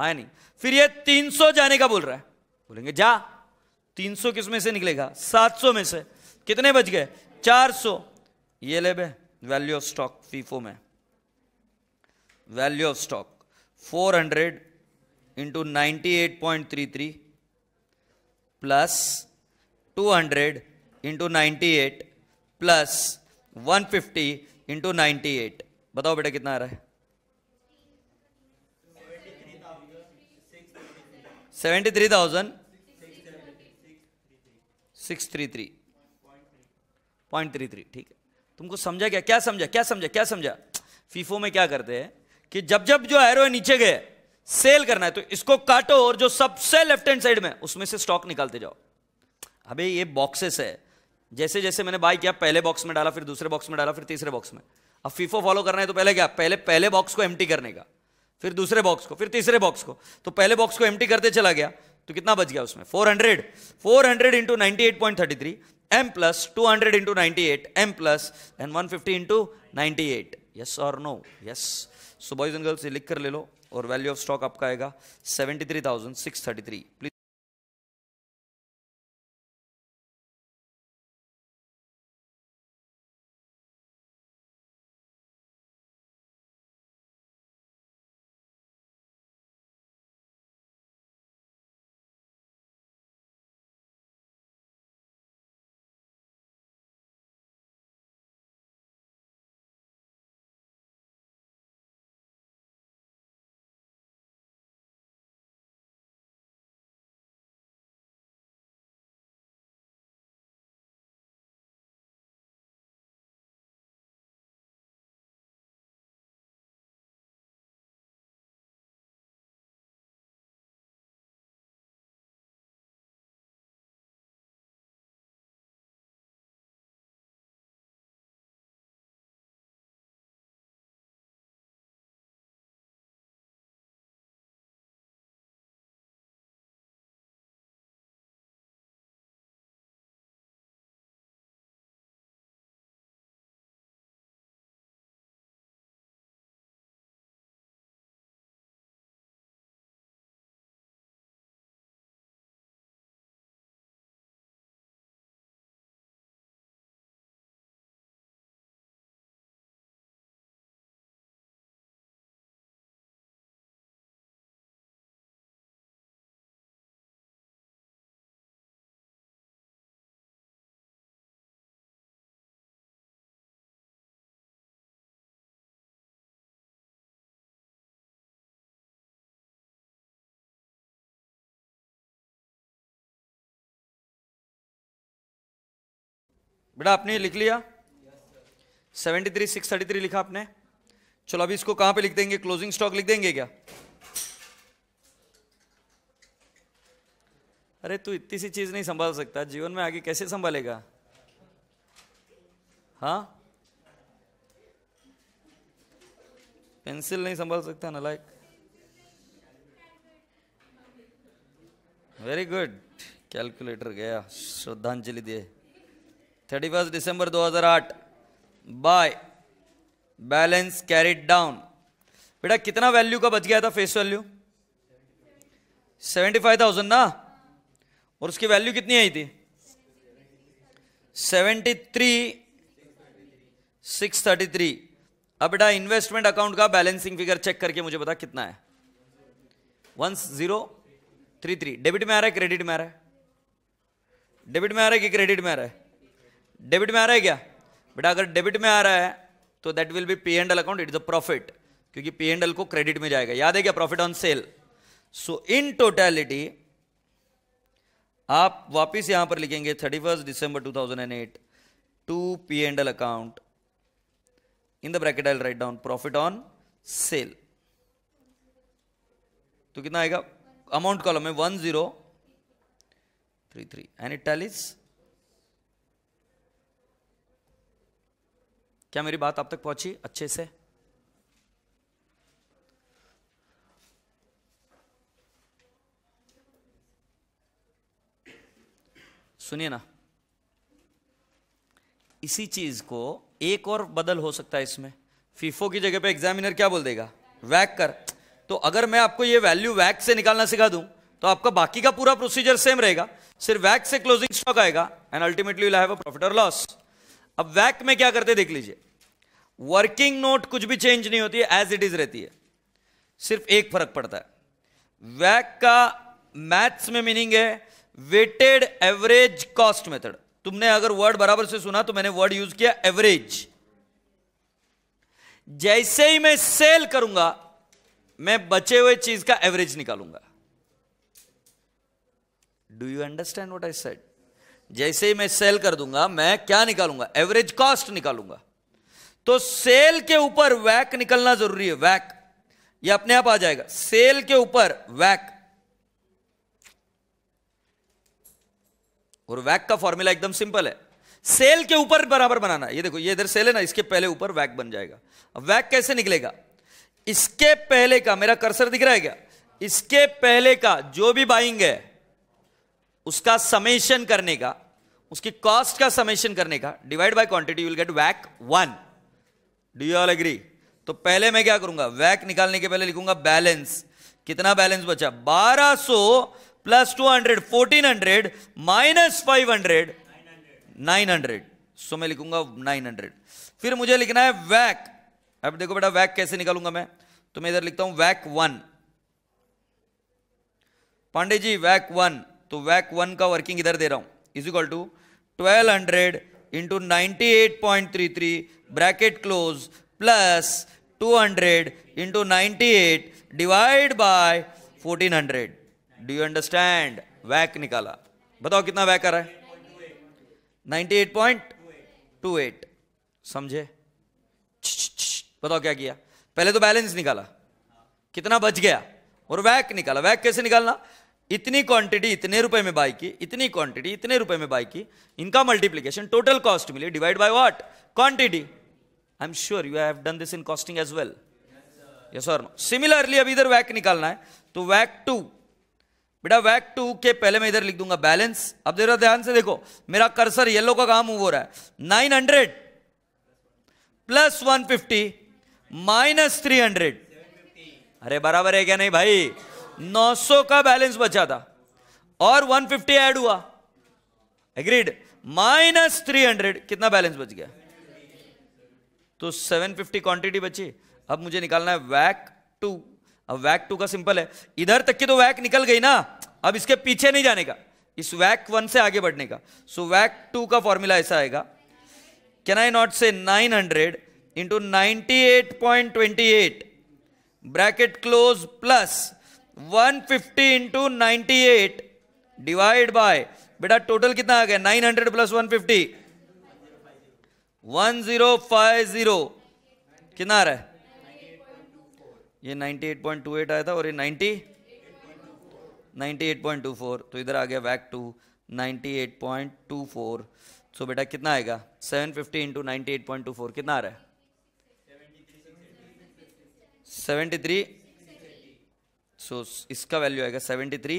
है नहीं। फिर ये तीन सौ जाने का बोल रहा है, बोलेंगे जा, तीन सौ किस में से निकलेगा, सात सौ में से, कितने बच गए चार सौ। ये ले बे वैल्यू ऑफ स्टॉक, फीफो में वैल्यू ऑफ स्टॉक चार सौ इंटू अट्ठानवे पॉइंट थर्टी थ्री प्लस दो सौ इंटू अट्ठानवे प्लस एक सौ पचास इंटू अट्ठानवे, बताओ बेटा कितना आ रहा है, seventy three thousand six thirty three point three three. ठीक है, तुमको समझा क्या, क्या समझा, क्या समझा, क्या समझा? फीफो में क्या करते हैं कि जब जब जो एरो है नीचे गए सेल करना है तो इसको काटो और जो सबसे लेफ्ट हैंड साइड में उसमें से स्टॉक निकालते जाओ। अबे ये बॉक्सेस है, जैसे जैसे मैंने बाय किया पहले बॉक्स में डाला, फिर दूसरे बॉक्स में डाला, फिर तीसरे बॉक्स में। अब फीफो फॉलो करना है तो पहले क्या, पहले पहले बॉक्स को एम्प्टी करने का, फिर दूसरे बॉक्स को, फिर तीसरे बॉक्स को। तो पहले बॉक्स को एम्प्टी करते चला गया तो कितना बच गया उसमें, चार सौ चार सौ इंटू अट्ठानवे point thirty three m plus दो सौ इंटू अट्ठानवे m प्लस एंड एक सौ पचास इंटू अट्ठानवे। यस और no? Yes. So boys and girls ये लिख कर ले लो और वैल्यू ऑफ स्टॉक आपका आएगा seventy three thousand six thirty three. Please बेटा आपने लिख लिया seventy three six thirty three लिखा आपने। चलो अभी इसको कहां पे लिख देंगे, क्लोजिंग स्टॉक लिख देंगे क्या? अरे तू इतनी सी चीज नहीं संभाल सकता जीवन में, आगे कैसे संभालेगा? हाँ, पेंसिल नहीं संभाल सकता ना, लाइक वेरी गुड। कैलकुलेटर गया, श्रद्धांजलि दिए। थर्टी फर्स्ट दिसंबर दो हजार आठ बाय बैलेंस कैरिड डाउन। बेटा कितना वैल्यू का बच गया था face value, seventy five thousand ना, और उसकी वैल्यू कितनी आई थी seventy three six thirty three. अब बेटा इन्वेस्टमेंट अकाउंट का बैलेंसिंग फिगर चेक करके मुझे बता कितना है, one zero three three. Debit में आ रहा है क्रेडिट में आ रहा है, डेबिट में आ रहा है कि क्रेडिट में आ रहा है? डेबिट में आ रहा है क्या बेटा? अगर डेबिट में आ रहा है तो that will be P and L account, it is a profit, क्योंकि पी एंड एल को क्रेडिट में जाएगा, याद है क्या, profit on sale. So in totality आप वापस यहां पर लिखेंगे thirty first December two thousand and eight to P and L account, in the bracket I will write down profit on sale. तो कितना आएगा अमाउंट कॉलम में, one zero three three, and it tallies क्या मेरी बात आप तक पहुंची अच्छे से? सुनिए ना, इसी चीज को एक और बदल हो सकता है इसमें, फीफो की जगह पे एग्जामिनर क्या बोल देगा, वैक कर। तो अगर मैं आपको ये वैल्यू वैक से निकालना सिखा दूं तो आपका बाकी का पूरा प्रोसीजर सेम रहेगा, सिर्फ वैक से क्लोजिंग स्टॉक आएगा and ultimately will have a profit और लॉस। अब वैक में क्या करते देख लीजिए, वर्किंग नोट कुछ भी चेंज नहीं होती है, एज इट इज रहती है, सिर्फ एक फर्क पड़ता है। वैक का मैथ्स में मीनिंग है वेटेड एवरेज कॉस्ट मेथड। तुमने अगर वर्ड बराबर से सुना तो मैंने वर्ड यूज किया एवरेज। जैसे ही मैं सेल करूंगा मैं बचे हुए चीज का एवरेज निकालूंगा। Do you understand what I said? जैसे ही मैं सेल कर दूंगा मैं क्या निकालूंगा, एवरेज कॉस्ट निकालूंगा। तो सेल के ऊपर वैक निकलना जरूरी है। वैक ये अपने आप आ जाएगा, सेल के ऊपर वैक। और वैक का फॉर्मूला एकदम सिंपल है, सेल के ऊपर बराबर बनाना। ये देखो ये इधर सेल है ना, इसके पहले ऊपर वैक बन जाएगा। अब वैक कैसे निकलेगा, इसके पहले का, मेरा कर्सर दिख रहा है क्या, इसके पहले का जो भी बाइंग है उसका समेशन करने का, उसकी कॉस्ट का समेशन करने का, divide by quantity, you will get वैक one. Do you all agree? तो पहले मैं क्या करूंगा, वैक निकालने के पहले लिखूंगा बैलेंस। कितना बैलेंस बचा, बारह सौ plus two hundred, fourteen hundred, minus five hundred, nine hundred. So मैं लिखूंगा नाइन हंड्रेड। फिर मुझे लिखना है वैक। अब देखो बेटा वैक कैसे निकालूंगा मैं, तो मैं इधर लिखता हूं वैक वन। पांडे जी वैक वन, तो वैक वन का वर्किंग इधर दे रहा हूं, is equal to twelve hundred into ninety eight point three three bracket close plus two hundred into ninety eight divide by fourteen hundred. Do you understand? वैक निकाला। बताओ कितना वैक आ रहा है, ninety eight point two eight. समझे? बताओ क्या किया, पहले तो बैलेंस निकाला कितना बच गया और वैक निकाला। वैक कैसे निकालना, इतनी क्वांटिटी इतने रुपए में बाई की, इतनी क्वांटिटी इतने रुपए में बाई की, इनका मल्टीप्लीकेशन टोटल कॉस्ट मिली, divide by what, quantity. I am sure you have done this in costing as well, yes और नो? सिमिलरली अब इधर वैक निकालना है, तो वैक टू, बेटा वैक टू के पहले मैं इधर लिख दूंगा बैलेंस। अब जरा ध्यान से देखो मेरा कर्सर येलो का काम मूव हो रहा है, nine hundred plus one fifty minus three hundred अरे बराबर है क्या नहीं भाई, नौ सौ का बैलेंस बचा था और वन फिफ्टी ऐड हुआ, एग्रीड, माइनस थ्री हंड्रेड, कितना बैलेंस बच गया, तो सेवन फिफ्टी क्वांटिटी बची। अब मुझे निकालना है वैक टू। अब वैक टू का सिंपल है, इधर तक की तो वैक निकल गई ना, अब इसके पीछे नहीं जाने का, इस वैक वन से आगे बढ़ने का। सो वैक टू का फॉर्मूला ऐसा आएगा, can I not say nine hundred into ninety eight point twenty eight bracket close plus one fifty into ninety eight divide by, बेटा टोटल कितना आ गया, nine hundred plus one fifty one zero five zero कितना आ रहा है, ये ninety eight point two eight आया था और ये ninety ninety eight point two four, तो इधर आ गया वैक two ninety eight point two four. So बेटा कितना आएगा, seven fifty into ninety eight point two four कितना आ रहा है, सेवेंटी थ्री। सो so, इसका वैल्यू आएगा seventy three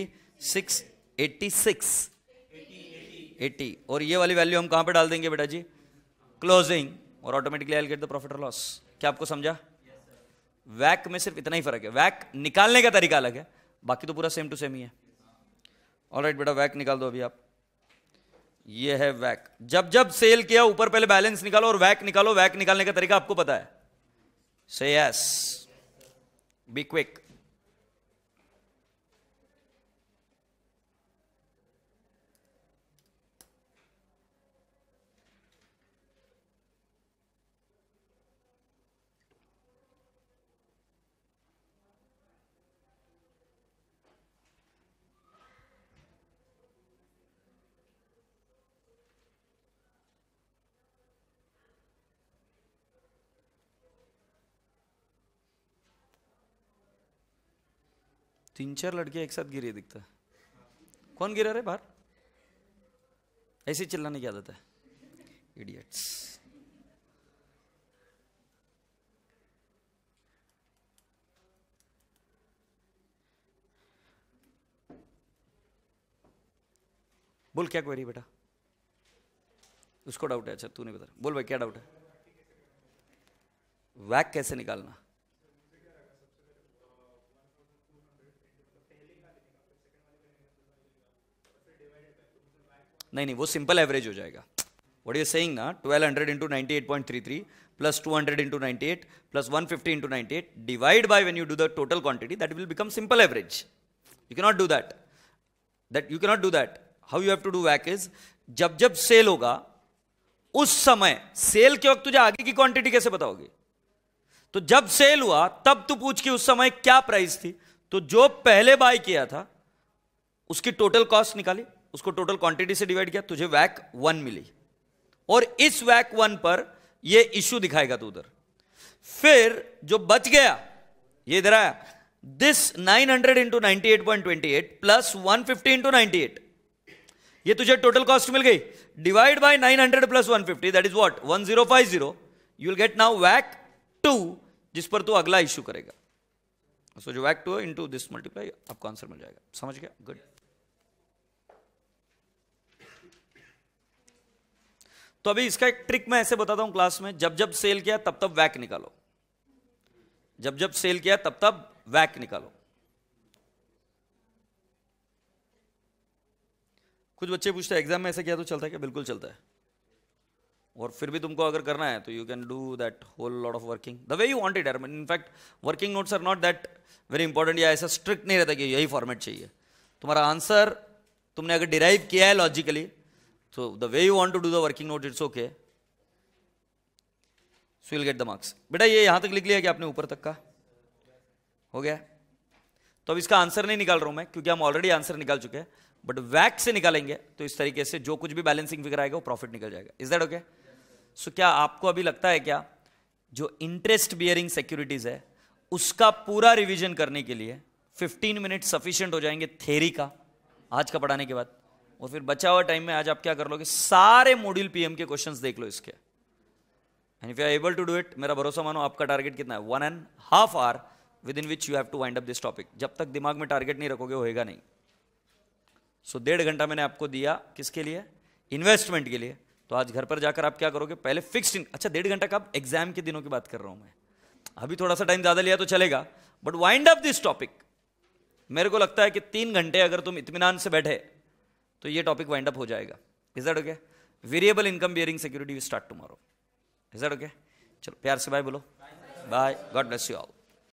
six eighty six eighty, और ये वाली वैल्यू हम कहाँ पे डाल देंगे बेटा जी, क्लोजिंग, और automatically I will get the profit और लॉस। क्या आपको समझा? वैक में सिर्फ इतना ही फर्क है, वैक निकालने का तरीका अलग है, बाकी तो पूरा सेम टू सेम ही है। ऑलराइट बेटा वैक निकाल दो अभी आप। ये है वैक, जब जब सेल किया ऊपर पहले बैलेंस निकालो और वैक निकालो। वैक निकालने का तरीका आपको पता है, से यस, बी क्विक। तीन चार लड़के एक साथ गिरे दिखता है, कौन गिरा रहे बाहर? ऐसे चिल्लाने की आदत है, इडियट्स। बोल क्या क्वेरी बेटा, उसको डाउट है। अच्छा तू नहीं बता, बोल भाई क्या डाउट है। वैक कैसे निकालना, नहीं नहीं वो सिंपल एवरेज हो जाएगा। व्हाट यू सेइंग ना, twelve hundred into ninety eight point three three plus two hundred into ninety eight plus one fifty into ninety eight divide by when you do the total quantity that will become simple average. You cannot do that, that you cannot do that. How you have to do वैक is, जब जब cell होगा उस समय, cell के वक्त तुझे आगे की क्वांटिटी कैसे बताओगे, तो जब सेल हुआ तब तू पूछ कि उस समय क्या प्राइस थी, तो जो पहले बाय किया था उसकी टोटल कॉस्ट निकाली, उसको टोटल क्वांटिटी से डिवाइड किया, तुझे वैक वन मिली और इस वैक वन पर ये इश्यू दिखाएगा तू उधर। फिर जो बच गया ये इधर आया, this nine hundred into ninety eight point twenty eight plus one fifty into ninety eight, ये तुझे टोटल कॉस्ट मिल गई, divide by nine hundred plus one fifty that is what one zero five zero. You will get now वैक two, जिस पर तू अगला issue करेगा। सो so, जो वैक टू इंटू दिस मल्टीप्लाई आपको आंसर मिल जाएगा। समझ गया, गुड। तो अभी इसका एक ट्रिक मैं ऐसे बताता हूं क्लास में, जब जब सेल किया तब तब वैक निकालो, जब जब सेल किया तब तब वैक निकालो। कुछ बच्चे पूछते हैं एग्जाम में ऐसे किया तो चलता है क्या? बिल्कुल चलता है, और फिर भी तुमको अगर करना है तो you can do that whole lot of working the way you want it. In fact working notes are not that very important, या ऐसा स्ट्रिक्ट नहीं रहता कि यही फॉर्मेट चाहिए। तुम्हारा आंसर तुमने अगर डिराइव किया है logically, so the way you want to do the working note it's okay, so you'll get the marks। बेटा ये यहां तक लिख लिया कि आपने ऊपर तक का हो गया, तो अब इसका आंसर नहीं निकाल रहा हूं मैं क्योंकि हम ऑलरेडी आंसर निकाल चुके हैं, बट वैक से निकालेंगे तो इस तरीके से जो कुछ भी बैलेंसिंग फिगर आएगा वो प्रॉफिट निकल जाएगा। Is that okay? सो क्या आपको अभी लगता है क्या जो इंटरेस्ट बियरिंग सिक्योरिटीज है उसका पूरा रिविजन करने के लिए फिफ्टीन मिनट सफिशियंट हो जाएंगे थ्योरी का आज का पढ़ाने के बाद? और फिर बचा हुआ टाइम में आज आप क्या कर लोगे, सारे मॉड्यूल पीएम के क्वेश्चंस देख लो इसके, and if you are able to do it, मेरा भरोसा मानो आपका टारगेट कितना है, one and half hour within which you have to wind up this topic. जब तक दिमाग में टारगेट नहीं रखोगे होएगा नहीं। सो डेढ़ घंटा मैंने आपको दिया किसके लिए, इन्वेस्टमेंट के लिए। तो आज घर पर जाकर आप क्या करोगे, पहले फिक्स्ड इन... अच्छा डेढ़ घंटा का एग्जाम के दिनों की बात कर रहा हूं मैं, अभी थोड़ा सा टाइम ज्यादा लिया तो चलेगा, but wind up this topic. मेरे को लगता है कि तीन घंटे अगर तुम इत्मीनान से बैठे तो ये टॉपिक वाइंड अप हो जाएगा। Is that okay? Variable income bearing security we start tomorrow. Is that okay? चलो प्यार से बाय बोलो, bye, God bless you all.